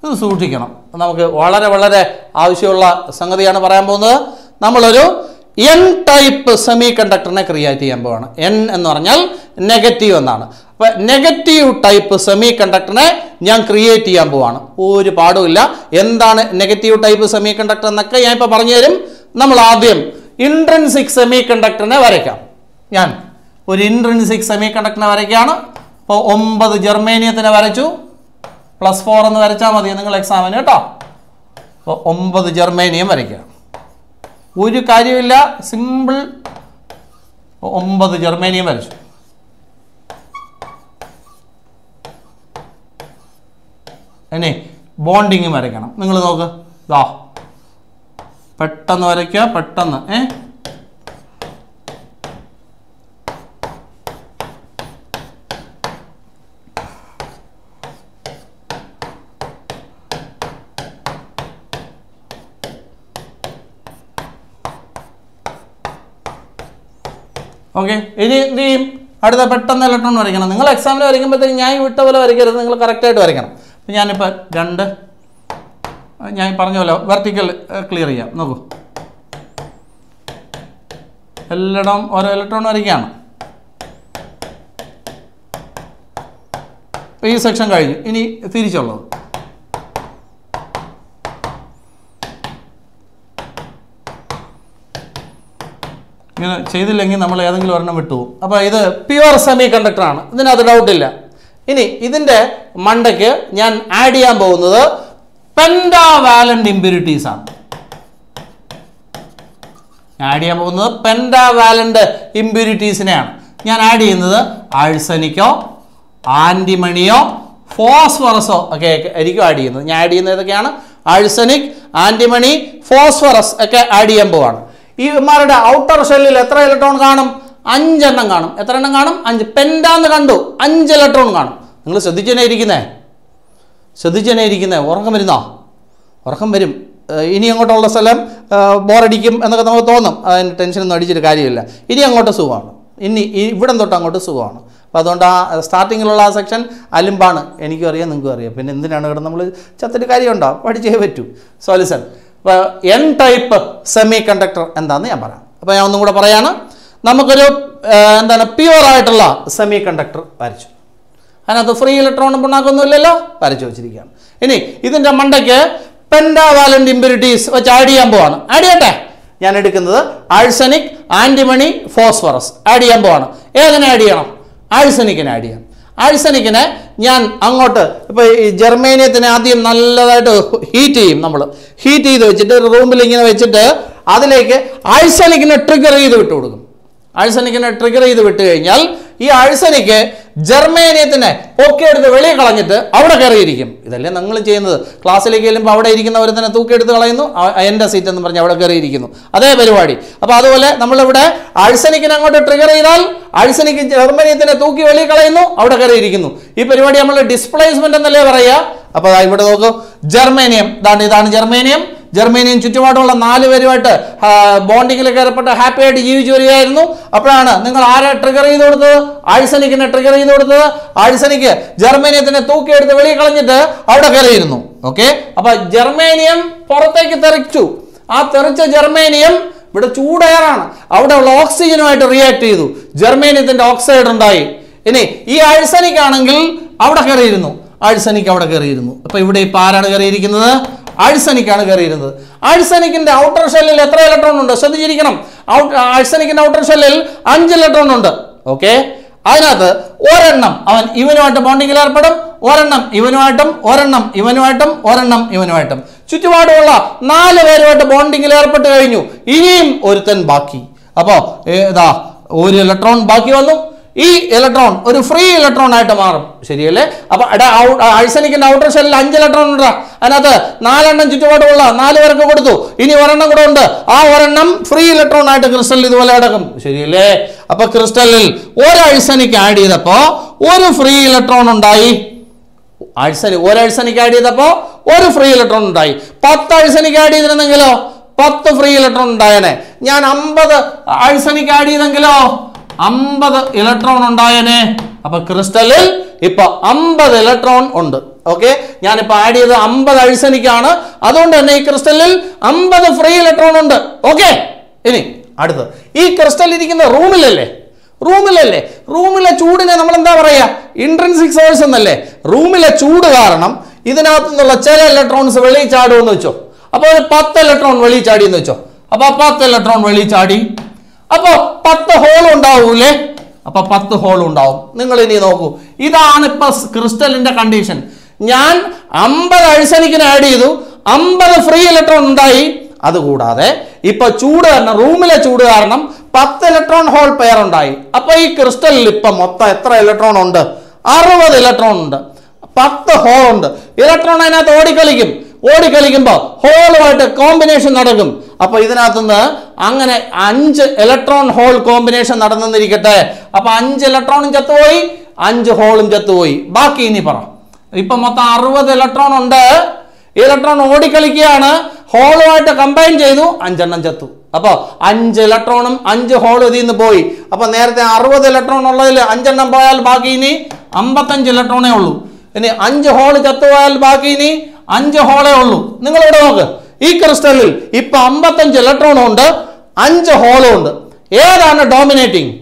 ഇത് സൂക്ഷിക്കണം, നമുക്ക് വളരെ വളരെ ആവശ്യമുള്ള സംഗതിയാണ് പറയാൻ പോകുന്നത്. നമ്മളൊരു എൻ ടൈപ്പ് സെമി കണ്ടക്ടറിനെ ക്രിയേറ്റ് ചെയ്യാൻ പോവാണ്. എൻ എന്ന് പറഞ്ഞാൽ നെഗറ്റീവ് എന്നാണ്. അപ്പോൾ നെഗറ്റീവ് ടൈപ്പ് സെമി കണ്ടക്ടറിനെ ഞാൻ ക്രിയേറ്റ് ചെയ്യാൻ പോവാണ്. ഒരു പാടുമില്ല. എന്താണ് നെഗറ്റീവ് ടൈപ്പ് സെമി കണ്ടക്ടർ എന്നൊക്കെ ഞാൻ ഇപ്പോൾ പറഞ്ഞു തരും. നമ്മൾ ആദ്യം ഇൻട്രിൻസിക് സെമി കണ്ടക്ടറിനെ വരയ്ക്കാം. ഞാൻ ഒരു ഇൻട്രിൻസിക് സെമി കണ്ടക്ടറിനെ വരയ്ക്കുകയാണ്. ഇപ്പോൾ 9 ജെർമേനിയത്തിനെ വരച്ചു. +4 എന്ന് വരച്ചാൽ മതി നിങ്ങൾ എക്സാമിന് കേട്ടോ. അപ്പോൾ 9 ജെർമേനിയം വരയ്ക്കുക. ഒരു കാര്യമില്ല, സിമ്പിൾ. 9 ജെർമേനിയം വരച്ചു. ഇനി ബോണ്ടിങ് വരയ്ക്കണം. നിങ്ങൾ നോക്ക്, ദാ പെട്ടെന്ന് വരയ്ക്കുക, പെട്ടെന്ന്. ഓക്കെ, ഇനി എന്ത് ചെയ്യും? അടുത്ത പെട്ടെന്ന് ഇലക്ട്രോൺ വരയ്ക്കണം. നിങ്ങൾ എക്സാമിന് വരയ്ക്കുമ്പോഴത്തേക്കും ഞാൻ വിട്ട പോലെ വരയ്ക്കരുത്, നിങ്ങൾ കറക്റ്റായിട്ട് വരയ്ക്കണം. അപ്പം ഞാനിപ്പോൾ 2 ഞാൻ പറഞ്ഞല്ലോ വെർട്ടിക്കൽ ക്ലിയർ ചെയ്യാം. നോക്കൂ, എല്ലാം ഓരോ ഇലക്ട്രോൺ വരയ്ക്കുകയാണ്. ഈ സെക്ഷൻ കഴിഞ്ഞു, ഇനി തിരിച്ചുള്ളത്. ഇങ്ങനെ ചെയ്തില്ലെങ്കിൽ നമ്മൾ ഏതെങ്കിലും ഒരെണ്ണം വിട്ടുപോകും. അപ്പോൾ ഇത് പ്യുവർ സെമി കണ്ടക്ടറാണ്, ഇതിനകത്ത് ഡൗട്ടില്ല. ഇനി ഇതിൻ്റെ മണ്ടയ്ക്ക് ഞാൻ ആഡ് ചെയ്യാൻ പോകുന്നത് പെൻഡാവാലൻ്റ് ഇമ്പ്യൂരിറ്റീസാണ്. ആഡ് ചെയ്യാൻ പോകുന്നത് പെൻഡാവാലൻ്റ് ഇമ്പ്യൂരിറ്റീസിനെയാണ് ഞാൻ ആഡ് ചെയ്യുന്നത്. ആഴ്സനിക്കോ ആൻറ്റിമണിയോ ഫോസ്ഫറസോ ഒക്കെ ആയിരിക്കും ആഡ് ചെയ്യുന്നത്. ഞാൻ ആഡ് ചെയ്യുന്നത് ഏതൊക്കെയാണ്? ആഴ്സനിക്, ആൻറ്റിമണി, ഫോസ്ഫറസ് ഒക്കെ ആഡ് ചെയ്യാൻ പോവാണ്. ഈ ഇവന്മാരുടെ ഔട്ടർ ഷെല്ലിൽ എത്ര ഇലക്ട്രോൺ കാണും? 5 എണ്ണം കാണും. എത്ര എണ്ണം കാണും? 5. പെൻഡാന്ന് കണ്ടു, 5 ഇലക്ട്രോൺ കാണും. നിങ്ങൾ ശ്രദ്ധിച്ചു തന്നെ ഇരിക്കുന്നേ. ഉറക്കം വരുന്നോ? ഉറക്കം വരും. ഇനി അങ്ങോട്ടുള്ള സ്ഥലം ബോറടിക്കും എന്നൊക്കെ നമുക്ക് തോന്നും. അതിന് ടെൻഷനൊന്നും അടിച്ചിട്ട് കാര്യമില്ല. ഇനി അങ്ങോട്ട് സുഖമാണ്. ഇനി ഇവിടം തൊട്ട് അങ്ങോട്ട് സുഖമാണ്. അപ്പോൾ അതുകൊണ്ട് ആ സ്റ്റാർട്ടിങ്ങിലുള്ള ആ സെക്ഷൻ അലുമ്പാണ്. എനിക്കും അറിയാം, നിങ്ങൾക്കും അറിയാം. പിന്നെ എന്തിനാണ് കിടന്ന് നമ്മൾ ചത്തിട്ട് കാര്യമുണ്ടോ? പഠിച്ചേ പറ്റൂ. സൊല്യൂഷൻ അപ്പോൾ എൻ ടൈപ്പ് സെമി കണ്ടക്ടർ എന്താണെന്ന് ഞാൻ പറയാം. അപ്പോൾ ഞാൻ ഒന്നും കൂടെ പറയാണ്. നമുക്കൊരു എന്താണ് പ്യുവറായിട്ടുള്ള സെമി കണ്ടക്ടർ വരച്ചു. അതിനകത്ത് ഫ്രീ ഇലക്ട്രോണും ഉണ്ടാക്കുന്നില്ലല്ലോ, വരച്ചു വെച്ചിരിക്കുകയാണ്. ഇനി ഇതിൻ്റെ മണ്ടയ്ക്ക് പെൻഡാവാലൻ്റ് ഇമ്പ്യൂരിറ്റീസ് വെച്ച് ആഡ് ചെയ്യാൻ പോവാണ്. ആഡ് ചെയ്യട്ടെ. ഞാൻ എടുക്കുന്നത് ആഴ്സനിക്, ആൻറ്റിമണി, ഫോസ്ഫറസ് ആഡ് ചെയ്യാൻ പോവാണ്. ഏതിനെ ആഡ് ചെയ്യണം? ആഴ്സനിക്കിനെ ആഡ് ചെയ്യാം. ആഴ്സനിക്കിനെ ഞാൻ അങ്ങോട്ട് ഇപ്പോൾ ഈ ജർമേനിയത്തിനെ ആദ്യം നല്ലതായിട്ട് ഹീറ്റ് ചെയ്യും. നമ്മൾ ഹീറ്റ് ചെയ്ത് വെച്ചിട്ട് ഒരു റൂമിൽ ഇങ്ങനെ വെച്ചിട്ട് അതിലേക്ക് ആഴ്സനിക്കിനെ ട്രിഗർ ചെയ്ത് വിട്ടു കൊടുക്കും. ആഴ്സനിക്കിനെ ട്രിഗർ ചെയ്ത് വിട്ട് കഴിഞ്ഞാൽ ഈ ആഴ്സനിക്ക് ജർമേനിയത്തിനെ പൊക്കിയെടുത്ത് വെളിയിൽ കളഞ്ഞിട്ട് അവിടെ കയറിയിരിക്കും. ഇതല്ലേ നിങ്ങൾ ചെയ്യുന്നത്. ക്ലാസ്സിലേക്ക് ചെല്ലുമ്പോൾ അവിടെ ഇരിക്കുന്നവർ തന്നെ തൂക്കിയെടുത്ത് കളയുന്നു, എൻ്റെ സീറ്റ് എന്ന് പറഞ്ഞ് അവിടെ കയറിയിരിക്കുന്നു. അതേ പരിപാടി. അപ്പോൾ അതുപോലെ നമ്മളിവിടെ ആഴ്സനിക്കിനെ അങ്ങോട്ട് ട്രിഗർ ചെയ്താൽ ആഴ്സനിക്ക് ജർമേനിയത്തിനെ തൂക്കി വെളിയിൽ കളയുന്നു, അവിടെ കയറിയിരിക്കുന്നു. ഈ പരിപാടി നമ്മൾ ഡിസ്പ്ലേസ്മെൻ്റ് എന്നല്ലേ പറയുക. അപ്പോൾ ഇവിടെ നോക്കൂ, ജർമേനിയം ഇതാണ് ജർമേനിയം ചുറ്റുപാടുള്ള 4 പേരുമായിട്ട് ബോണ്ടിങ്ങിലൊക്കെ ഏർപ്പെട്ട് ഹാപ്പി ആയിട്ട് ജീവിച്ചു വരികയായിരുന്നു. അപ്പോഴാണ് നിങ്ങൾ ആരെ ട്രിഗർ ചെയ്ത് കൊടുത്തത്? ആഴ്സനിക്കിനെ ട്രിഗർ ചെയ്ത് കൊടുത്തത്. ആഴ്സനിക്ക് ജർമേനിയത്തിനെ തൂക്കിയെടുത്ത് വെളിയിൽ കളഞ്ഞിട്ട് അവിടെ കയറിയിരുന്നു. ഓക്കെ, അപ്പൊ ജർമേനിയം പുറത്തേക്ക് തെറിച്ചു. ആ തെറിച്ച ജർമേനിയം ഇവിടെ ചൂടെയറാണ്, അവിടെ ഉള്ള ഓക്സിജനുമായിട്ട് റിയാക്ട് ചെയ്തു, ജർമേനിയത്തിന്റെ ഓക്സൈഡ് ഉണ്ടായി. ഇനി ഈ ആഴ്സനിക്കാണെങ്കിൽ അവിടെ കയറിയിരുന്നു, അപ്പൊ ഇവിടെ ഇപ്പൊ ആരാണ് കയറിയിരിക്കുന്നത്? ആഴ്സനിക്കാണ് കയറിയിരുന്നത്. ആഴ്സനിക്കിന്റെ ഔട്ടർ ഷെല്ലിൽ എത്ര ഇലക്ട്രോൺ ഉണ്ട്? ശ്രദ്ധിച്ചിരിക്കണം. ആഴ്സനിക്കിന്റെ ഔട്ടർ ഷെല്ലിൽ 5 ഇലക്ട്രോൺ ഉണ്ട്. ഓക്കെ, അതിനകത്ത് ഒരെണ്ണം അവൻ ഇവനുമായിട്ട് ബോണ്ടിങ്ങിൽ ഏർപ്പെടും, ഒരെണ്ണം ഇവനുമായിട്ടും, ഒരെണ്ണം ഇവനുമായിട്ടും, ഒരെണ്ണം ഇവനുമായിട്ടും. ചുറ്റുപാടുമുള്ള 4 പേരുമായിട്ട് ബോണ്ടിങ്ങിൽ ഏർപ്പെട്ട് കഴിഞ്ഞു. ഇനിയും ഒരുത്തൻ ബാക്കി. അപ്പോൾ ഏതാ? 1 ഇലക്ട്രോൺ ബാക്കി വന്നു. ഈ ഇലക്ട്രോൺ ഒരു ഫ്രീ ഇലക്ട്രോൺ ആയിട്ട് മാറും. ശരിയല്ലേ? അപ്പൊ ആഴ്സനിക്കിന്റെ ഔട്ടർ ഷെല്ലിൽ 5 ഇലക്ട്രോൺ ഉണ്ട്. അതിനകത്ത് 4 എണ്ണം ചുറ്റുപാടുമുള്ള 4 പേർക്ക് കൊടുത്തു. ഇനി 1 എണ്ണം കൂടെ ഉണ്ട്. ആ 1 എണ്ണം ഫ്രീ ഇലക്ട്രോൺ ആയിട്ട് ക്രിസ്റ്റലിൽ ഇതുപോലെ അടക്കും. ശരിയല്ലേ? അപ്പൊ ക്രിസ്റ്റലിൽ ഒരാഴ്സനിക്ക് ആഡ് ചെയ്തപ്പോ ഒരു ഫ്രീ ഇലക്ട്രോൺ ഉണ്ടായി. ഒരാഴ്സനിക്ക് ആഡ് ചെയ്തപ്പോ ഒരു ഫ്രീ ഇലക്ട്രോൺ ഉണ്ടായി. 10 ആഴ്സനിക്ക് ആഡ് ചെയ്തിരുന്നെങ്കിലോ 10 ഫ്രീ ഇലക്ട്രോൺ ഉണ്ടായേനെ. ഞാൻ 50 ആഴ്സനിക്ക് ആഡ് ചെയ്തെങ്കിലോ 50 ഇലക്ട്രോൺ ഉണ്ടായേനെ. അപ്പൊ ക്രിസ്റ്റലിൽ ഇപ്പൊ 50 ഇലക്ട്രോൺ ഉണ്ട്. ഓക്കെ, ഞാനിപ്പോ ആഡ് ചെയ്ത് 50 ആഴ്സനിക്കാണ്. അതുകൊണ്ട് തന്നെ ഈ ക്രിസ്റ്റലിൽ 50 ഫ്രീ ഇലക്ട്രോൺ ഉണ്ട്. ഓക്കെ, ഇനി അടുത്തത് ഈ ക്രിസ്റ്റൽ ഇരിക്കുന്ന റൂമിലല്ലേ റൂമിലെ ചൂടിനെ നമ്മൾ എന്താ പറയാ? ഇൻട്രിൻസിക് സോഴ്സ് എന്നല്ലേ. റൂമിലെ ചൂട് കാരണം ഇതിനകത്തു നിന്നുള്ള ചില ഇലക്ട്രോൺസ് വെളിയിൽ ചാടുമെന്ന് വെച്ചോ. അപ്പൊ ഒരു 10 ഇലക്ട്രോൺ വെളിയിൽ ചാടി എന്ന് വെച്ചോ. അപ്പൊ ആ 10 ഇലക്ട്രോൺ വെളിയിൽ ചാടി, അപ്പോ 10 ഹോളും ഉണ്ടാവൂലേ. അപ്പൊ 10 ഹോളും ഉണ്ടാവും. നിങ്ങൾ ഇനി നോക്കൂ, ഇതാണ് ഇപ്പൊ ക്രിസ്റ്റലിന്റെ കണ്ടീഷൻ. ഞാൻ 50 ആഴ്സനിക്കിന് ആഡ് ചെയ്തു, 50 ഫ്രീ ഇലക്ട്രോൺ ഉണ്ടായി. അതുകൂടാതെ ഇപ്പൊ ചൂട് കാരണം, റൂമിലെ ചൂട് കാരണം 10 ഇലക്ട്രോൺ ഹോൾ പെയർ ഉണ്ടായി. അപ്പൊ ഈ ക്രിസ്റ്റലിൽ ഇപ്പൊ മൊത്തം എത്ര ഇലക്ട്രോൺ ഉണ്ട്? 60 ഇലക്ട്രോൺ ഉണ്ട്. 10 ഹോൾ ഉണ്ട്. ഇലക്ട്രോൺ അതിനകത്ത് ഓടിക്കളിക്കുമ്പോ ഹോളുമായിട്ട് കോമ്പിനേഷൻ നടക്കും. അപ്പൊ ഇതിനകത്തുനിന്ന് അങ്ങനെ 5 ഇലക്ട്രോൺ ഹോൾ കോമ്പിനേഷൻ നടന്നെന്നിരിക്കട്ടെ. അപ്പൊ 5 ഇലക്ട്രോണും ചത്തുപോയി, 5 ഹോളും ചത്തുപോയി. ബാക്കി ഇനി പറ. ഇപ്പൊ മൊത്തം 60 ഇലക്ട്രോൺ ഉണ്ട്. ഇലക്ട്രോൺ ഓടിക്കളിക്കുകയാണ്, ഹോളുമായിട്ട് കമ്പൈൻ ചെയ്തു, 5 എണ്ണം ചത്തു. അപ്പൊ 5 ഇലക്ട്രോണും 5 ഹോളും ഇതിൽ നിന്ന് പോയി. അപ്പൊ നേരത്തെ 60 ഇലക്ട്രോൺ ഉള്ളതിൽ 5 എണ്ണം പോയാൽ ബാക്കി ഇനി 55 ഇലക്ട്രോണേ ഉള്ളൂ. ഇനി 5 ഹോള് ചത്തുപോയാൽ ബാക്കി ഇനി 5 ഹോളേ ഉള്ളൂ. നിങ്ങൾ ഇവിടെ നോക്ക്, ഈ ക്രിസ്റ്റലിൽ ഇപ്പൊ 55 ഇലക്ട്രോൺ ഉണ്ട്, 5 ഹോളും ഉണ്ട്. ഏതാണ് ഡോമിനേറ്റിംഗ്?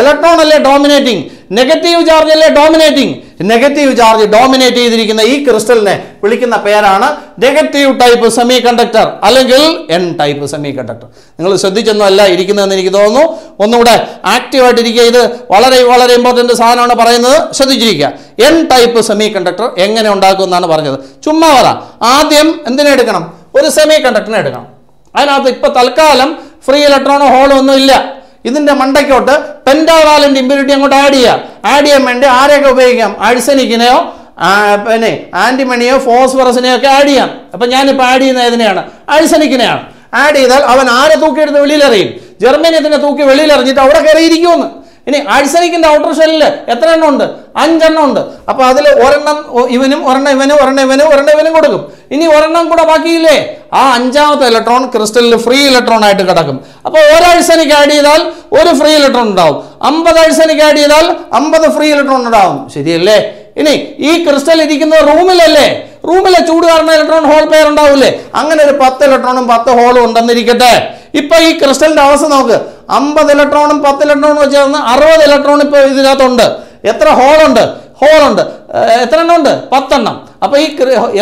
ഇലക്ട്രോൺ അല്ലേ ഡോമിനേറ്റിംഗ്? നെഗറ്റീവ് ചാർജ് അല്ലേ ഡോമിനേറ്റിംഗ്? നെഗറ്റീവ് ചാർജ് ഡോമിനേറ്റ് ചെയ്തിരിക്കുന്ന ഈ ക്രിസ്റ്റലിനെ വിളിക്കുന്ന പേരാണ് നെഗറ്റീവ് ടൈപ്പ് സെമി കണ്ടക്ടർ അല്ലെങ്കിൽ എൻ ടൈപ്പ് സെമി കണ്ടക്ടർ. നിങ്ങൾ ശ്രദ്ധിച്ചൊന്നും അല്ല ഇരിക്കുന്നതെന്ന് എനിക്ക് തോന്നുന്നു. ഒന്നുകൂടെ ആക്റ്റീവായിട്ടിരിക്കുക, ഇത് വളരെ വളരെ ഇമ്പോർട്ടൻ്റ് സാധനമാണ് പറയുന്നത്, ശ്രദ്ധിച്ചിരിക്കുക. എൻ ടൈപ്പ് സെമി കണ്ടക്ടർ എങ്ങനെ ഉണ്ടാക്കും എന്നാണ് പറഞ്ഞത്. ചുമ്മാ പറ, ആദ്യം എന്തിനെടുക്കണം? ഒരു സെമി കണ്ടക്ടറിനെ എടുക്കണം. അതിനകത്ത് ഇപ്പം തൽക്കാലം ഫ്രീ ഇലക്ട്രോണോ ഹോളോ ഒന്നും ഇല്ല. ഇതിന്റെ മണ്ടയ്ക്കോട്ട് പെന്റാവാലന്റ് ഇമ്പ്യൂരിറ്റി അങ്ങോട്ട് ആഡ് ചെയ്യാം. ആഡ് ചെയ്യാൻ വേണ്ടി ആരെയൊക്കെ ഉപയോഗിക്കാം? ആഴ്സനിക്കിനെയോ പിന്നെ ആന്റിമണിയോ ഫോസ്ഫറസിനെയോ ഒക്കെ ആഡ് ചെയ്യാം. അപ്പൊ ഞാനിപ്പോൾ ആഡ് ചെയ്യുന്ന ഏതിനെയാണ്? ആഴ്സനിക്കിനെയാണ്. ആഡ് ചെയ്താൽ അവൻ ആരെ തൂക്കിയെടുത്ത് വെളിയിലെറിയും? ജർമനിയത്തിനെ തൂക്കി വെളിയിലെറിഞ്ഞിട്ട് അവിടെ കയറിയിരിക്കുമെന്ന്. ഇനി ആഴ്സനിക്കിന്റെ ഔട്ടർ ഷെല്ലിൽ എത്ര എണ്ണം ഉണ്ട്? 5 എണ്ണം ഉണ്ട്. അപ്പൊ അതിൽ ഒരെണ്ണം ഇവനും ഒരെണ്ണം ഇവനും കൊടുക്കും. ഇനി ഒരെണ്ണം കൂടെ ബാക്കിയില്ലേ? ആ 5ാമത്തെ ഇലക്ട്രോൺ ക്രിസ്റ്റലിൽ ഫ്രീ ഇലക്ട്രോൺ ആയിട്ട് കിടക്കും. അപ്പൊ ഒരാഴ്സനിക്ക് ആഡ് ചെയ്താൽ ഒരു ഫ്രീ ഇലക്ട്രോൺ ഉണ്ടാവും. 50 ആഴ്സനിക്ക് ആഡ് ചെയ്താൽ 50 ഫ്രീ ഇലക്ട്രോൺ ഉണ്ടാവും. ശരിയല്ലേ? ഇനി ഈ ക്രിസ്റ്റൽ ഇരിക്കുന്ന റൂമിലല്ലേ, റൂമിലെ ചൂട് കാരണം ഇലക്ട്രോൺ ഹോൾ പെയർ ഉണ്ടാവില്ലേ? അങ്ങനെ ഒരു 10 ഇലക്ട്രോണും 10 ഹോളും ഉണ്ടെന്നിരിക്കട്ടെ. ഇപ്പൊ ഈ ക്രിസ്റ്റലിന്റെ അവസ്ഥ നോക്ക്. 50 ഇലക്ട്രോണും 10 ഇലക്ട്രോണും ചേർന്ന് 60 ഇലക്ട്രോൺ ഇപ്പൊ ഇതിനകത്തുണ്ട്. എത്ര ഹോളുണ്ട്? ഹോളുണ്ട് എത്ര എണ്ണം ഉണ്ട്? 10 എണ്ണം. അപ്പൊ ഈ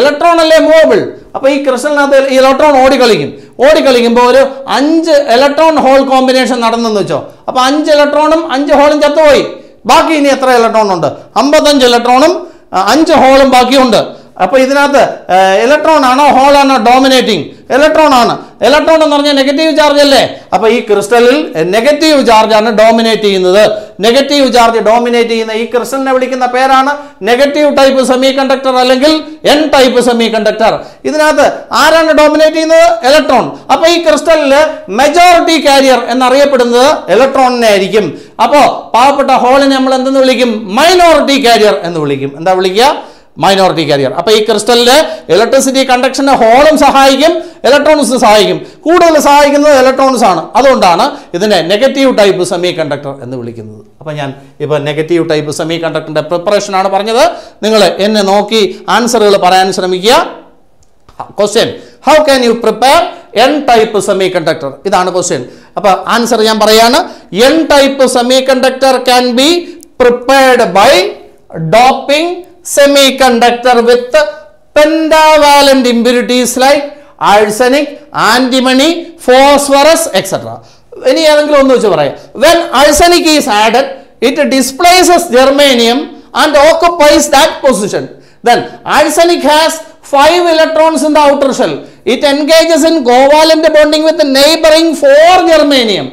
ഇലക്ട്രോൺ അല്ലേ മൂവബിൾ. അപ്പൊ ഈ ക്രിസ്റ്റലിനകത്ത് ഇലക്ട്രോൺ ഓടിക്കളിക്കും. ഓടിക്കളിക്കുമ്പോൾ ഒരു 5 ഇലക്ട്രോൺ ഹോൾ കോമ്പിനേഷൻ നടന്നെന്ന് വെച്ചോ. അപ്പൊ 5 ഇലക്ട്രോണും 5 ഹോളും ചത്തുപോയി. ബാക്കി ഇനി എത്ര ഇലക്ട്രോൺ ഉണ്ട്? 55 ഇലക്ട്രോണും 5 ഹോളും ബാക്കിയുണ്ട്. അപ്പൊ ഇതിനകത്ത് ഇലക്ട്രോൺ ആണോ ഹോളാണോ ഡോമിനേറ്റിംഗ്? ഇലക്ട്രോൺ ആണ്. ഇലക്ട്രോൺ എന്ന് പറഞ്ഞാൽ നെഗറ്റീവ് ചാർജ് അല്ലേ? അപ്പൊ ഈ ക്രിസ്റ്റലിൽ നെഗറ്റീവ് ചാർജാണ് ഡോമിനേറ്റ് ചെയ്യുന്നത്. നെഗറ്റീവ് ചാർജ് ഡോമിനേറ്റ് ചെയ്യുന്ന ഈ ക്രിസ്റ്റലിനെ വിളിക്കുന്ന പേരാണ് നെഗറ്റീവ് ടൈപ്പ് സെമി കണ്ടക്ടർ അല്ലെങ്കിൽ എൻ ടൈപ്പ് സെമി കണ്ടക്ടർ. ഇതിനകത്ത് ആരാണ് ഡോമിനേറ്റ് ചെയ്യുന്നത്? ഇലക്ട്രോൺ. അപ്പൊ ഈ ക്രിസ്റ്റലില് മെജോറിറ്റി കാരിയർ എന്നറിയപ്പെടുന്നത് ഇലക്ട്രോണിനെ ആയിരിക്കും. അപ്പോ പാവപ്പെട്ട ഹോളിനെ നമ്മൾ എന്തെന്ന് വിളിക്കും? മൈനോറിറ്റി കാരിയർ എന്ന് വിളിക്കും. എന്താ വിളിക്കുക? Minority carrier. അപ്പൊ ഈ ക്രിസ്റ്റലിലെ ഇലക്ട്രിസിറ്റി കണ്ടക്ഷന് ഹോളും സഹായിക്കും, ഇലക്ട്രോൺസും സഹായിക്കും. കൂടുതൽ സഹായിക്കുന്നത് ഇലക്ട്രോൺസ് ആണ്. അതുകൊണ്ടാണ് ഇതിനെ നെഗറ്റീവ് ടൈപ്പ് സെമി കണ്ടക്ടർ എന്ന് വിളിക്കുന്നത്. അപ്പൊ ഞാൻ ഇപ്പൊ നെഗറ്റീവ് ടൈപ്പ് സെമി കണ്ടക്ടറിന്റെ പ്രിപ്പറേഷൻ ആണ് പറഞ്ഞത്. നിങ്ങൾ എന്നെ നോക്കി ആൻസറുകൾ പറയാൻ ശ്രമിക്കുക. Question: how can you prepare N type semiconductor? ഇതാണ് ക്വസ്റ്റ്യൻ. അപ്പൊ ആൻസർ ഞാൻ പറയാണ്. N type semiconductor can be prepared by doping semiconductor with pentavalent impurities like arsenic, antimony, phosphorus etc. any evengilu onnu vechu paraya. When arsenic is added, it displaces germanium and occupies that position. Then arsenic has 5 electrons in the outer shell. It engages in covalent bonding with the neighboring 4 germanium.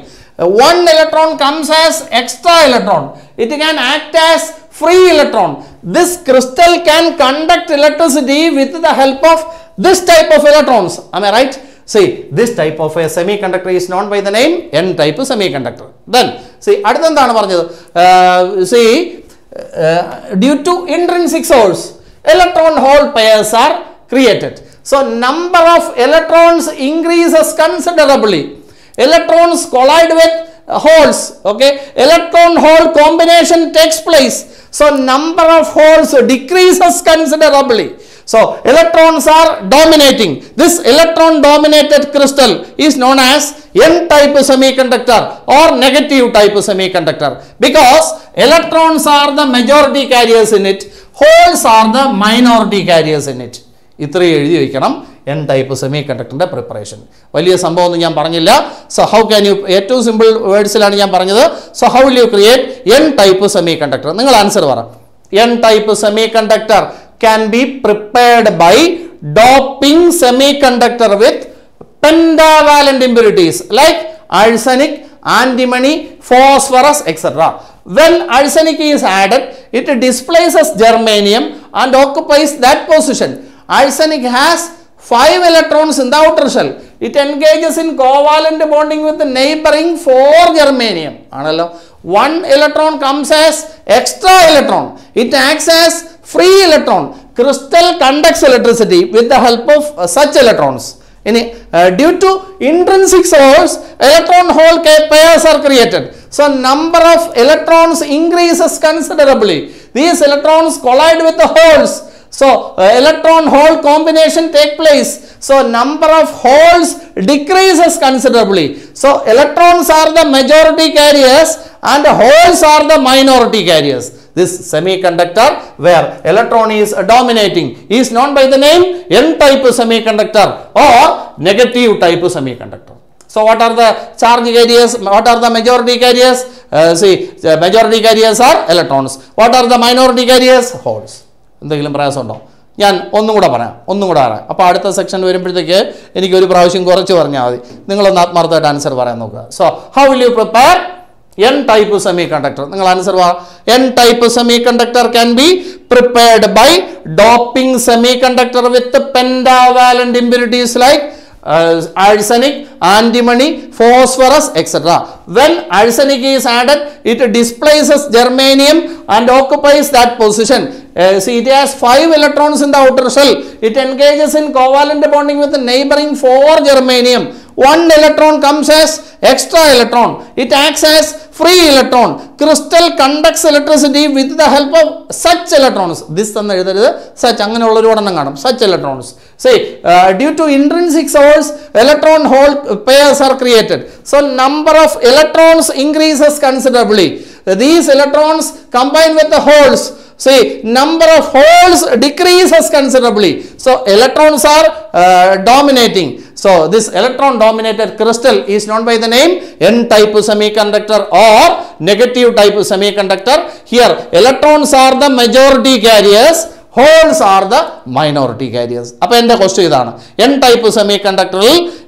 One electron comes as extra electron. It can act as free electron. This crystal can conduct electricity with the help of this type of electrons. Am I right? See, this type of a semiconductor is known by the name n type semiconductor. Then see, adutha endana paranjathu. See, due to intrinsic source, electron hole pairs are created. So number of electrons increases considerably. Electrons collide with holes. Okay, electron hole combination takes place. So number of holes decreases considerably. So electrons are dominating. This electron dominated crystal is known as n type semiconductor or negative type semiconductor because electrons are the majority carriers in it, holes are the minority carriers in it. ഇത്രേ എഴുതി വെക്കണം N type semi കണ്ടക്ടറിന്റെ preparation. വലിയ സംഭവം ഒന്നും ഞാൻ പറഞ്ഞില്ല. So how can you, ഏറ്റവും സിമ്പിൾ വേർഡ്സിലാണ് ഞാൻ പറഞ്ഞത്. So how will you create N type semiconductor? നിങ്ങൾ ആൻസർ പറ. N type semiconductor can be prepared by doping semiconductor with pentavalent impurities like arsenic, antimony, phosphorus etcetera. When arsenic is added, it displaces germanium and occupies that position. Arsenic has 5 electrons in the outer shell. It engages in covalent bonding with the neighboring 4 germanium. Analo, 1 electron comes as extra electron. It acts as free electron. Crystal conducts electricity with the help of such electrons. In due to intrinsic source, electron hole pairs are created. So number of electrons increases considerably. These electrons collide with the holes. So electron hole combination take place. So number of holes decreases considerably. So electrons are the majority carriers and holes are the minority carriers. This semiconductor where electron is dominating is known by the name N-type semiconductor or negative type semiconductor. So what are the charge carriers? What are the majority carriers? See, the majority carriers are electrons. What are the minority carriers? Holes. എന്തെങ്കിലും പ്രയാസമുണ്ടോ? ഞാൻ ഒന്നും കൂടെ പറയാം. അപ്പോൾ അടുത്ത section വരുമ്പോഴത്തേക്ക് എനിക്ക് ഒരു പ്രാവശ്യം കുറച്ച് പറഞ്ഞാൽ മതി. നിങ്ങളൊന്ന് ആത്മാർത്ഥമായിട്ട് ആൻസർ പറയാൻ നോക്കുക. So how will you prepare N type semiconductor. Ningal answer va. N type semiconductor can be prepared by doping semiconductor with pentavalent impurities like arsenic, antimony, phosphorus, etc. When arsenic is added, it displaces germanium and occupies that position. See, it has 5 electrons in the outer shell. It engages in covalent bonding with the neighboring 4 germanium. One electron comes as extra electron. It acts as free electron. Crystal conducts electricity with the help of such electrons. This is such electrons. See, due to intrinsic source, electron hole pairs are created. So, number of electrons increases considerably. These electrons combine with the holes. See, number of holes decreases considerably. So, electrons are dominating. So, this electron dominated crystal is known by the name N-type semiconductor or negative type semiconductor. Here, electrons are the majority carriers, holes are the minority carriers. Appo ende question idana. N-type semiconductor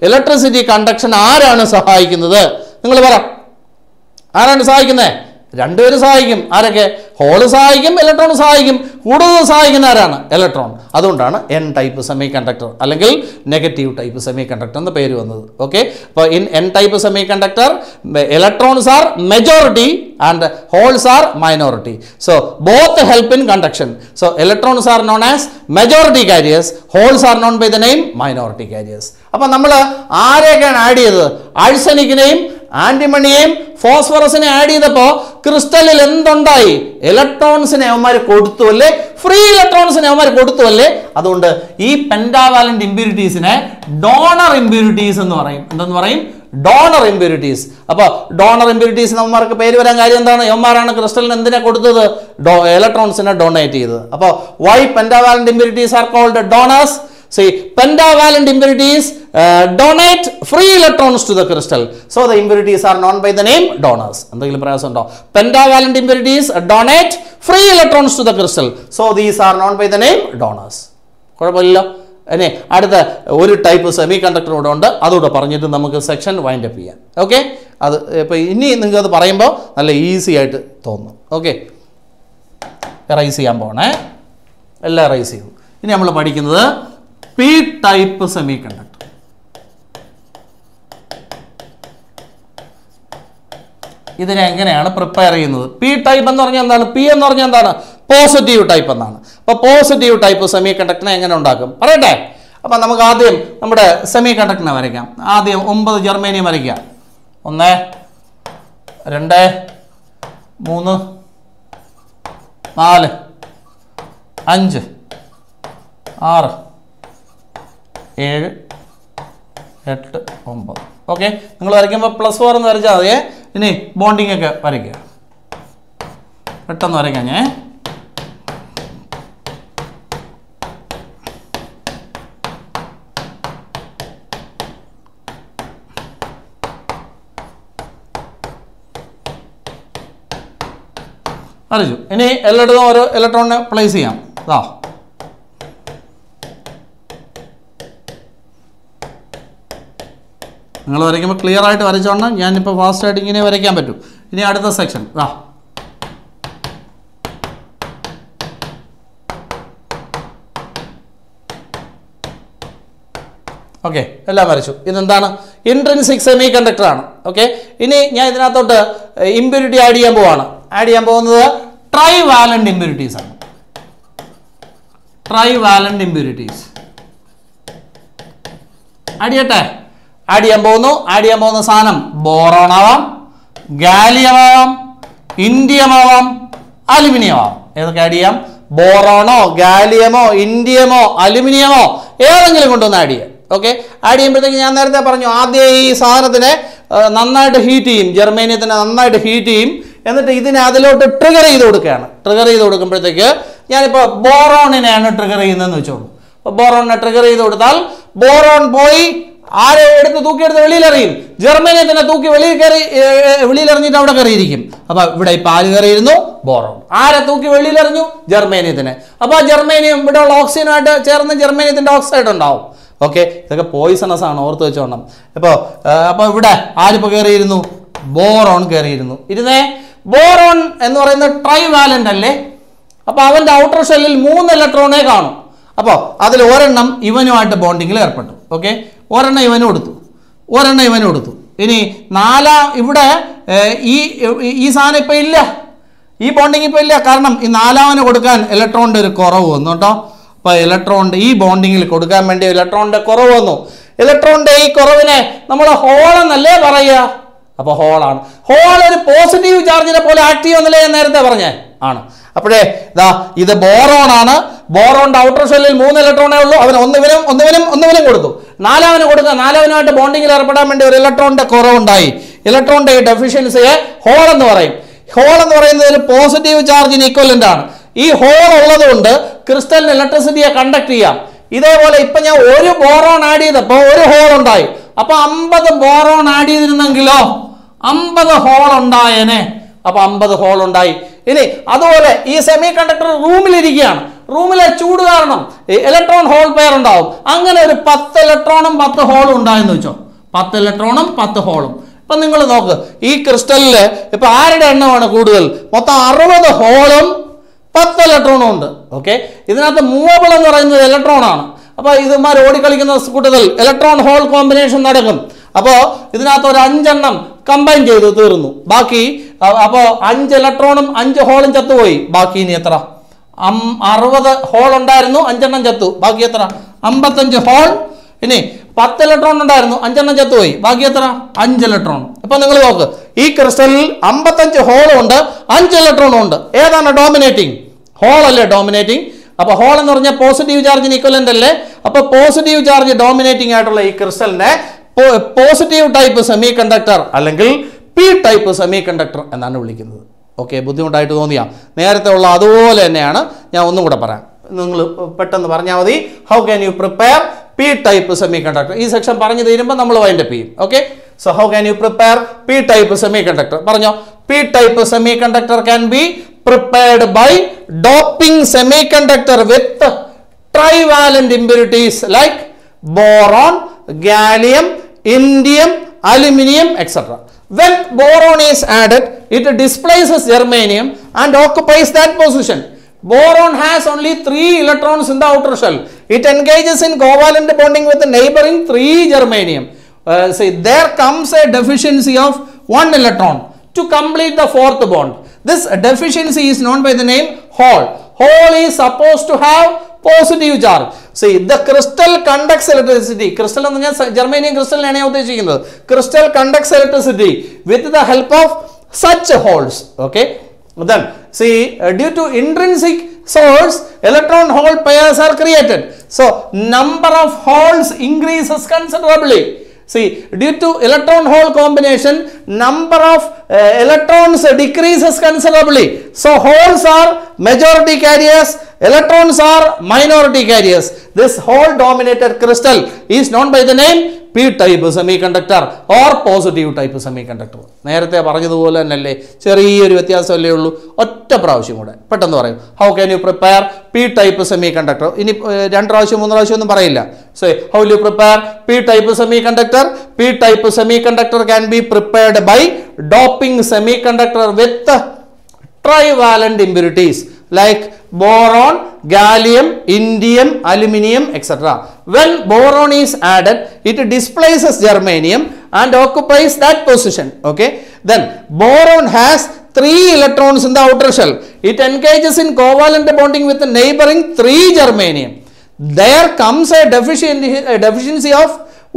electricity conduction aaranu sahayikkunnathu? Ningal para aaranu sahayikkunnathu? രണ്ടുപേരും സഹായിക്കും. ആരൊക്കെ? Hall സഹായിക്കും, electron സഹായിക്കും. കൂടുതൽ സഹായിക്കുന്ന ആരാണ്? Electron. അതുകൊണ്ടാണ് N type semiconductor അല്ലെങ്കിൽ നെഗറ്റീവ് ടൈപ്പ് സെമി കണ്ടക്ടർ എന്ന പേര് വന്നത്. ഓക്കെ, അപ്പോൾ in N type semiconductor electrons are majority and holes are minority. So both help in conduction. So electrons are known as majority carriers, holes are known by the name minority carriers. അപ്പോൾ നമ്മൾ ആരെയൊക്കെയാണ് add ചെയ്തത്? ആഴ്സനിക്കിനെയും ആന്റിമണിയെയും ഫോസ്ഫറസിനെ add ചെയ്തപ്പോൾ ക്രിസ്റ്റലിൽ എന്തുണ്ടായി? ഇലക്ട്രോൺസിനെ അവന്മാർ കൊടുത്തു അല്ലേ? Free ഇലക്ട്രോൺസിനെ അവന്മാർ കൊടുത്തു അല്ലേ? അതുകൊണ്ട് ഈ പെന്റാവാലന്റ് ഇമ്പ്യൂരിറ്റീസിനെ ഡോണർ ഇമ്പ്യൂരിറ്റീസ് എന്ന് പറയും. എന്തെന്ന് പറയും? Donor impurities. അപ്പോൾ ഡോണർ ഇമ്പ്യൂരിറ്റീസ് അവന്മാർക്ക് പേര് വരാൻ കാര്യം എന്താണ്? അവന്മാരാണ് ക്രിസ്റ്റലിന് എന്തിനെ കൊടുത്തത്? ഇലക്ട്രോൺസിനെ ഡൊണേറ്റ് ചെയ്തത്. അപ്പോൾ why pentavalent impurities are called donors? See, pentavalent impurities donate free electrons to the crystal. So, the impurities are known by the name donors. Pentavalent impurities donate free electrons to the crystal. So, these are known by the name donors. അടുത്ത ഒരു type semi conductor കൂടെ ഉണ്ട്, അതുകൂടെ പറഞ്ഞിട്ട് നമുക്ക് section wind up ചെയ്യാം. Okay, അത് ഇപ്പോൾ ഇനി നിങ്ങൾക്ക് അത് പറയുമ്പോൾ നല്ല ഈസി ആയിട്ട് തോന്നും. ഓക്കെ, റൈസ് ചെയ്യാൻ പോകണേ, എല്ലാം റൈസ് ചെയ്യും. ഇനി നമ്മൾ പഠിക്കുന്നത് P-type semiconductor. ഇതിനെ എങ്ങനെയാണ് പ്രിപ്പയർ ചെയ്യുന്നത്? പി ടൈപ്പ് എന്ന് പറഞ്ഞാൽ എന്താണ്? പി എന്ന് പറഞ്ഞാൽ എന്താണ്? പോസിറ്റീവ് ടൈപ്പ് എന്നാണ്. അപ്പോൾ പോസിറ്റീവ് ടൈപ്പ് സെമി കണ്ടക്ടറിനെ എങ്ങനെ ഉണ്ടാക്കും പറയട്ടെ. അപ്പം നമുക്ക് ആദ്യം നമ്മുടെ സെമി കണ്ടക്ടറിനെ വരയ്ക്കാം. ആദ്യം 9 ജർമേനിയം വരയ്ക്കുക. 1, 2, 3, 4, 5, 6 7, 8, 9. ഓക്കെ, നിങ്ങൾ വരയ്ക്കുമ്പോൾ +4 എന്ന് വരച്ചാൽ മതിയേ. ഇനി ബോണ്ടിങ് ഒക്കെ വരയ്ക്കുക, പെട്ടെന്ന് വരയ്ക്കാം ഞാൻ. അറിഞ്ഞു. ഇനി എല്ലായിടത്തും ഓരോ ഇലക്ട്രോണിനെ പ്ലേസ് ചെയ്യാം. ഇതാ നിങ്ങൾ വരയ്ക്കുമ്പോൾ ക്ലിയർ ആയിട്ട് വരച്ചോണം. ഞാനിപ്പോൾ ഫാസ്റ്റായിട്ട് ഇങ്ങനെ വരയ്ക്കാൻ പറ്റും. ഇനി അടുത്ത സെക്ഷൻ. ഓക്കെ, എല്ലാം വരച്ചു. ഇതെന്താണ്? ഇൻട്രിൻസിക് സെമി കണ്ടക്ടർ ആണ്. ഓക്കെ, ഇനി ഞാൻ ഇതിനകത്തോട്ട് ഇമ്പ്യൂരിറ്റി ആഡ് ചെയ്യാൻ പോവാണ്. ആഡ് ചെയ്യാൻ പോകുന്നത് ട്രൈ വാലന്റ് ഇമ്പ്യൂരിറ്റീസ് ആണ്. ട്രൈ വാലന്റ് ഇമ്പ്യൂരിറ്റീസ് ആഡ് ചെയ്യട്ടെ. ആഡ് ചെയ്യാൻ പോകുന്ന സാധനം ബോറോൺ ആവാം, ഗാലിയം ആവാം, ഇൻഡിയം ആവാം, അലുമിനിയം ആവാം. ഏതൊക്കെ ആഡ് ചെയ്യാം? ബോറോണോ ഗാലിയമോ ഇൻഡിയമോ അലുമിനിയമോ ഏതെങ്കിലും കൊണ്ടൊന്ന് ആഡ് ചെയ്യുക. ഓക്കെ, ആഡ് ചെയ്യുമ്പോഴത്തേക്ക് ഞാൻ നേരത്തെ പറഞ്ഞു ആദ്യം ഈ സാധനത്തിനെ നന്നായിട്ട് ഹീറ്റ് ചെയ്യും, ജർമേനിയത്തിനെ നന്നായിട്ട് ഹീറ്റ് ചെയ്യും, എന്നിട്ട് ഇതിനെ അതിലോട്ട് ട്രിഗർ ചെയ്ത് കൊടുക്കുകയാണ്. ട്രിഗർ ചെയ്ത് കൊടുക്കുമ്പോഴത്തേക്ക് ഞാനിപ്പോൾ ബോറോണിനെയാണ് ട്രിഗർ ചെയ്യുന്നതെന്ന് വെച്ചോളൂ. അപ്പോൾ ബോറോണിനെ ട്രിഗർ ചെയ്ത് കൊടുത്താൽ ബോറോൺ പോയി ആരെ എടുത്ത് തൂക്കിയെടുത്ത് വെളിയിലെറിയും, ജർമേനിയത്തിനെ തൂക്കി വെളിയിലെറിഞ്ഞിട്ട് അവിടെ കയറിയിരിക്കും. അപ്പൊ ഇവിടെ ഈ പാല് കയറിയിരുന്നു ബോറോൺ, ആരെ തൂക്കി വെളിയിലെറിഞ്ഞു ജർമേനിയത്തിനെ. അപ്പൊ ആ ജർമേനിയം ഇവിടെ ഉള്ള ഓക്സിജനുമായിട്ട് ചേർന്ന് ജർമേനിയത്തിന്റെ ഓക്സൈഡ് ഉണ്ടാവും. ഓക്കെ, ഇതൊക്കെ പോയിസണസ് ആണ്, ഓർത്ത് വെച്ചോണം. അപ്പൊ ഇവിടെ ആരിപ്പോ കയറിയിരുന്നു, ബോറോൺ കയറിയിരുന്നു. ബോറോൺ എന്ന് പറയുന്നത് ട്രൈ വാലന്റ് അല്ലേ, അപ്പൊ അവന്റെ ഔട്ടർ ഷെല്ലിൽ 3 ഇലക്ട്രോണേ കാണും. അപ്പോൾ അതിൽ ഒരെണ്ണം ഇവനുമായിട്ട് ബോണ്ടിങ്ങിൽ ഏർപ്പെട്ടു. ഓക്കെ, ഒരെണ്ണം ഇവനും കൊടുത്തു, ഒരെണ്ണം ഇവനും കൊടുത്തു. ഇനി ഇവിടെ ഈ സാധനം ഇപ്പം ഇല്ല, ഈ ബോണ്ടിങ് ഇപ്പം ഇല്ല. കാരണം ഈ 4ാമന് കൊടുക്കാൻ ഇലക്ട്രോണിൻ്റെ ഒരു കുറവ് വന്നു കേട്ടോ. അപ്പോൾ ഇലക്ട്രോണിൻ്റെ ഈ ബോണ്ടിങ്ങിൽ കൊടുക്കാൻ വേണ്ടി ഇലക്ട്രോണിൻ്റെ കുറവ് വന്നു. ഇലക്ട്രോണിൻ്റെ ഈ കുറവിനെ നമ്മൾ ഹോളെന്നല്ലേ പറയുക. അപ്പോൾ ഹോളാണ്. ഹോൾ ഒരു പോസിറ്റീവ് ചാർജിനെ പോലെ ആക്ട് ചെയ്യുമെന്നല്ലേ ഞാൻ നേരത്തെ പറഞ്ഞേ ആണ്. അപ്പോഴേ ഇതാ ഇത് ബോറോണാണ്. ബോറോണിന്റെ ഔട്ടർ ഷെല്ലിൽ 3 ഇലക്ട്രോണേ ഉള്ളൂ. അവൻ ഒന്നുവിനും കൊടുത്തു, 4ാമന് കൊടുക്കുക. 4ാമനുമായിട്ട് ബോണ്ടിങ്ങിൽ ഏർപ്പെടാൻ വേണ്ടി ഒരു ഇലക്ട്രോണിന്റെ കുറവുണ്ടായി. ഇലക്ട്രോണിന്റെ ഈ ഡെഫിഷ്യൻസിയെ ഹോൾ എന്ന് പറയും. ഹോൾ എന്ന് പറയുന്നത് ഒരു പോസിറ്റീവ് ചാർജിന് ഈക്വലന്റ് ആണ്. ഈ ഹോൾ ഉള്ളത് കൊണ്ട് ക്രിസ്റ്റലിന് ഇലക്ട്രിസിറ്റിയെ കണ്ടക്ട് ചെയ്യാം. ഇതേപോലെ ഇപ്പൊ ഞാൻ ഒരു ബോറോൺ ആഡ് ചെയ്തപ്പോൾ ഒരു ഹോൾ ഉണ്ടായി. അപ്പൊ 50 ബോറോൺ ആഡ് ചെയ്തിരുന്നെങ്കിലോ 50 ഹോൾ ഉണ്ടായേനെ. അപ്പൊ 50 ഹോൾ ഉണ്ടായി. ഇനി അതുപോലെ ഈ സെമി കണ്ടക്ടർ റൂമിലിരിക്കുകയാണ്. റൂമിലെ ചൂട് കാരണം ഇലക്ട്രോൺ ഹോൾ പെയർ ഉണ്ടാവും. അങ്ങനെ ഒരു 10 ഇലക്ട്രോണും 10 ഹോളും ഉണ്ടായെന്ന് വെച്ചോ. 10 ഇലക്ട്രോണും 10 ഹോളും. ഇപ്പം നിങ്ങൾ നോക്ക്, ഈ ക്രിസ്റ്റലിൽ ഇപ്പം ആരുടെ എണ്ണമാണ് കൂടുതൽ? മൊത്തം 60 ഹോളും 10 ഇലക്ട്രോണും ഉണ്ട്. ഓക്കെ, ഇതിനകത്ത് മൂവബിൾ എന്ന് പറയുന്നത് ഇലക്ട്രോണാണ്. അപ്പോൾ ഇതുമാർ ഓടിക്കളിക്കുന്ന കൂട്ടത്തിൽ ഇലക്ട്രോൺ ഹോൾ കോമ്പിനേഷൻ നടക്കും. അപ്പോൾ ഇതിനകത്ത് ഒരു 5 എണ്ണം കമ്പൈൻ ചെയ്ത് തീർന്നു. ബാക്കി അപ്പോൾ 5 ഇലക്ട്രോണും 5 ഹോളും ചത്തുപോയി. ബാക്കി ഇനി എത്ര? 60 ഹോൾ ഉണ്ടായിരുന്നു, 5 എണ്ണം ചത്തു. ബാക്കി എത്ര? 55 ഹോൾ. ഇനി 10 ഇലക്ട്രോൺ ഉണ്ടായിരുന്നു, 5 എണ്ണം ചത്തുപോയി. ബാക്കി എത്ര? 5 ഇലക്ട്രോൺ. ഇപ്പം നിങ്ങൾ നോക്ക്, ഈ ക്രിസ്റ്റലിൽ 55 ഹോളും ഉണ്ട്, 5 ഇലക്ട്രോണും ഉണ്ട്. ഏതാണ് ഡോമിനേറ്റിംഗ്? ഹോൾ അല്ലേ ഡോമിനേറ്റിംഗ്. അപ്പോൾ ഹോൾ എന്ന് പറഞ്ഞാൽ പോസിറ്റീവ് ചാർജിന് ഈക്വലൻ്റ് അല്ലേ. അപ്പോൾ പോസിറ്റീവ് ചാർജ് ഡോമിനേറ്റിംഗ് ആയിട്ടുള്ള ഈ ക്രിസ്റ്റലിനെ പോസിറ്റീവ് ടൈപ്പ് സെമി കണ്ടക്ടർ അല്ലെങ്കിൽ പി ടൈപ്പ് സെമി കണ്ടക്ടർ എന്നാണ് വിളിക്കുന്നത്. ഓക്കെ, ബുദ്ധിമുട്ടായിട്ട് തോന്നിയാ നേരത്തെ ഉള്ള അതുപോലെ തന്നെയാണ്. ഞാൻ ഒന്നും കൂടെ പറയാം, നിങ്ങൾ പെട്ടെന്ന് പറഞ്ഞാൽ മതി. How can you prepare P type semiconductor? ഈ സെക്ഷൻ പറഞ്ഞു തീരുമ്പോൾ നമ്മൾ വൈൻഡപ്പ് ചെയ്യും. Okay, so how can you prepare P type semiconductor? പറഞ്ഞോ. P type semiconductor can be prepared by doping semiconductor with trivalent impurities like boron, gallium, indium, aluminium, etc. When boron is added, it displaces germanium and occupies that position. Boron has only 3 electrons in the outer shell. It engages in covalent bonding with the neighboring 3 germanium. See, there comes a deficiency of 1 electron to complete the 4th bond. This deficiency is known by the name hole. Hole is supposed to have positive charge. See, the crystal conducts electricity. Crystal എന്ന് പറഞ്ഞാൽ germanium ക്രിസ്റ്റലിനാണ് ഞാൻ ഉദ്ദേശിക്കുന്നത്. Crystal conducts electricity with the help of such holes. Okay, then see, due to intrinsic source, electron hole pairs are created. So number of holes increases considerably. See, due to electron hole combination, number of electrons decreases considerably. So holes are majority carriers, electrons are minority carriers. This hole dominated crystal is known by the name P type semiconductor or positive type semiconductor. നേരത്തെ പറഞ്ഞതുപോലെ തന്നെയല്ലേ, ചെറിയൊരു വ്യത്യാസമല്ലേ ഉള്ളൂ. ഒറ്റ പ്രാവശ്യം കൂടെ പെട്ടെന്ന് പറയും. How can you prepare P type semiconductor? ഇനി 2 പ്രാവശ്യം 3 പ്രാവശ്യം ഒന്നും പറയില്ല. So how will you prepare P type semiconductor? P type semiconductor can be prepared by doping semiconductor with trivalent impurities like boron, gallium, indium, aluminium, etc. When boron is added, it displaces germanium and occupies that position. Okay, then boron has 3 electrons in the outer shell. It engages in covalent bonding with the neighboring 3 germanium. There comes a deficiency of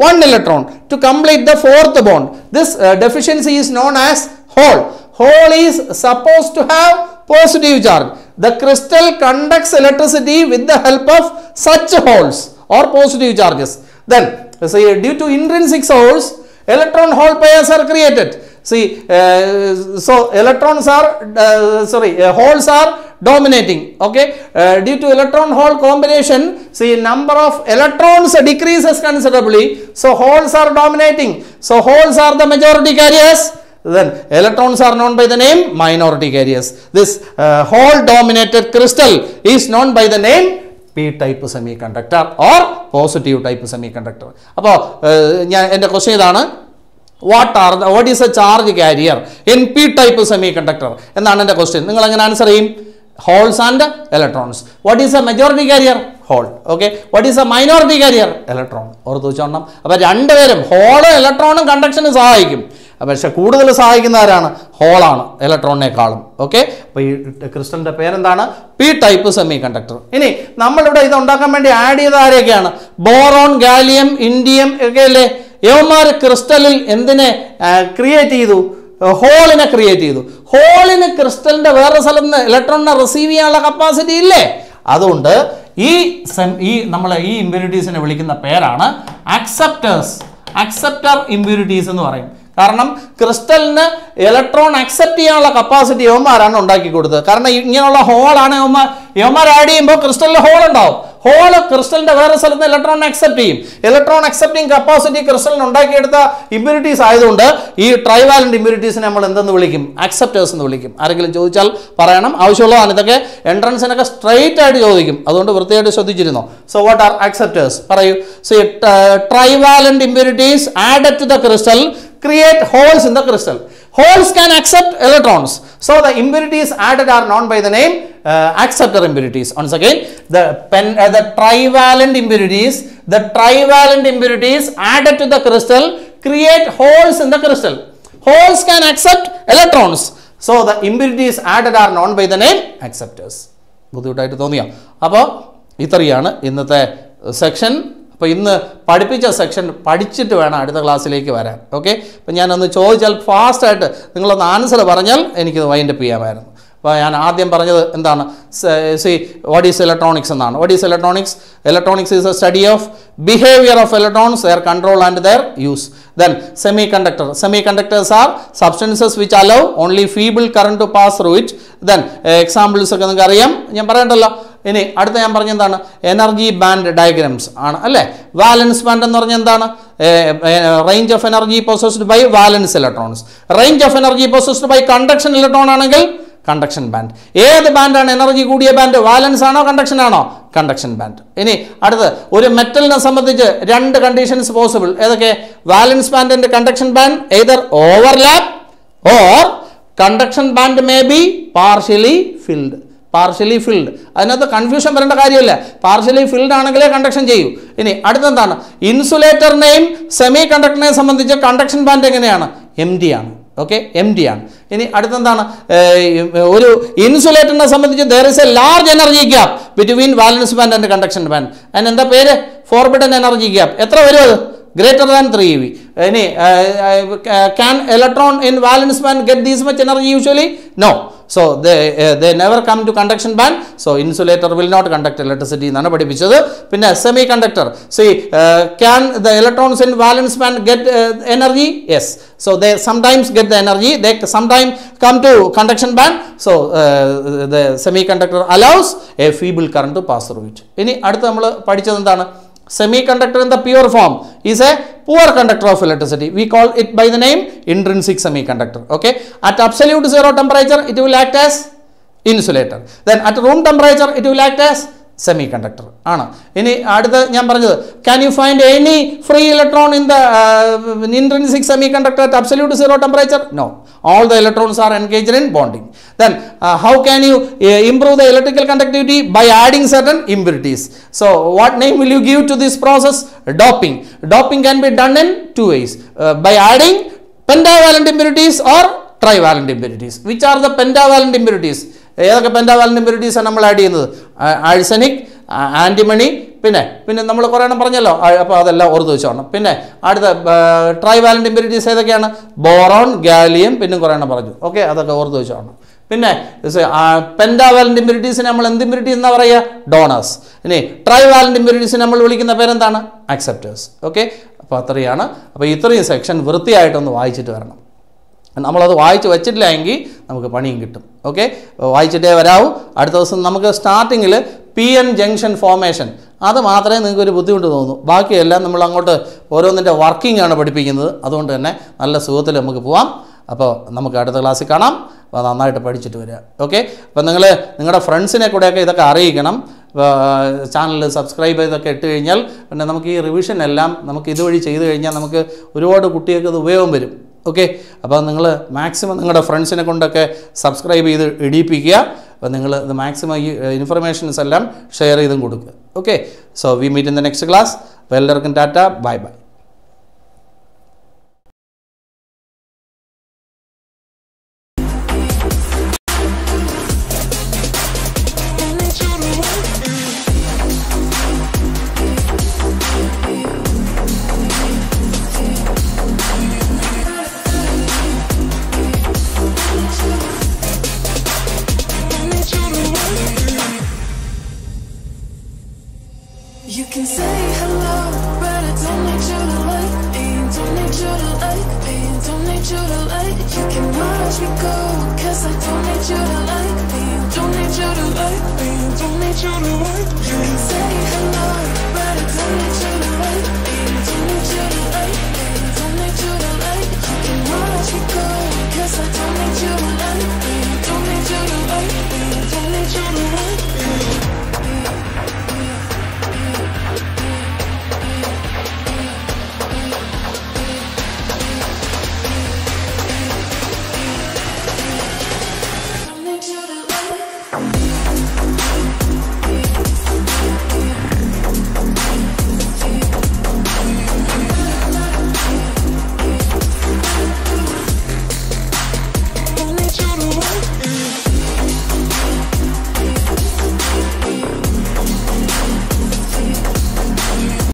1 electron to complete the 4th bond. This deficiency is known as hole. Hole is supposed to have positive charge. the crystal conducts electricity with the help of such holes or positive charges. Then see, due to intrinsic holes, electron hole pairs are created. See, so electrons are holes are dominating. Okay, due to electron hole combination, see, number of electrons decreases considerably, so holes are dominating. So holes are the majority carriers, then electrons are known by the name minority carriers. This hole dominated crystal is known by the name P-type semiconductor or positive type semiconductor. Appo ende question idana, what is a charge carrier in P-type semiconductor ennaanu ende question. Ningal angana answer cheyum, holes and electrons. What is a majority carrier? Hole. Okay, what is a minority carrier? Electron. Orthu chonnam. Appo rendu verum hole electron conduction sahayikum. പക്ഷെ കൂടുതൽ സഹായിക്കുന്ന ആരാണ്? ഹോളാണ് ഇലക്ട്രോണിനേക്കാളും. Okay, അപ്പോൾ ഈ ക്രിസ്റ്റലിന്റെ പേരെന്താണ്? P type semiconductor. ഇനി നമ്മളിവിടെ ഇത് ഉണ്ടാക്കാൻ വേണ്ടി ആഡ് ചെയ്ത ആരെയൊക്കെയാണ്? ബോറോൺ, ഗാലിയം, ഇൻഡിയം ഒക്കെ അല്ലേ? ഇവന്മാർ ക്രിസ്റ്റലിൽ എന്തിനെ ക്രിയേറ്റ് ചെയ്തു? ഹോളിനെ ക്രിയേറ്റ് ചെയ്തു. ഹോളിന് ക്രിസ്റ്റലിന്റെ വേറെ സ്ഥലത്ത് നിന്ന് ഇലക്ട്രോണിനെ റിസീവ് ചെയ്യാനുള്ള കപ്പാസിറ്റി ഇല്ലേ? അതുകൊണ്ട് ഈ നമ്മളെ ഈ ഇമ്പ്യൂരിറ്റീസിനെ വിളിക്കുന്ന പേരാണ് അക്സെപ്റ്റേഴ്സ്, അക്സെപ്റ്റർ ഇമ്പ്യൂരിറ്റീസ് എന്ന് പറയും. കാരണം ക്രിസ്റ്റലിന് ഇലക്ട്രോൺ അക്സെപ്റ്റ് ചെയ്യാനുള്ള കപ്പാസിറ്റി യവന്മാരാണ് ഉണ്ടാക്കി കൊടുത്തത്. കാരണം ഇങ്ങനെയുള്ള ഹോളാണ് യവന്മാർ ആഡ് ചെയ്യുമ്പോൾ ക്രിസ്റ്റലിൽ ഹോൾ ഉണ്ടാവും. ഹോള് ക്രിസ്റ്റലിന്റെ വേറെ സ്ഥലത്ത് ഇലക്ട്രോൺ അക്സെപ്റ്റ് ചെയ്യും. ഇലക്ട്രോൺ അക്സെപ്റ്റിംഗ് കപ്പാസിറ്റി ക്രിസ്റ്റലിന് ഉണ്ടാക്കിയെടുത്ത ഇമ്പ്യൂരിറ്റീസ് ആയതുകൊണ്ട് ഈ ട്രൈവാലന്റ് ഇമ്പ്യൂരിറ്റീസിനെ നമ്മൾ എന്തെന്ന് വിളിക്കും? അക്സെപ്റ്റേഴ്സ് എന്ന് വിളിക്കും. ആരെങ്കിലും ചോദിച്ചാൽ പറയണം, ആവശ്യമുള്ളതാണ്. ഇതൊക്കെ എൻട്രൻസിനൊക്കെ സ്ട്രെയിറ്റ് ആയിട്ട് ചോദിക്കും, അതുകൊണ്ട് വൃത്തിയായിട്ട് ശ്രദ്ധിച്ചിരുന്നു. So what are acceptors? പറയൂ. So trivalent impurities added to the crystal create holes in the crystal. Holes can accept electrons, so the impurities added are known by the name acceptor impurities. Once again, the trivalent impurities, added to the crystal create holes in the crystal. Holes can accept electrons, so the impurities added are known by the name acceptors. ബുദ്ധിമുട്ടായിട്ട് തോന്നിയോ? അപ്പോൾ ഇത്രയാണ് ഇന്നത്തെ section. അപ്പോൾ ഇന്ന് പഠിപ്പിച്ച section പഠിച്ചിട്ട് വേണം അടുത്ത ക്ലാസ്സിലേക്ക് വരാൻ. ഓക്കെ, അപ്പോൾ ഞാനൊന്ന് ചോദിച്ചാൽ ഫാസ്റ്റായിട്ട് നിങ്ങളൊന്ന് ആൻസർ പറഞ്ഞാൽ എനിക്കത് വൈൻഡപ്പ് ചെയ്യാമായിരുന്നു. അപ്പോൾ ഞാൻ ആദ്യം പറഞ്ഞത് എന്താണ്? സി, വാട്ട് ഈസ് ഇലക്ട്രോണിക്സ് എന്നാണ്. What is electronics? Electronics is a study of behaviour of electrons, their control and their use. Then semi conductor. Semi conductors are substances which allow only feeble current to pass through it. Then examples ഒക്കെ നിങ്ങൾക്ക് അറിയാം, ഞാൻ പറയണ്ടല്ലോ. ഇനി അടുത്ത ഞാൻ പറഞ്ഞെന്താണ്? Energy band diagrams ആണ് അല്ലേ. വാലൻസ് ബാൻഡ് എന്ന് പറഞ്ഞാൽ എന്താണ്? Range of energy possessed by valence electrons. Range of energy possessed by conduction electron ആണെങ്കിൽ കണ്ടക്ഷൻ ബാൻഡ്. ഏത് ബാൻഡാണ് എനർജി കൂടിയ ബാൻഡ്? വാലൻസ് ആണോ കണ്ടക്ഷൻ ആണോ? Conduction band. ഇനി അടുത്ത് ഒരു മെറ്റലിനെ സംബന്ധിച്ച് രണ്ട് കണ്ടീഷൻസ് പോസിബിൾ. ഏതൊക്കെ? Valence band and conduction band either overlap or conduction band may be partially filled. Partially filled, അതിനകത്ത് കൺഫ്യൂഷൻ വരേണ്ട കാര്യമില്ല. പാർഷ്യലി ഫിൽഡ് ആണെങ്കിലേ കണ്ടക്ഷൻ ചെയ്യൂ. ഇനി അടുത്തെന്താണ്? ഇൻസുലേറ്ററിനെയും സെമി കണ്ടക്ടറിനെയും സംബന്ധിച്ച് കണ്ടക്ഷൻ ബാൻഡ് എങ്ങനെയാണ്? എം ഡി ആണ്. ഓക്കെ, എം ഡി ആണ്. ഇനി അടുത്തെന്താണ്? ഒരു ഇൻസുലേറ്ററിനെ സംബന്ധിച്ച് there is a large energy gap between valence band and conduction band. അതിന് എന്താ പേര്? Forbidden energy gap. എത്ര വരും അത്? Greater than 3 eV. ഇനി can electron in valence band get these much energy? Usually no. So they never come to conduction band. So insulator will not conduct electricity എന്നാണ് പഠിപ്പിച്ചത്. പിന്നെ semiconductor. See, can the electrons in valence band get energy? Yes. So they sometimes get the energy, they sometimes come to conduction band. So the semiconductor allows a feeble current to pass through it. ഇനി അടുത്ത നമ്മൾ പഠിച്ചത് എന്താണ്? Semiconductor in the pure form is a poor conductor of electricity. We call it by the name intrinsic semiconductor. Okay, at absolute zero temperature it will act as insulator. Then at room temperature it will act as semiconductor. Ana ini adutha njan paranjathu, can you find any free electron in the intrinsic semiconductor at absolute zero temperature? No, all the electrons are engaged in bonding. Then how can you improve the electrical conductivity? By adding certain impurities. So what name will you give to this process? Doping. Doping can be done in two ways, by adding pentavalent impurities or trivalent impurities. Which are the pentavalent impurities? ഏതൊക്കെ pentavalent ഇമ്പ്യൂരിറ്റീസാണ് നമ്മൾ add ചെയ്യുന്നത്? Arsenic, antimony, പിന്നെ പിന്നെ നമ്മൾ കുറേ എണ്ണം പറഞ്ഞല്ലോ, അപ്പോൾ അതെല്ലാം ഓർത്ത് വെച്ചോണം. പിന്നെ അടുത്ത ട്രൈവാലന്റ് ഇമ്പ്യൂരിറ്റീസ് ഏതൊക്കെയാണ്? ബോറോൺ, ഗാലിയം, പിന്നെ കുറേ എണ്ണം പറഞ്ഞു. ഓക്കെ, അതൊക്കെ ഓർത്ത് വെച്ചോണം. Pinna, so pentavalent impurities in amal and impurities in the donors. In a trivalent impurities in amal in the parentana acceptors. Okay, Pathariana, a Pathari section, Virthi item the Vaichiturna. And Amala the Vaichit Langi, Namakapaningitum. Okay, Vaichitavara, at those Namaka starting PN junction formation. That's why we have to do this. We have to work on this. That's why the maximum information is share. Okay, so we meet in the next class. Well, tata, bye bye. You can say hello, but I don't.